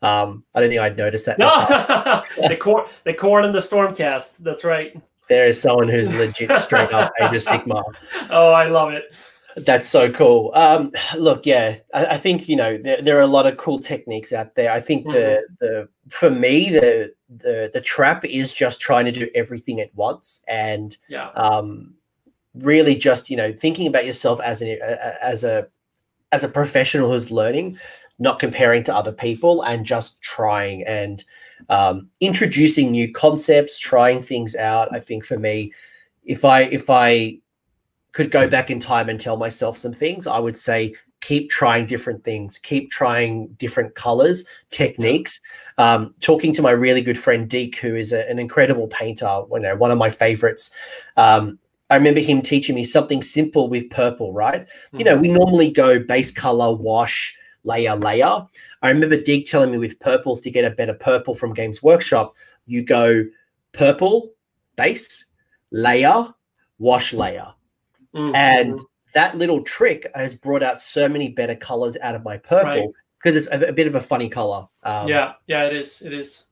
Um, I don't think I'd noticed that. No, the Khorne, the Khorne and the Stormcast. That's right. There is someone who's legit straight up Age of Sigmar. Oh, I love it. That's so cool. Um, look, yeah, I, I think, you know, there, there are a lot of cool techniques out there. I think the the for me the the the trap is just trying to do everything at once, and yeah. um, really just, you know, thinking about yourself as an as a as a professional who's learning, not comparing to other people, and just trying and um, introducing new concepts, trying things out. I think for me, if I if I could go back in time and tell myself some things, I would say keep trying different things, keep trying different colors, techniques. Um, talking to my really good friend Deke, who is a, an incredible painter, you know, one of my favorites, um, I remember him teaching me something simple with purple, right? Mm-hmm. You know, we normally go base color, wash, layer, layer. I remember Dig telling me with purples to get a better purple from Games Workshop, you go purple, base, layer, wash, layer. Mm-hmm. And that little trick has brought out so many better colors out of my purple because right. it's a, a bit of a funny color. Um, yeah, yeah, it is, it is.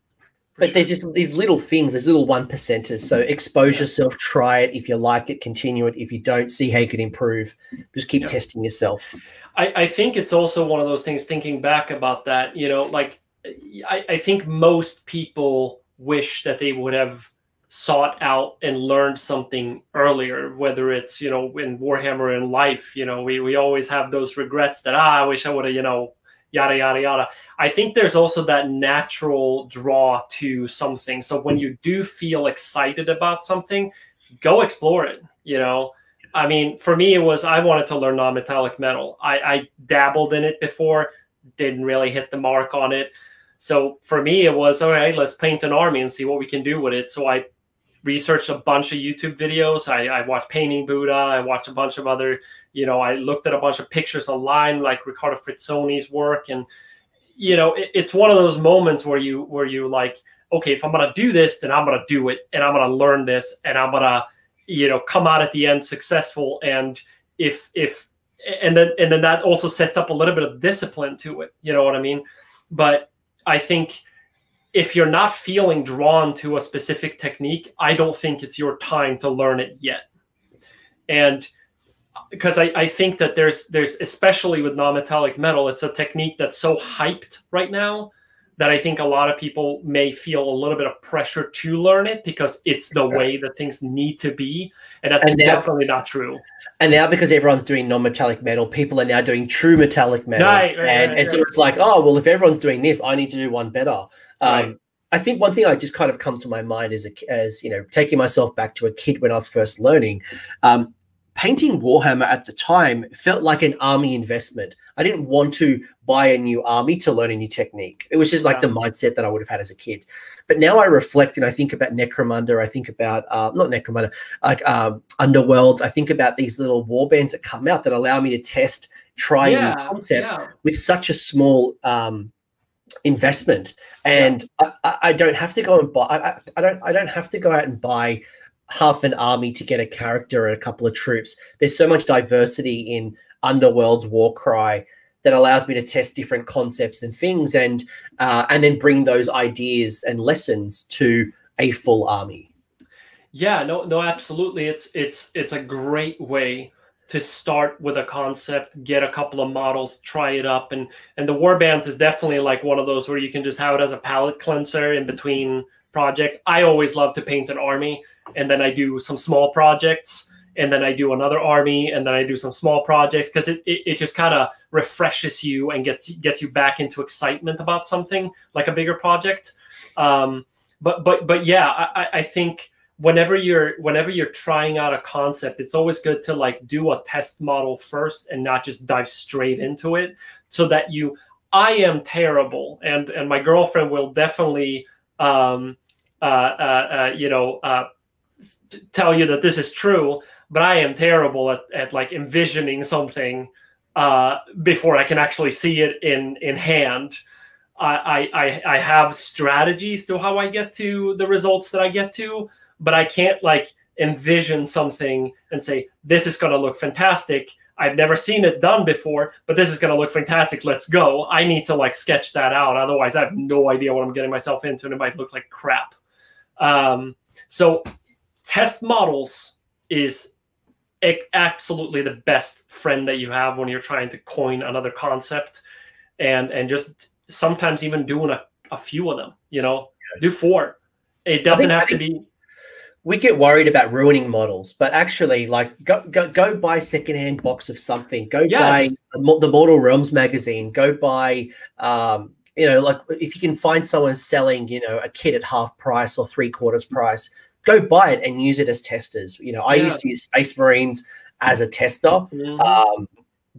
But sure. there's just these little things, these little one percenters. So expose yeah. yourself, try it. If you like it, continue it. If you don't, see how you can improve. Just keep yeah. testing yourself. I, I think it's also one of those things, thinking back about that, you know, like I, I think most people wish that they would have sought out and learned something earlier, whether it's, you know, in Warhammer and life, you know, we, we always have those regrets that, ah, I wish I would have, you know, yada, yada, yada. I think there's also that natural draw to something. So when you do feel excited about something, go explore it. You know, I mean, for me, it was, I wanted to learn non-metallic metal. I, I dabbled in it before, didn't really hit the mark on it. So for me, it was, all right, let's paint an army and see what we can do with it. So I researched a bunch of YouTube videos. I, I watched Painting Buddha. I watched a bunch of other, you know, I looked at a bunch of pictures online, like Riccardo Frizzoni's work. And, you know, it, it's one of those moments where you, where you like, okay, if I'm going to do this, then I'm going to do it. And I'm going to learn this. And I'm going to, you know, come out at the end successful. And if, if, and then, and then that also sets up a little bit of discipline to it. You know what I mean? But I think, if you're not feeling drawn to a specific technique, I don't think it's your time to learn it yet. And because I, I think that there's, there's especially with non-metallic metal, it's a technique that's so hyped right now that I think a lot of people may feel a little bit of pressure to learn it because it's the way that things need to be. And that's and now, definitely not true. And now because everyone's doing non-metallic metal, people are now doing true metallic metal. Right, right, and, right, and so right. it's like, oh, well, if everyone's doing this, I need to do one better. Right. Um, I think one thing I just kind of come to my mind is, a, as you know, taking myself back to a kid when I was first learning, um, painting Warhammer at the time felt like an army investment. I didn't want to buy a new army to learn a new technique. It was just like yeah. the mindset that I would have had as a kid. But now I reflect and I think about Necromunda. I think about, uh, not Necromunda, like uh, Underworlds. I think about these little warbands that come out that allow me to test, try yeah, a new concept yeah. with such a small um investment, and yeah. I, I don't have to go and buy. I, I don't. I don't have to go out and buy half an army to get a character and a couple of troops. There's so much diversity in Underworld's Warcry that allows me to test different concepts and things, and uh, and then bring those ideas and lessons to a full army. Yeah. No. No. Absolutely. It's it's it's a great way to start with a concept, get a couple of models, try it up. And, and the warbands is definitely like one of those where you can just have it as a palette cleanser in between projects. I always love to paint an army, and then I do some small projects, and then I do another army, and then I do some small projects, because it, it, it just kind of refreshes you and gets, gets you back into excitement about something like a bigger project. Um, but, but, but yeah, I, I think whenever you're whenever you're trying out a concept, it's always good to like do a test model first and not just dive straight into it, so that you I am terrible and and my girlfriend will definitely um uh uh, uh you know uh tell you that this is true, but I am terrible at, at like envisioning something uh before I can actually see it in in hand. I I I have strategies to how I get to the results that I get to, but I can't like envision something and say, this is going to look fantastic. I've never seen it done before, but this is going to look fantastic. Let's go. I need to like sketch that out. Otherwise, I have no idea what I'm getting myself into, and it might look like crap. Um, so test models is absolutely the best friend that you have when you're trying to coin another concept, and, and just sometimes even doing a, a few of them, you know, do four. It doesn't have to be... We get worried about ruining models, but actually, like, go go, go buy secondhand box of something. Go yes. buy the Mortal Realms magazine. Go buy, um, you know, like if you can find someone selling, you know, a kit at half price or three quarters price, go buy it and use it as testers. You know, I yeah. used to use Space Marines as a tester, mm-hmm. um,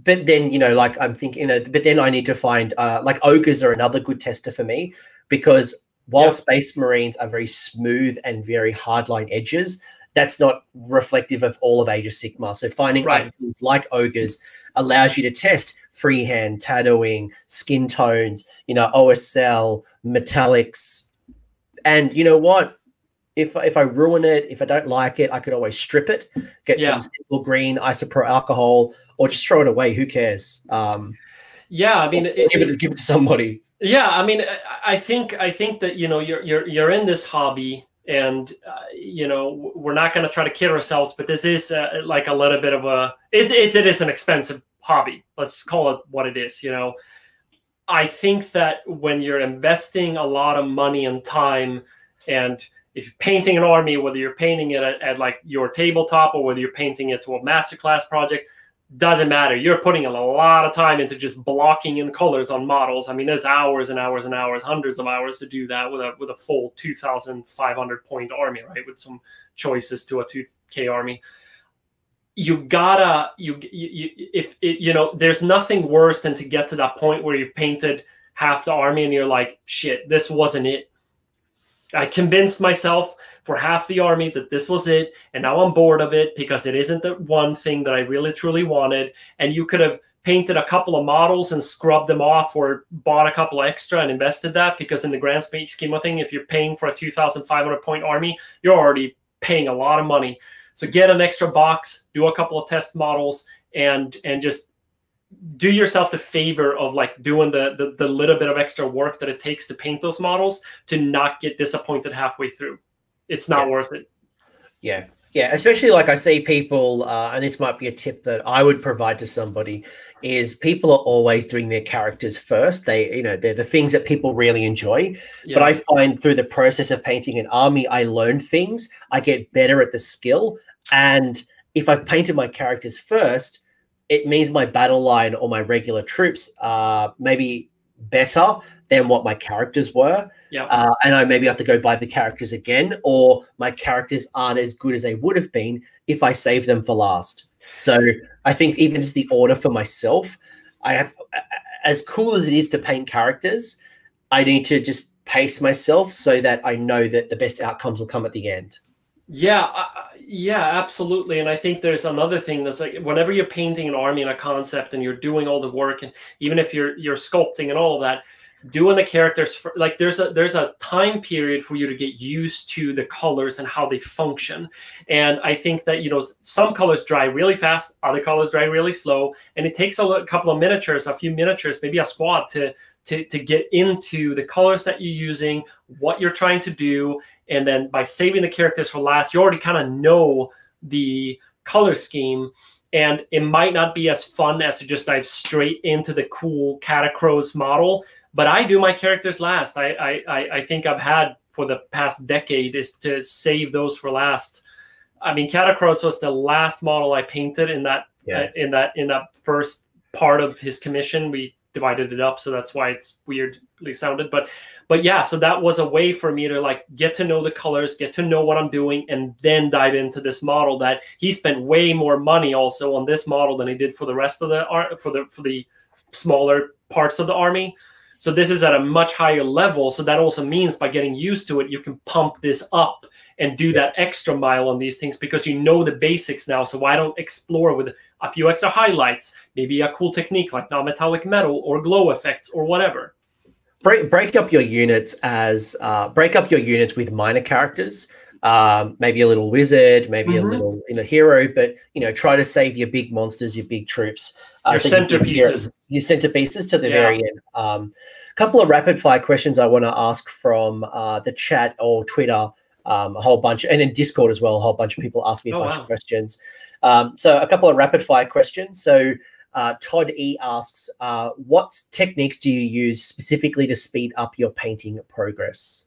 but then you know, like I'm thinking, you know, but then I need to find uh, like ogres are another good tester for me, because while yep. Space Marines are very smooth and very hardline edges, that's not reflective of all of Age of Sigmar. So finding right. other things like ogres allows you to test freehand, tattooing, skin tones, you know, O S L, metallics. And you know what? If, if I ruin it, if I don't like it, I could always strip it, get yeah. some simple green isopropyl alcohol, or just throw it away. Who cares? Um, yeah, I mean, it, give it give it to somebody. Yeah, I mean, I think I think that you know you're you're you're in this hobby, and uh, you know we're not going to try to kid ourselves, but this is uh, like a little bit of a it, it it is an expensive hobby. Let's call it what it is. You know, I think that when you're investing a lot of money and time and if you're painting an army, whether you're painting it at, at like your tabletop or whether you're painting it to a masterclass project, doesn't matter. You're putting a lot of time into just blocking in colors on models. I mean, there's hours and hours and hours, hundreds of hours to do that with a with a full two thousand five hundred point army, right? With some choices to a two K army. You gotta you, you if it, you know, there's nothing worse than to get to that point where you've painted half the army and you're like, shit, this wasn't it. I convinced myself for half the army that this was it, and now I'm bored of it because it isn't the one thing that I really truly wanted. And you could have painted a couple of models and scrubbed them off or bought a couple of extra and invested that, because in the grand scheme of thing, if you're paying for a two thousand five hundred point army, you're already paying a lot of money. So get an extra box, do a couple of test models, and and just do yourself the favor of like doing the, the the little bit of extra work that it takes to paint those models to not get disappointed halfway through. It's not yeah. worth it. Yeah. Yeah. Especially like I see people, uh, and this might be a tip that I would provide to somebody, is people are always doing their characters first. They, you know, they're the things that people really enjoy. Yeah. But I find through the process of painting an army, I learn things. I get better at the skill. And if I've painted my characters first, it means my battle line or my regular troops are maybe better than what my characters were. Yeah. Uh, and I maybe have to go buy the characters again, or my characters aren't as good as they would have been if I save them for last. So I think even just the order for myself, I have, as cool as it is to paint characters, I need to just pace myself so that I know that the best outcomes will come at the end. Yeah, uh, yeah, absolutely. And I think there's another thing that's like, whenever you're painting an army and a concept and you're doing all the work, and even if you're you're sculpting and all of that, doing the characters for, like there's a there's a time period for you to get used to the colors and how they function. And I think that, you know, some colors dry really fast, other colors dry really slow, and it takes a couple of miniatures, a few miniatures, maybe a squad to to to get into the colors that you're using, what you're trying to do. And then by saving the characters for last, you already kind of know the color scheme. And it might not be as fun as to just dive straight into the cool Catacrows model. But I do my characters last. I, I, I think I've had for the past decade is to save those for last. I mean, Catacrows was the last model I painted in that, yeah. in that, in that first part of his commission. We divided it up, so that's why it's weirdly sounded, but but yeah, so that was a way for me to like get to know the colors, get to know what I'm doing, and then dive into this model that he spent way more money also on this model than he did for the rest of the art for the for the smaller parts of the army. So this is at a much higher level, so that also means by getting used to it, you can pump this up and do yeah. that extra mile on these things because you know the basics now. So why don't explore with a few extra highlights, maybe a cool technique like non-metallic metal or glow effects or whatever. Break, break up your units as uh, break up your units with minor characters, um, maybe a little wizard, maybe mm-hmm. a little you know, hero, but you know try to save your big monsters, your big troops, uh, your centerpieces, your centerpieces to the yeah. very end. Um, couple of rapid fire questions I want to ask from uh, the chat or Twitter. Um, a whole bunch, and in Discord as well, a whole bunch of people ask me a oh, bunch wow. of questions. Um, so a couple of rapid fire questions. So uh, Todd E asks, uh, what techniques do you use specifically to speed up your painting progress?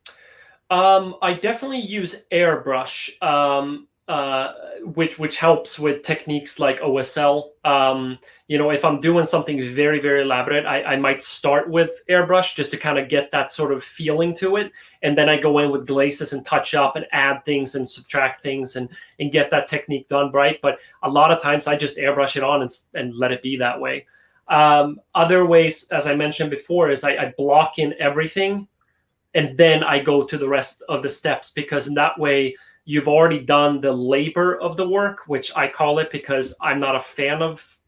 Um, I definitely use airbrush, um, uh, which which helps with techniques like O S L. Um, you know, if I'm doing something very, very elaborate, I, I might start with airbrush just to kind of get that sort of feeling to it. And then I go in with glazes and touch up and add things and subtract things and, and get that technique done right. But a lot of times I just airbrush it on and, and let it be that way. Um, other ways, as I mentioned before, is I, I block in everything and then I go to the rest of the steps, because in that way, You've already done the labor of the work, which I call it because I'm not a fan of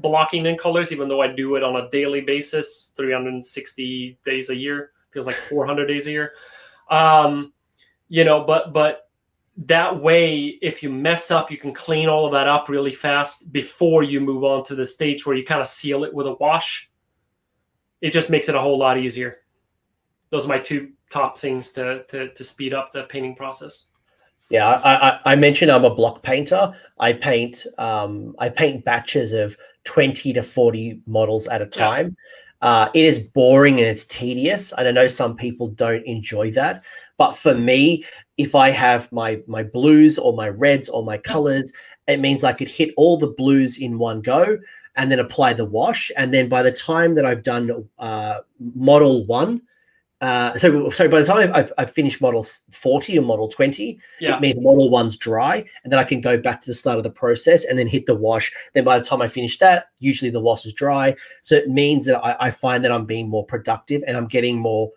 blocking in colors, even though I do it on a daily basis, three hundred sixty days a year. Feels like four hundred days a year. Um, you know, but but that way, if you mess up, you can clean all of that up really fast before you move on to the stage where you kind of seal it with a wash. It just makes it a whole lot easier. Those are my two top things to, to, to speed up the painting process. Yeah, I, I, I mentioned I'm a block painter. I paint um, I paint batches of twenty to forty models at a time. Yeah. Uh, it is boring and it's tedious. And I know some people don't enjoy that. But for me, if I have my, my blues or my reds or my colors, it means I could hit all the blues in one go and then apply the wash. And then by the time that I've done uh, model one, Uh, so, so by the time I've, I've finished model forty or model twenty, yeah. It means model one's dry, and then I can go back to the start of the process and then hit the wash. Then by the time I finish that, usually the wash is dry. So it means that I, I find that I'm being more productive and I'm getting more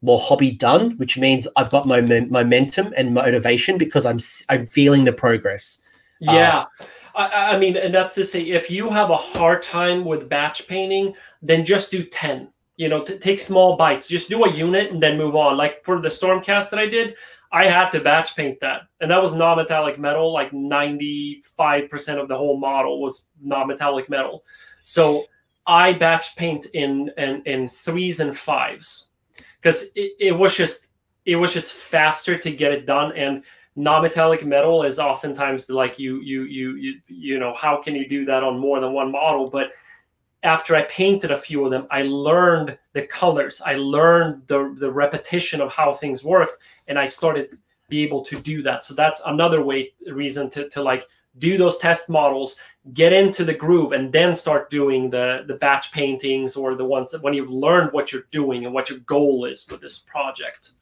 more hobby done, which means I've got my mo momentum and motivation because I'm I'm feeling the progress. Yeah, uh, I, I mean, and that's to say, if you have a hard time with batch painting, then just do ten. You know, t take small bites. Just do a unit and then move on. Like for the Stormcast that I did, I had to batch paint that. And that was non-metallic metal. Like ninety-five percent of the whole model was non-metallic metal. So I batch paint in in, in threes and fives. Because it, it was just it was just faster to get it done. And non-metallic metal is oftentimes like you you you you you know, how can you do that on more than one model? But after I painted a few of them, I learned the colors. I learned the, the repetition of how things worked, and I started be able to do that. So that's another way reason to, to like do those test models, get into the groove, and then start doing the, the batch paintings or the ones that when you've learned what you're doing and what your goal is with this project.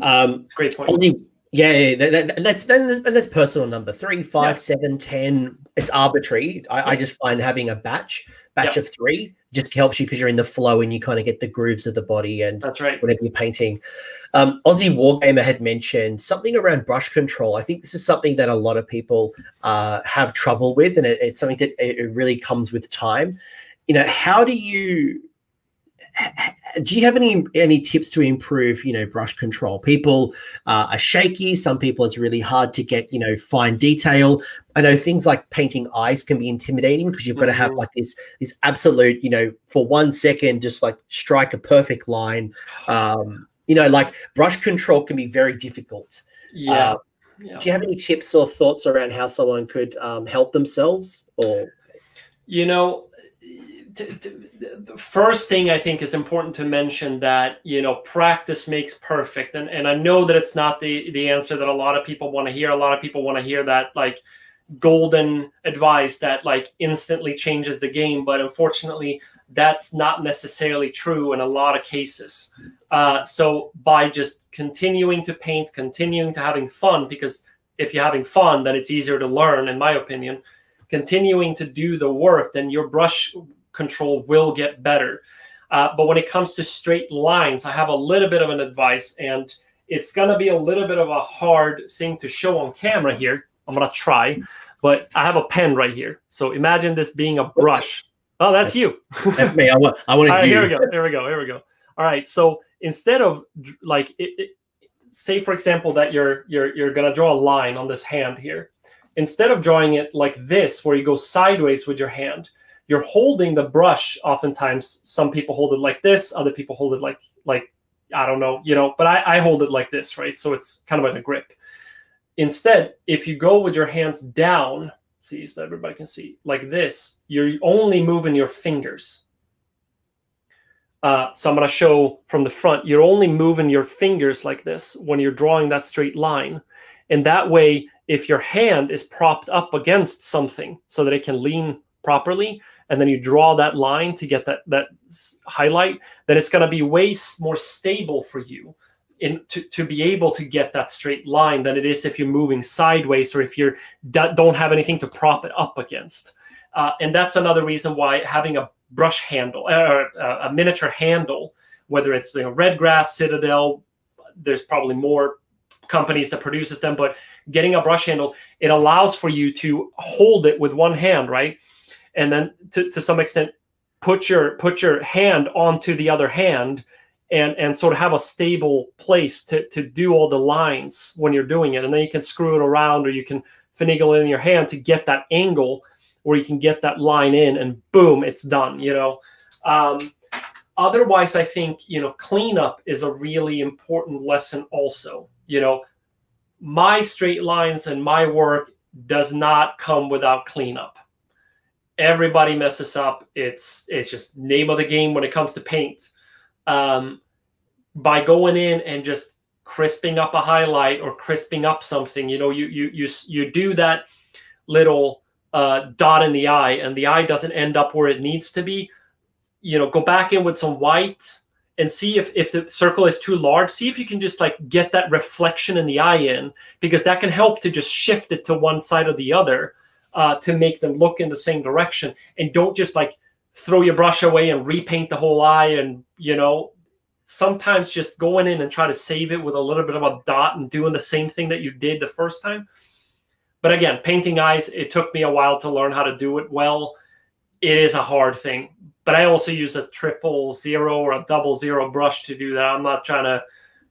Um, Great point. Only, yeah, yeah that, that, and that's and that's personal number three, five, yeah. seven, ten. It's arbitrary. I, yeah. I just find having a batch. Batch yep. of three just helps you because you're in the flow and you kind of get the grooves of the body and that's right. whatever you're painting. Um, Aussie Wargamer had mentioned something around brush control. I think this is something that a lot of people uh, have trouble with, and it, it's something that it, it really comes with time. You know, how do you do you have any any tips to improve, you know, brush control? People uh, are shaky. Some people it's really hard to get, you know, fine detail. I know things like painting eyes can be intimidating because you've got to have like this this absolute, you know, for one second, just like strike a perfect line. Um, you know, like brush control can be very difficult. Yeah. Uh, yeah. Do you have any tips or thoughts around how someone could um, help themselves or? You know, the first thing I think is important to mention that, you know, practice makes perfect. And, and I know that it's not the, the answer that a lot of people want to hear. A lot of people want to hear that like golden advice that like instantly changes the game. But unfortunately, that's not necessarily true in a lot of cases. Uh, so by just continuing to paint, continuing to having fun, because if you're having fun, then it's easier to learn, in my opinion, continuing to do the work, then your brush control will get better. Uh, but when it comes to straight lines, I have a little bit of an advice, and it's going to be a little bit of a hard thing to show on camera here. I'm going to try, but I have a pen right here. So imagine this being a brush. Oh, that's you. That's me. I want, I want to right, Here we go. Here we go. Here we go. All right. So instead of like, it, it, say, for example, that you're, you're, you're going to draw a line on this hand here. Instead of drawing it like this, where you go sideways with your hand, you're holding the brush. Oftentimes, some people hold it like this. Other people hold it like, like I don't know, you know, but I, I hold it like this, right? So it's kind of like a grip. Instead, if you go with your hands down, see, so everybody can see, like this, you're only moving your fingers. Uh, so I'm going to show from the front. You're only moving your fingers like this when you're drawing that straight line. And that way, if your hand is propped up against something so that it can lean properly, and then you draw that line to get that, that highlight, then it's going to be way more stable for you in, to, to be able to get that straight line than it is if you're moving sideways or if you don't have anything to prop it up against. Uh, and that's another reason why having a brush handle, or a miniature handle, whether it's the Red Grass, Citadel, there's probably more companies that produces them, but getting a brush handle, it allows for you to hold it with one hand, right? And then to, to some extent, put your put your hand onto the other hand and, and sort of have a stable place to, to do all the lines when you're doing it. And then you can screw it around, or you can finagle it in your hand to get that angle where you can get that line in, and boom, it's done, you know? Um, otherwise, I think, you know, cleanup is a really important lesson also. You know, my straight lines and my work does not come without cleanup. Everybody messes up. It's it's just name of the game when it comes to paint. Um, by going in and just crisping up a highlight or crisping up something, you know, you you you you do that little uh, dot in the eye, and the eye doesn't end up where it needs to be. You know, go back in with some white and see if if the circle is too large. See if you can just like get that reflection in the eye in, because that can help to just shift it to one side or the other. Uh, to make them look in the same direction, and don't just like throw your brush away and repaint the whole eye. And, you know, sometimes just going in and try to save it with a little bit of a dot and doing the same thing that you did the first time. But again, painting eyes, it took me a while to learn how to do it well. It is a hard thing, but I also use a triple zero or a double zero brush to do that. I'm not trying to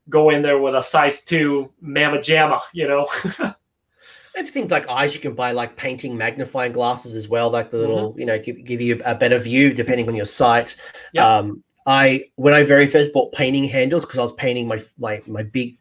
go in there with a size two mamma jamma, you know. And things like eyes, you can buy like painting magnifying glasses as well, like the little, mm-hmm. you know, give, give you a better view depending on your site. Yep. Um, I when I very first bought painting handles, because I was painting my my my big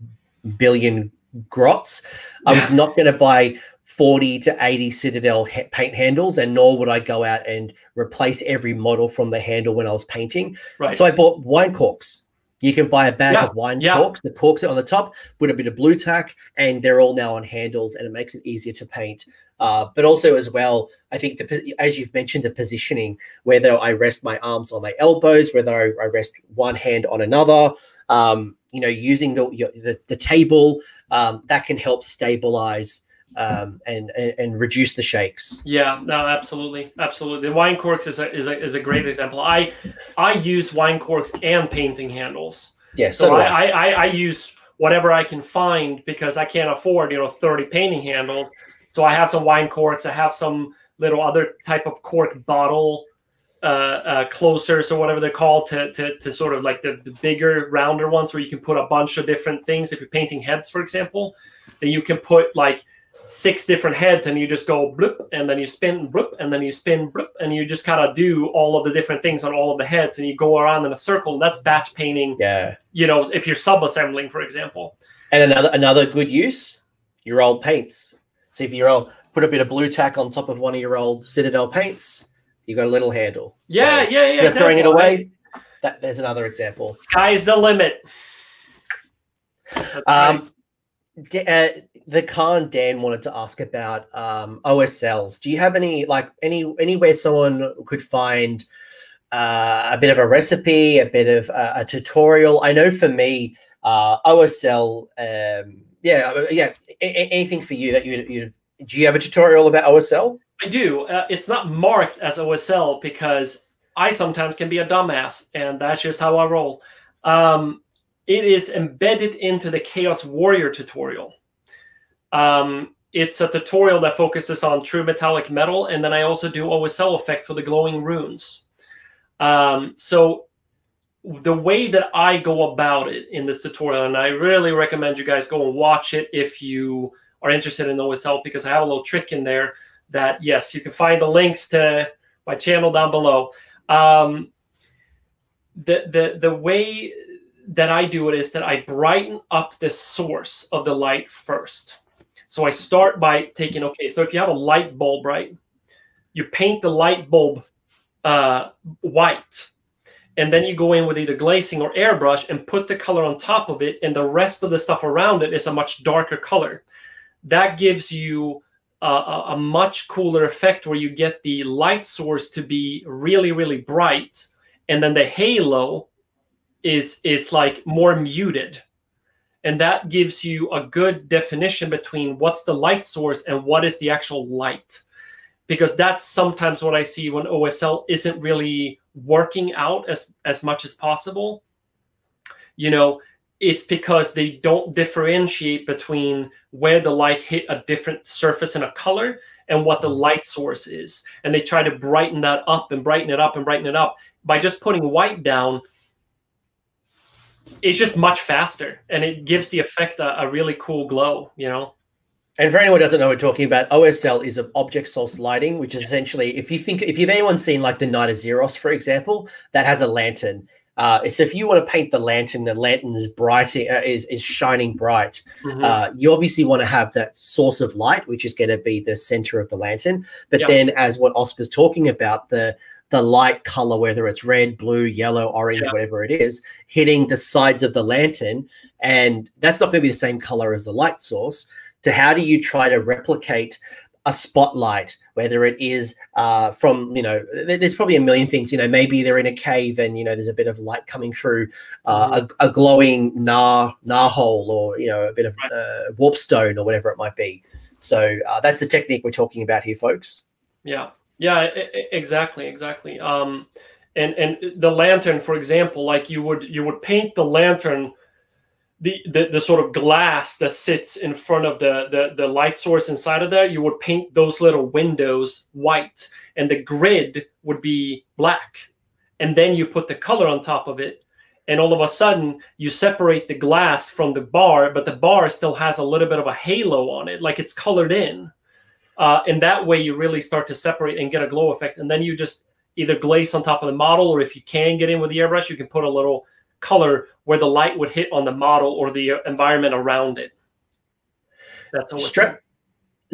billion grots, I was not going to buy forty to eighty Citadel ha paint handles, and nor would I go out and replace every model from the handle when I was painting. Right. So I bought wine corks. You can buy a bag yeah, of wine yeah. corks. The corks are on the top with a bit of blue tack, and they're all now on handles, and it makes it easier to paint. Uh, but also as well, I think, the, as you've mentioned, the positioning, whether I rest my arms on my elbows, whether I, I rest one hand on another, um, you know, using the, your, the, the table, um, that can help stabilize um, and, and, and reduce the shakes. Yeah, no, absolutely. Absolutely. The wine corks is a, is a, is a great example. I, I use wine corks and painting handles. Yes. Yeah, so so I, I, I, I use whatever I can find, because I can't afford, you know, thirty painting handles. So I have some wine corks. I have some little other type of cork bottle, uh, uh, closers or whatever they're called, to, to, to sort of like the, the bigger rounder ones where you can put a bunch of different things. If you're painting heads, for example, then you can put like six different heads, and you just go bloop, and then you spin bloop, and then you spin bloop, and you just kind of do all of the different things on all of the heads, and you go around in a circle. And that's batch painting. Yeah, you know, if you're sub-assembling, for example. And another another good use, your old paints. So if you're old, put a bit of blue tack on top of one of your old Citadel paints, you got a little handle. Yeah, so yeah, yeah. You're exactly. throwing it away. That there's another example. Sky's the limit. Okay. Um. D uh, the Khan Dan wanted to ask about um, O S Ls. Do you have any like any anywhere someone could find uh, a bit of a recipe, a bit of uh, a tutorial? I know for me, uh, O S L. Um, yeah, yeah. A anything for you that you, you do? You have a tutorial about O S L? I do. Uh, it's not marked as O S L because I sometimes can be a dumbass, and that's just how I roll. Um, It is embedded into the Chaos Warrior tutorial. Um, it's a tutorial that focuses on true metallic metal, and then I also do O S L effect for the glowing runes. Um, so the way that I go about it in this tutorial, and I really recommend you guys go and watch it if you are interested in O S L, because I have a little trick in there that, yes, you can find the links to my channel down below. Um, the, the, the way that I do it is that I brighten up the source of the light first. So I start by taking, okay, so if you have a light bulb, right, you paint the light bulb uh, white, and then you go in with either glazing or airbrush and put the color on top of it, and the rest of the stuff around it is a much darker color. That gives you uh, a much cooler effect where you get the light source to be really, really bright, and then the halo is is like more muted, and that gives you a good definition between what's the light source and what is the actual light, because that's sometimes what I see when O S L isn't really working out as as much as possible. You know, it's because they don't differentiate between where the light hit a different surface and a color and what the light source is. And they try to brighten that up and brighten it up and brighten it up. By just putting white down, it's just much faster. And it gives the effect a, a really cool glow, you know? And for anyone who doesn't know what we're talking about, O S L is object source lighting, which is yes. essentially, if you think, if you've anyone seen like the Night of Xeros, for example, that has a lantern. Uh, so if you want to paint the lantern, the lantern is bright, uh, is is shining bright. Mm-hmm. uh, you obviously want to have that source of light, which is going to be the center of the lantern. But yep. then, as what Oscar's talking about, the the light color, whether it's red, blue, yellow, orange, yep. whatever it is, hitting the sides of the lantern, and that's not going to be the same color as the light source. So how do you try to replicate a spotlight, whether it is uh, from, you know, there's probably a million things, you know, maybe they're in a cave and, you know, there's a bit of light coming through uh, mm-hmm. a, a glowing nar, nar hole or, you know, a bit of uh, warp stone or whatever it might be. So uh, that's the technique we're talking about here, folks. Yeah, yeah, exactly, exactly. Um, and, and the lantern, for example, like you would, you would paint the lantern The, the, the sort of glass that sits in front of the, the, the light source inside of there, you would paint those little windows white and the grid would be black. And then you put the color on top of it. And all of a sudden you separate the glass from the bar, but the bar still has a little bit of a halo on it, like it's colored in. Uh, and that way you really start to separate and get a glow effect. And then you just either glaze on top of the model, or if you can get in with the airbrush, you can put a little color where the light would hit on the model or the environment around it. That's all. Stra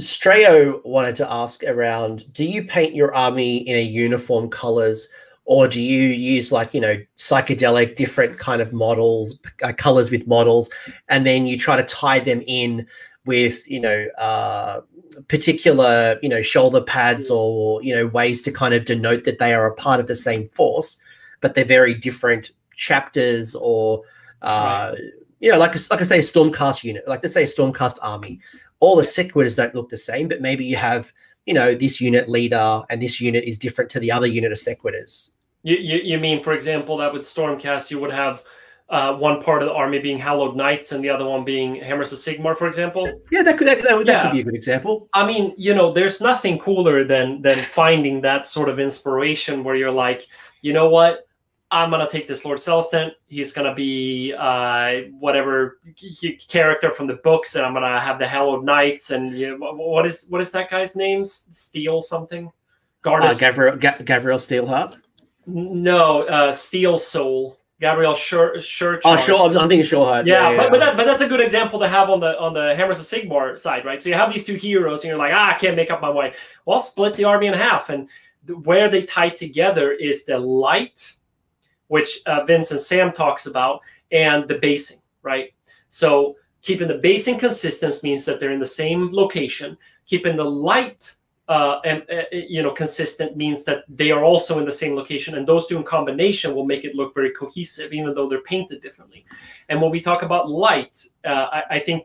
Strayo wanted to ask around, do you paint your army in a uniform colors, or do you use like, you know, psychedelic different kind of models, uh, colors with models, and then you try to tie them in with, you know, uh, particular, you know, shoulder pads or, you know, ways to kind of denote that they are a part of the same force, but they're very different chapters or uh right. you know, like like I say, a Stormcast unit, like let's say a Stormcast army, all the sequiturs don't look the same, but maybe you have, you know, this unit leader and this unit is different to the other unit of sequiturs. You, you you mean, for example, that with Stormcast you would have uh one part of the army being Hallowed Knights and the other one being Hammers of Sigmar, for example? Yeah, that could that, that, that yeah. could be a good example. I mean, you know, there's nothing cooler than than finding that sort of inspiration where you're like, you know what, I'm going to take this Lord Celestan. He's going to be uh, whatever character from the books, and I'm going to have the Hallowed Knights. And you know, what is what is that guy's name? Steel something? Gardas uh, Gabriel, Ga Gabriel Steelheart? No, uh, Steel Soul. Gabriel Sher Sherchard. Oh, sure. I'm thinking Sherchard. Yeah, yeah, but, yeah. But, that, but that's a good example to have on the on the Hammers of Sigmar side, right? So you have these two heroes, and you're like, ah, I can't make up my mind. Well, split the army in half. And where they tie together is the light, which uh, Vince and Sam talks about, and the basing, right? So keeping the basing consistent means that they're in the same location. Keeping the light, uh, and, uh, you know, consistent means that they are also in the same location. And those two in combination will make it look very cohesive, even though they're painted differently. And when we talk about light, uh, I, I think,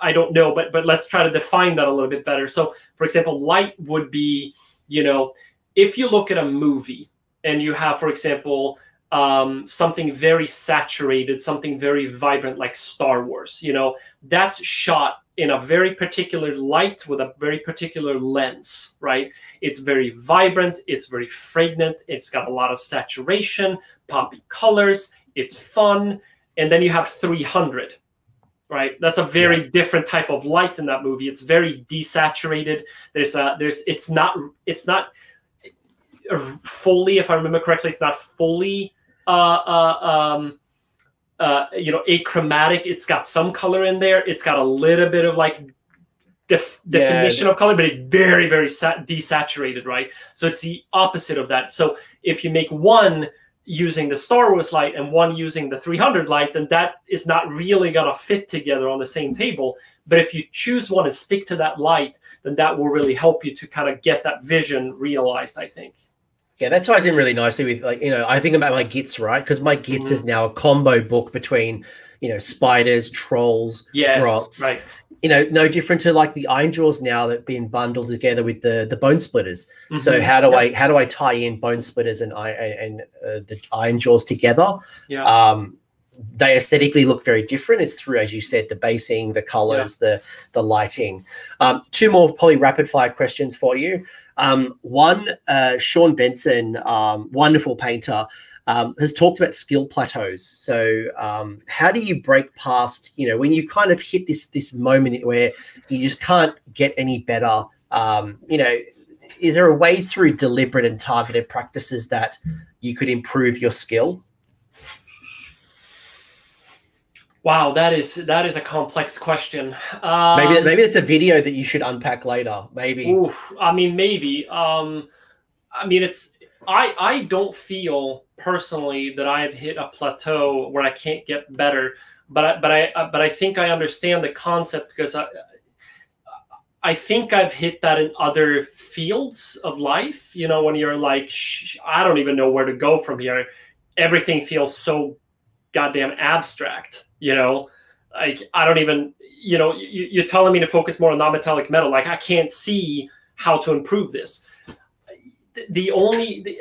I don't know, but but let's try to define that a little bit better. So, for example, light would be, you know, if you look at a movie, and you have, for example, um, something very saturated, something very vibrant, like Star Wars. You know, that's shot in a very particular light with a very particular lens, right? It's very vibrant. It's very fragrant. It's got a lot of saturation, poppy colors. It's fun. And then you have three hundred, right? That's a very different type of light in that movie. It's very desaturated. There's a, there's, it's not, it's not... fully, if I remember correctly, it's not fully, uh, uh, um, uh, you know, achromatic. It's got some color in there. It's got a little bit of like def yeah. definition of color, but it's very, very sat desaturated, right? So it's the opposite of that. So if you make one using the Star Wars light and one using the three hundred light, then that is not really going to fit together on the same table. But if you choose one and stick to that light, then that will really help you to kind of get that vision realized, I think. Yeah, that ties in really nicely with, like, you know, I think about my Gits, right? Because my Gits mm-hmm. is now a combo book between, you know, spiders, trolls, yes, rots. Right. You know, no different to like the Iron Jaws now that being bundled together with the the Bone Splitters. Mm-hmm. So how do yeah. I how do I tie in Bone Splitters and I and uh, the Iron Jaws together? Yeah. Um, they aesthetically look very different. It's through, as you said, the basing, the colors, yeah. the the lighting. Um, two more probably rapid fire questions for you. Um, one, uh, Sean Benson, um, wonderful painter, um, has talked about skill plateaus. So um, how do you break past, you know, when you kind of hit this this moment where you just can't get any better, um, you know, is there a way through deliberate and targeted practices that you could improve your skill? Wow, that is that is a complex question. Um, maybe maybe it's a video that you should unpack later. Maybe. Oof, I mean, maybe. Um, I mean, it's I I don't feel personally that I have hit a plateau where I can't get better. But I, but I but I think I understand the concept because I I think I've hit that in other fields of life. You know, when you're like, Shh, I don't even know where to go from here. Everything feels so goddamn abstract. You know, like I don't even, you know, you, you're telling me to focus more on non-metallic metal. Like I can't see how to improve this. The, the only, the,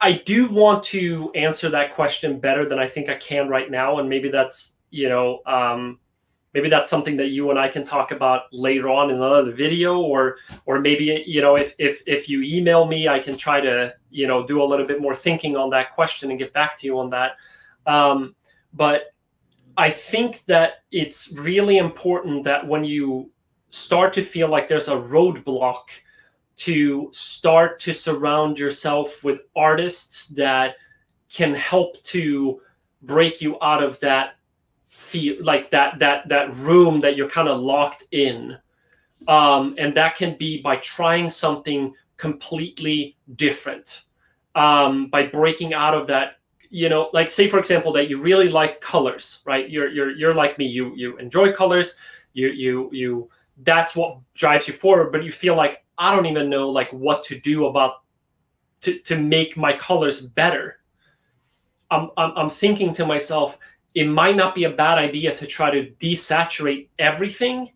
I do want to answer that question better than I think I can right now. And maybe that's, you know, um, maybe that's something that you and I can talk about later on in another video, or, or maybe, you know, if, if, if you email me, I can try to, you know, do a little bit more thinking on that question and get back to you on that. Um, but I think that it's really important that when you start to feel like there's a roadblock, to start to surround yourself with artists that can help to break you out of that feel, like that that that room that you're kind of locked in. Um, and that can be by trying something completely different, um, by breaking out of that. You know, like say for example that you really like colors, right? You're you're you're like me. You you enjoy colors. You you you. That's what drives you forward. But you feel like I don't even know like what to do about to to make my colors better. I'm I'm, I'm thinking to myself, it might not be a bad idea to try to desaturate everything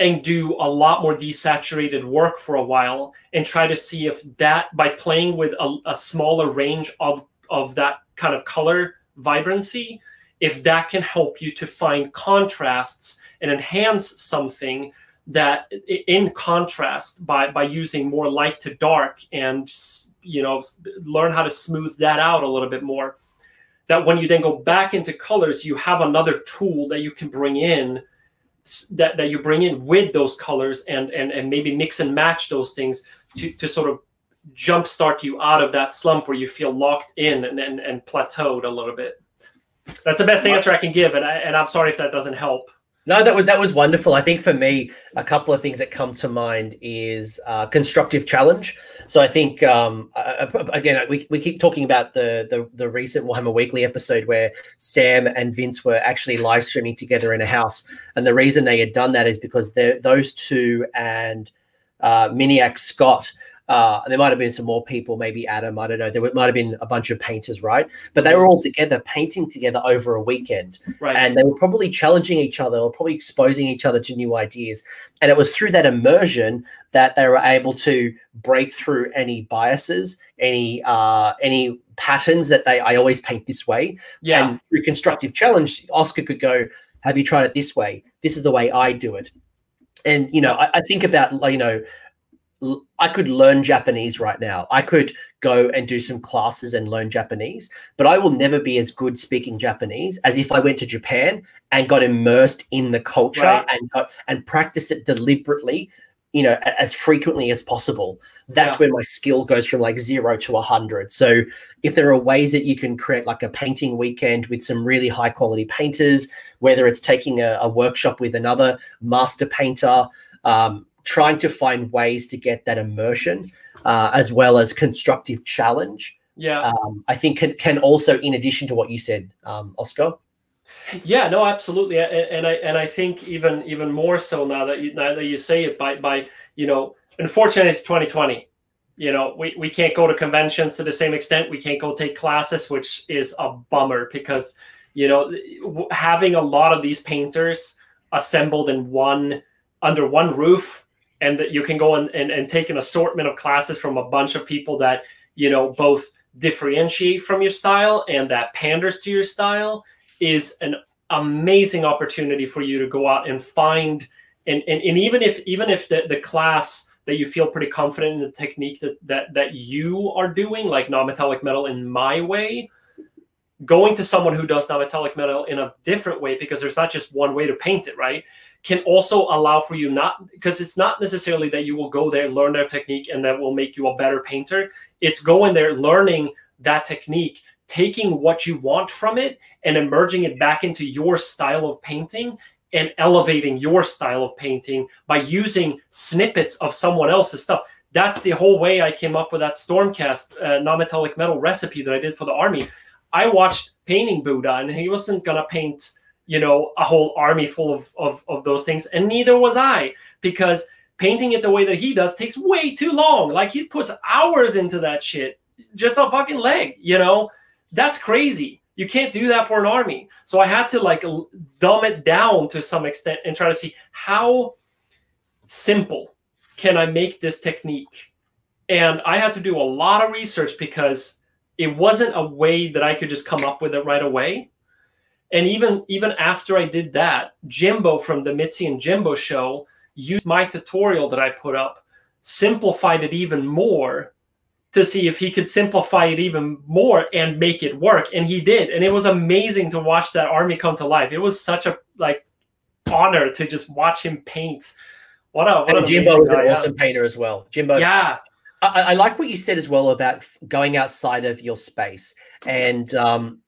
and do a lot more desaturated work for a while and try to see if that by playing with a, a smaller range of of that kind of color vibrancy, if that can help you to find contrasts and enhance something that in contrast by, by using more light to dark and, you know, learn how to smooth that out a little bit more, that when you then go back into colors, you have another tool that you can bring in, that, that you bring in with those colors and, and, and maybe mix and match those things to, to sort of jumpstart you out of that slump where you feel locked in and, and, and plateaued a little bit. That's the best answer I can give, and, I, and I'm sorry if that doesn't help. No, that was, that was wonderful. I think for me, a couple of things that come to mind is uh, constructive challenge. So I think, um, uh, again, we, we keep talking about the, the the recent Warhammer Weekly episode where Sam and Vince were actually live streaming together in a house, and the reason they had done that is because those two and uh, Miniac Scott, Uh, and there might have been some more people, maybe Adam, I don't know. There might have been a bunch of painters, right? But they were all together painting together over a weekend. Right. And they were probably challenging each other or probably exposing each other to new ideas. And it was through that immersion that they were able to break through any biases, any uh, any patterns that they, I always paint this way. Yeah. And through constructive challenge, Oscar could go, have you tried it this way? This is the way I do it. And, you know, I, I think about, you know, I could learn Japanese right now. I could go and do some classes and learn Japanese, but I will never be as good speaking Japanese as if I went to Japan and got immersed in the culture, right, and got, and practiced it deliberately, you know, as frequently as possible. That's yeah. when my skill goes from like zero to a hundred. So if there are ways that you can create like a painting weekend with some really high quality painters, whether it's taking a, a workshop with another master painter, um, trying to find ways to get that immersion uh, as well as constructive challenge. Yeah. Um, I think can, can also, in addition to what you said, um, Oscar. Yeah, no, absolutely. And, and I, and I think even, even more so now that you, now that you say it by, by, you know, unfortunately it's twenty twenty, you know, we, we can't go to conventions to the same extent. We can't go take classes, which is a bummer because, you know, having a lot of these painters assembled in one, under one roof, and that you can go and, and, and take an assortment of classes from a bunch of people that, you know, both differentiate from your style and that panders to your style is an amazing opportunity for you to go out and find, and, and, and even if even if the, the class that you feel pretty confident in the technique that, that, that you are doing, like non-metallic metal in my way, going to someone who does non-metallic metal in a different way, because there's not just one way to paint it, right, can also allow for you not, because it's not necessarily that you will go there, learn their technique, and that will make you a better painter. It's going there, learning that technique, taking what you want from it and emerging it back into your style of painting and elevating your style of painting by using snippets of someone else's stuff. That's the whole way I came up with that Stormcast uh, non-metallic metal recipe that I did for the army. I watched Painting Buddha, and he wasn't going to paint, you know, a whole army full of, of, of those things. And neither was I, because painting it the way that he does takes way too long. Like, he puts hours into that shit, just a fucking leg, you know? That's crazy. You can't do that for an army. So I had to, like, dumb it down to some extent and try to see how simple can I make this technique. And I had to do a lot of research, because it wasn't a way that I could just come up with it right away. And even, even after I did that, Jimbo from the Mitzi and Jimbo show used my tutorial that I put up, simplified it even more, to see if he could simplify it even more and make it work. And he did. And it was amazing to watch that army come to life. It was such a, like, honor to just watch him paint. What a, what and Jimbo was an guy. Awesome painter as well. Jimbo. Yeah. I, I like what you said as well about going outside of your space. And um,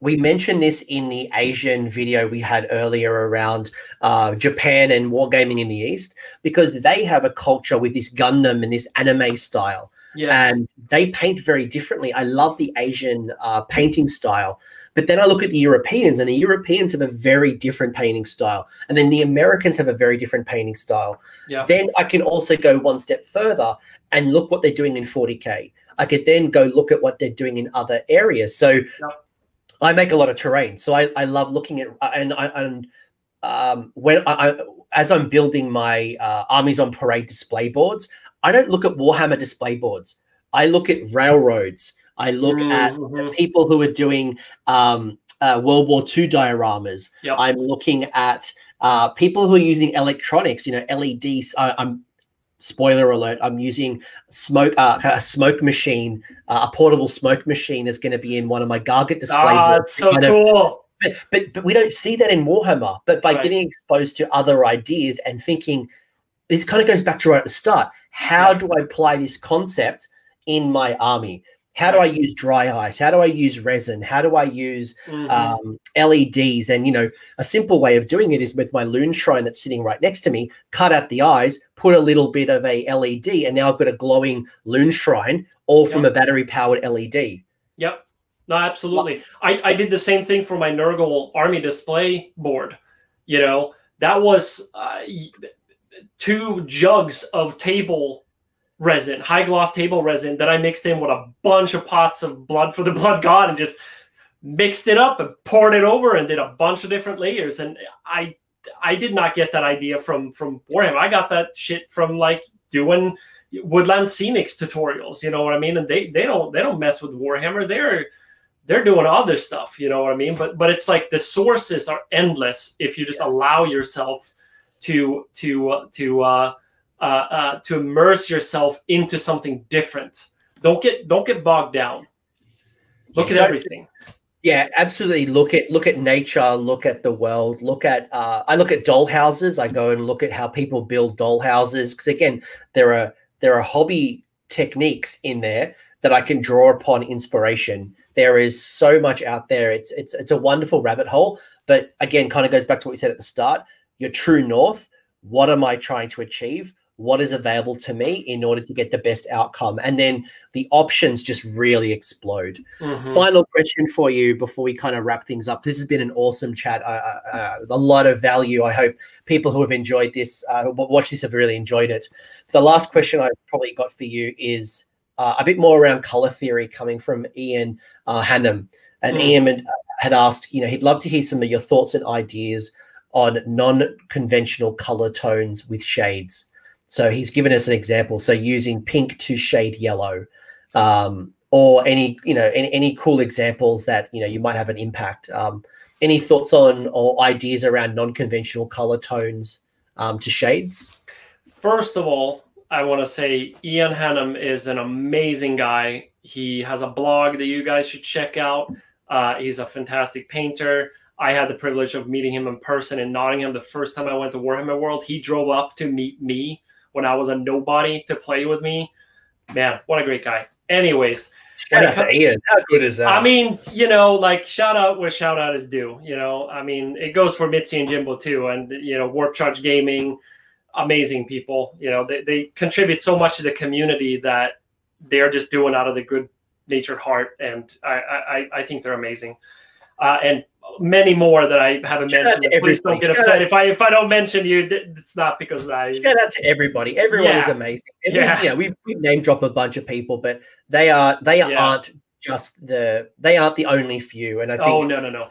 we mentioned this in the Asian video we had earlier around uh, Japan and wargaming in the East, because they have a culture with this Gundam and this anime style. Yes. And they paint very differently. I love the Asian uh, painting style. But then I look at the Europeans, and the Europeans have a very different painting style. And then the Americans have a very different painting style. Yeah. Then I can also go one step further and look what they're doing in forty K. I could then go look at what they're doing in other areas. So yeah. I make a lot of terrain. So I, I love looking at – and I, I'm um, when I, I, as I'm building my uh, Armies on Parade display boards, I don't look at Warhammer display boards. I look at railroads. I look mm-hmm. at the people who are doing um, uh, World War Two dioramas. Yep. I'm looking at uh, people who are using electronics, you know, L E Ds. I, I'm spoiler alert. I'm using smoke uh, a smoke machine, uh, a portable smoke machine is going to be in one of my Gargant display ah, boards. That's so cool. But, but, but we don't see that in Warhammer. But by right. getting exposed to other ideas and thinking, this kind of goes back to right at the start. How do I apply this concept in my army? How do I use dry ice? How do I use resin? How do I use mm-hmm. um, L E Ds? And, you know, a simple way of doing it is with my Loon Shrine that's sitting right next to me, cut out the eyes, put a little bit of a L E D, and now I've got a glowing Loon Shrine, all yep. from a battery-powered L E D. Yep. No, absolutely. I, I did the same thing for my Nurgle army display board. You know, that was... Uh, two jugs of table resin, high gloss table resin, that I mixed in with a bunch of pots of blood for the blood god, and just mixed it up and poured it over and did a bunch of different layers. And I I did not get that idea from from Warhammer. I got that shit from, like, doing Woodland Scenics tutorials, you know what I mean? And they they don't they don't mess with Warhammer. They're they're doing other stuff, you know what I mean? But but it's like the sources are endless if you just yeah. allow yourself to to uh, to uh, uh, uh, to immerse yourself into something different. Don't get don't get bogged down. Look yeah, at everything. Yeah, absolutely. Look at look at nature. Look at the world. Look at uh, I look at dollhouses. I go and look at how people build dollhouses, because again, there are there are hobby techniques in there that I can draw upon inspiration. There is so much out there. It's it's it's a wonderful rabbit hole. But again, kind of goes back to what we said at the start. Your true north, what am I trying to achieve? What is available to me in order to get the best outcome? And then the options just really explode. Mm-hmm. Final question for you before we kind of wrap things up. This has been an awesome chat, uh, uh, a lot of value. I hope people who have enjoyed this, uh, watch this, have really enjoyed it. The last question I've probably got for you is uh, a bit more around color theory, coming from Ian uh, Hannum. And mm-hmm. Ian had asked, you know, he'd love to hear some of your thoughts and ideas on non-conventional color tones with shades. So he's given us an example. So using pink to shade yellow, um, or any, you know, any, any cool examples that, you know, you might have an impact. Um, any thoughts on or ideas around non-conventional color tones um, to shades? First of all, I want to say Ian Hannum is an amazing guy. He has a blog that you guys should check out. Uh, he's a fantastic painter. I had the privilege of meeting him in person in Nottingham the first time I went to Warhammer World. He drove up to meet me when I was a nobody to play with me. Man, what a great guy. Anyways. Shout out to Ian. How good is that? I mean, you know, like, shout out where shout out is due. You know, I mean, it goes for Mitzi and Jimbo too. And, you know, Warp Charge Gaming, amazing people. You know, they, they contribute so much to the community that they're just doing out of the good natured heart. And I, I, I think they're amazing. Uh, and many more that I haven't shout mentioned. Please don't get shout upset. Out. If I if I don't mention you, it's not because I... Shout out to everybody. Everyone yeah. is amazing. Everyone, yeah. You know, we, we name drop a bunch of people, but they, are, they yeah. aren't just the... They aren't the only few. And I think... Oh, no, no, no.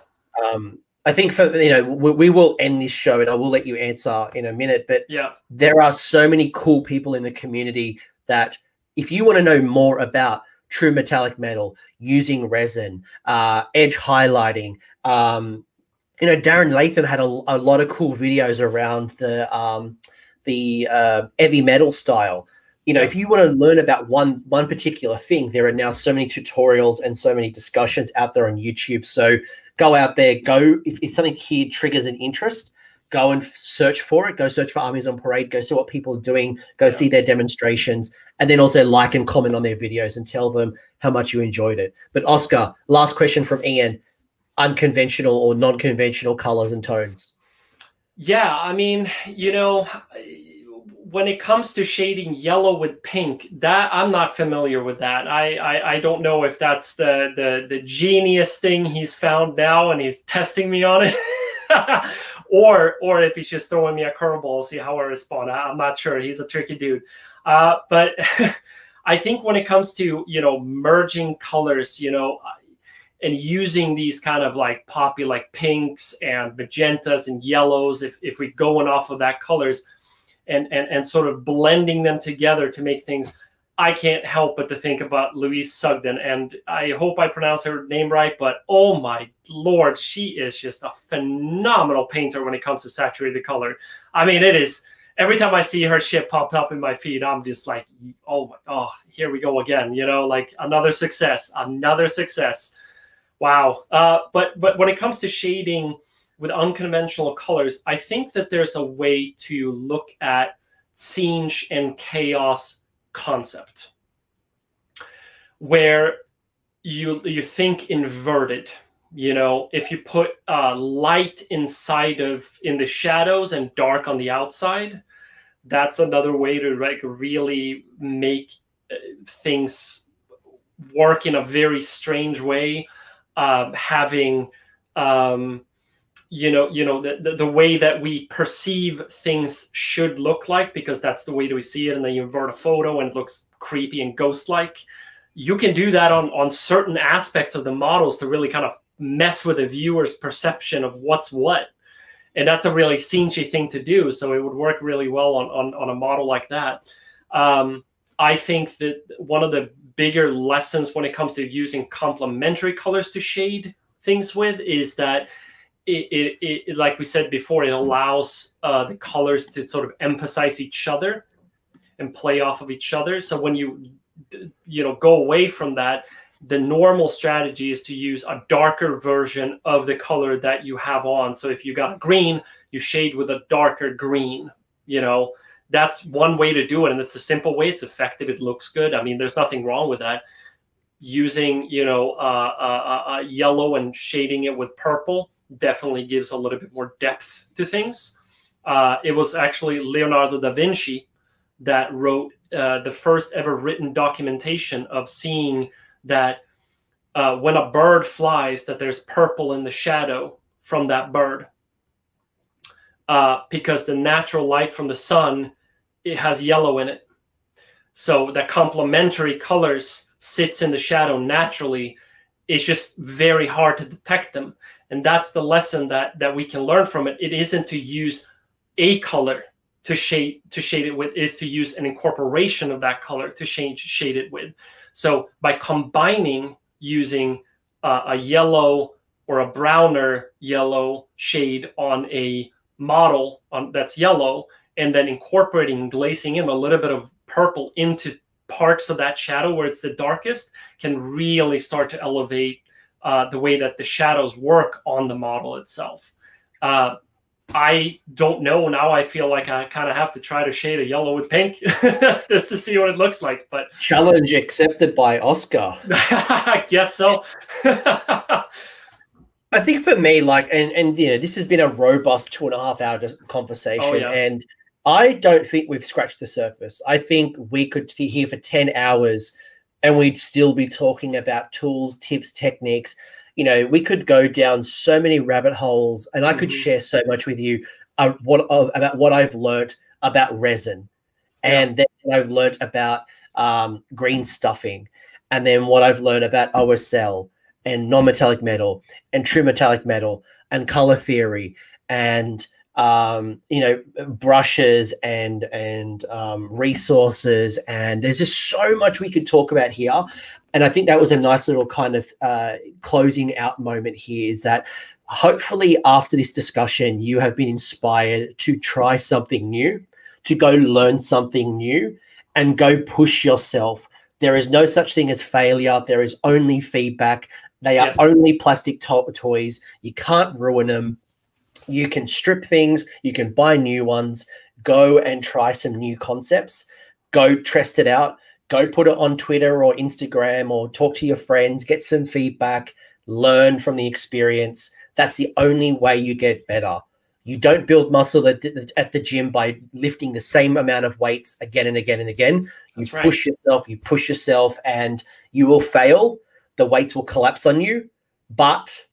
Um, I think, for you know, we, we will end this show, and I will let you answer in a minute, but yeah. there are so many cool people in the community that if you want to know more about true metallic metal, using resin, uh, edge highlighting. Um, you know, Darren Latham had a, a lot of cool videos around the um, the uh, heavy metal style. You know, if you want to learn about one one particular thing, there are now so many tutorials and so many discussions out there on YouTube. So go out there, go if, if something here triggers an interest, go and search for it. Go search for Armies on Parade. Go see what people are doing. Go yeah. see their demonstrations. And then also like and comment on their videos and tell them how much you enjoyed it. But Oscar, last question from Ian, unconventional or non-conventional colors and tones. Yeah, I mean, you know, when it comes to shading yellow with pink, that I'm not familiar with that. I, I, I don't know if that's the, the, the genius thing he's found now and he's testing me on it. Or, or if he's just throwing me a curveball, see how I respond. I, I'm not sure. He's a tricky dude. Uh, but I think when it comes to, you know, merging colors, you know, and using these kind of like poppy, like pinks and magentas and yellows, if, if we're going off of that colors and, and, and sort of blending them together to make things, I can't help but to think about Louise Sugden. And I hope I pronounce her name right, but oh my Lord, she is just a phenomenal painter when it comes to saturated color. I mean, it is, every time I see her shit popped up in my feed, I'm just like, oh, my, oh, here we go again. You know, like another success, another success. Wow. Uh, but, but when it comes to shading with unconventional colors, I think that there's a way to look at siege and chaos concept where you you think inverted. You know, if you put uh light inside of in the shadows and dark on the outside, that's another way to like really make things work in a very strange way. Uh, having um you know, you know, the, the, the way that we perceive things should look like, because that's the way that we see it, and then you invert a photo and it looks creepy and ghost-like. You can do that on, on certain aspects of the models to really kind of mess with the viewer's perception of what's what. And that's a really scenesy thing to do, so it would work really well on, on, on a model like that. Um, I think that one of the bigger lessons when it comes to using complementary colors to shade things with is that It, it, it, like we said before, it allows uh, the colors to sort of emphasize each other and play off of each other. So when you, you know, go away from that, the normal strategy is to use a darker version of the color that you have on. So if you got green, you shade with a darker green. You know, that's one way to do it, and it's a simple way. It's effective. It looks good. I mean, there's nothing wrong with that. Using, you know, uh, uh, uh, yellow and shading it with purple definitely gives a little bit more depth to things. Uh, it was actually Leonardo da Vinci that wrote uh, the first ever written documentation of seeing that uh, when a bird flies, that there's purple in the shadow from that bird. Uh, because the natural light from the sun, it has yellow in it. So the complementary colors sits in the shadow naturally. It's just very hard to detect them. And that's the lesson that, that we can learn from it. It isn't to use a color to shade to shade it with, is to use an incorporation of that color to change, shade it with. So by combining using uh, a yellow or a browner yellow shade on a model on, that's yellow, and then incorporating and glazing in a little bit of purple into parts of that shadow where it's the darkest can really start to elevate uh, the way that the shadows work on the model itself. Uh, I don't know. Now I feel like I kind of have to try to shade a yellow with pink just to see what it looks like. But challenge accepted by Oscar. I guess so. I think for me, like, and, and, you know, this has been a robust two and a half hour conversation. Oh, yeah. And I don't think we've scratched the surface. I think we could be here for ten hours and we'd still be talking about tools, tips, techniques. You know, we could go down so many rabbit holes, and I could mm-hmm. share so much with you uh, what, uh, about what I've learned about resin, yeah. and then I've learned about um, green stuffing, and then what I've learned about O S L and non-metallic metal and true metallic metal and color theory and, um, you know, brushes and, and um, resources. And there's just so much we could talk about here. And I think that was a nice little kind of uh, closing out moment here, is that hopefully after this discussion, you have been inspired to try something new, to go learn something new and go push yourself. There is no such thing as failure. There is only feedback. They are yes. only plastic to toys. You can't ruin them. You can strip things. You can buy new ones. Go and try some new concepts. Go test it out. Go put it on Twitter or Instagram or talk to your friends. Get some feedback. Learn from the experience. That's the only way you get better. You don't build muscle at the gym by lifting the same amount of weights again and again and again. You That's push right. yourself, you push yourself, and you will fail. The weights will collapse on you, but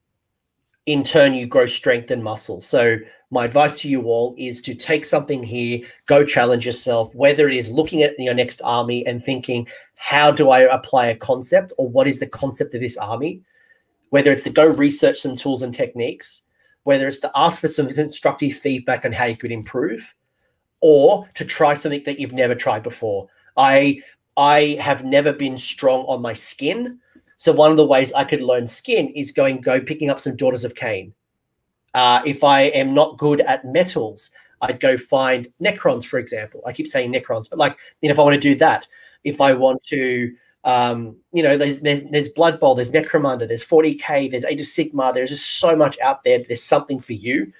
in turn, you grow strength and muscle. So my advice to you all is to take something here, go challenge yourself, whether it is looking at your next army and thinking, how do I apply a concept, or what is the concept of this army? Whether it's to go research some tools and techniques, whether it's to ask for some constructive feedback on how you could improve, or to try something that you've never tried before. I I have never been strong on my skin. So one of the ways I could learn skin is going, go picking up some Daughters of Cain. Uh, if I am not good at metals, I'd go find Necrons, for example. I keep saying Necrons, but like, you know, if I want to do that, if I want to, um, you know, there's, there's, there's Blood Bowl, there's Necromunda, there's forty K, there's Age of Sigmar. There's just so much out there. There's something for you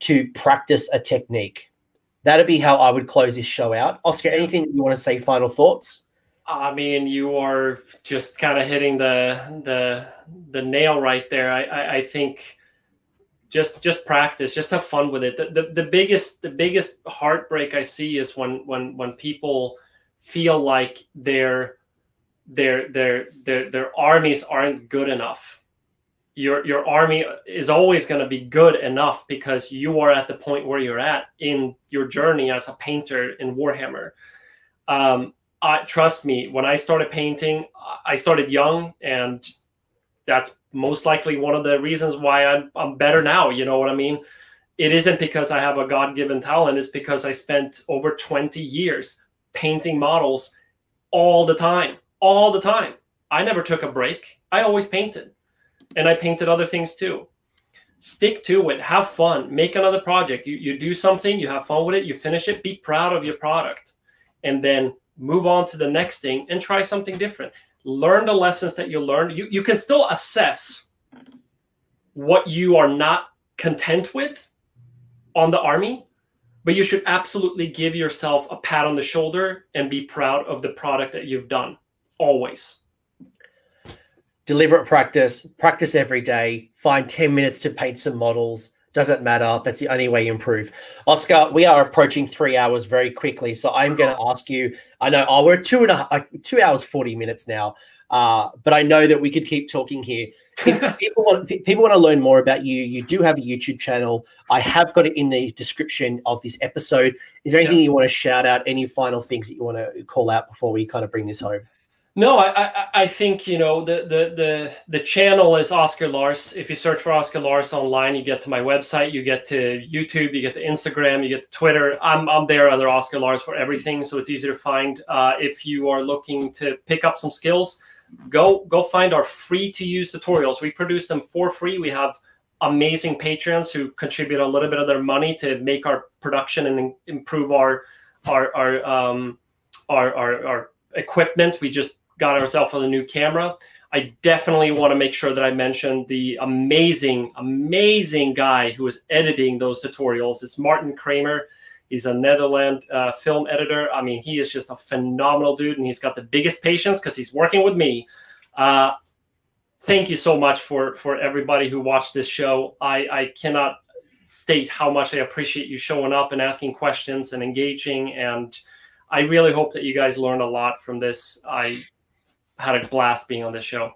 to practice a technique. That'd be how I would close this show out. Oscar, anything you want to say, final thoughts? I mean, you are just kind of hitting the the the nail right there. I, I, I think just just practice, just have fun with it. The, the the biggest the biggest heartbreak I see is when when when people feel like their their their their their armies aren't good enough. Your your army is always going to be good enough because you are at the point where you're at in your journey as a painter in Warhammer. Um, I, trust me, when I started painting, I started young, and that's most likely one of the reasons why I'm, I'm better now. You know what I mean? It isn't because I have a God-given talent. It's because I spent over twenty years painting models all the time, all the time. I never took a break. I always painted. And I painted other things too. Stick to it. Have fun. Make another project. You, you do something. You have fun with it. You finish it. Be proud of your product. And then move on to the next thing and try something different. Learn the lessons that you learned. You, you can still assess what you are not content with on the army, but you should absolutely give yourself a pat on the shoulder and be proud of the product that you've done. Always. Deliberate practice, practice every day, find ten minutes to paint some models. Doesn't matter. That's the only way you improve. Oscar, we are approaching three hours very quickly, so I'm going to ask you, I know oh, we're two and a half, two hours, forty minutes now, uh, but I know that we could keep talking here. If people want, people want to learn more about you, you do have a YouTube channel. I have got it in the description of this episode. Is there anything yeah. you want to shout out, any final things that you want to call out before we kind of bring this home? No, I, I I think, you know, the, the the the channel is Oscar Lars. If you search for Oscar Lars online, you get to my website, you get to YouTube, you get to Instagram, you get to Twitter. I'm I'm there under Oscar Lars for everything, so it's easy to find. Uh, if you are looking to pick up some skills, go go find our free to use tutorials. We produce them for free. We have amazing patrons who contribute a little bit of their money to make our production and improve our our our um our our, our equipment. We just got ourselves on a new camera. I definitely want to make sure that I mention the amazing, amazing guy who is editing those tutorials. It's Martin Kramer. He's a Netherlands uh, film editor. I mean, he is just a phenomenal dude, and he's got the biggest patience because he's working with me. Uh, thank you so much for, for everybody who watched this show. I, I cannot state how much I appreciate you showing up and asking questions and engaging, and I really hope that you guys learned a lot from this. I had a blast being on this show.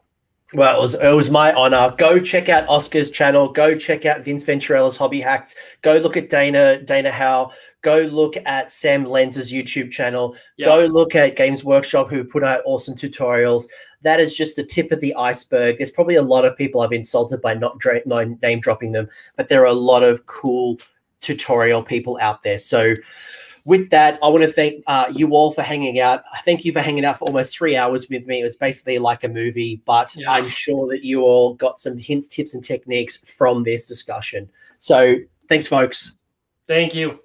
Well, it was, it was my honor. Go check out Oscar's channel. Go check out Vince Venturella's Hobby Hacks. Go look at Dana, Dana Howe. Go look at Sam Lenz's YouTube channel. Yep. Go look at Games Workshop, who put out awesome tutorials. That is just the tip of the iceberg. There's probably a lot of people I've insulted by not name dropping them, but there are a lot of cool tutorial people out there. So with that, I want to thank uh, you all for hanging out. Thank you for hanging out for almost three hours with me. It was basically like a movie, but yeah. I'm sure that you all got some hints, tips, and techniques from this discussion. So thanks, folks. Thank you.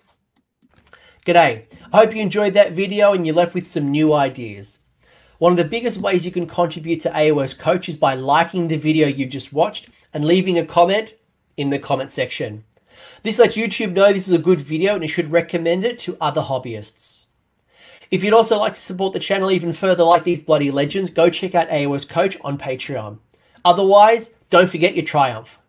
G'day. I hope you enjoyed that video and you left with some new ideas. One of the biggest ways you can contribute to A O S Coach is by liking the video you've just watched and leaving a comment in the comment section. This lets YouTube know this is a good video and it should recommend it to other hobbyists. If you'd also like to support the channel even further like these bloody legends, go check out A O S Coach on Patreon. Otherwise, don't forget your triumph.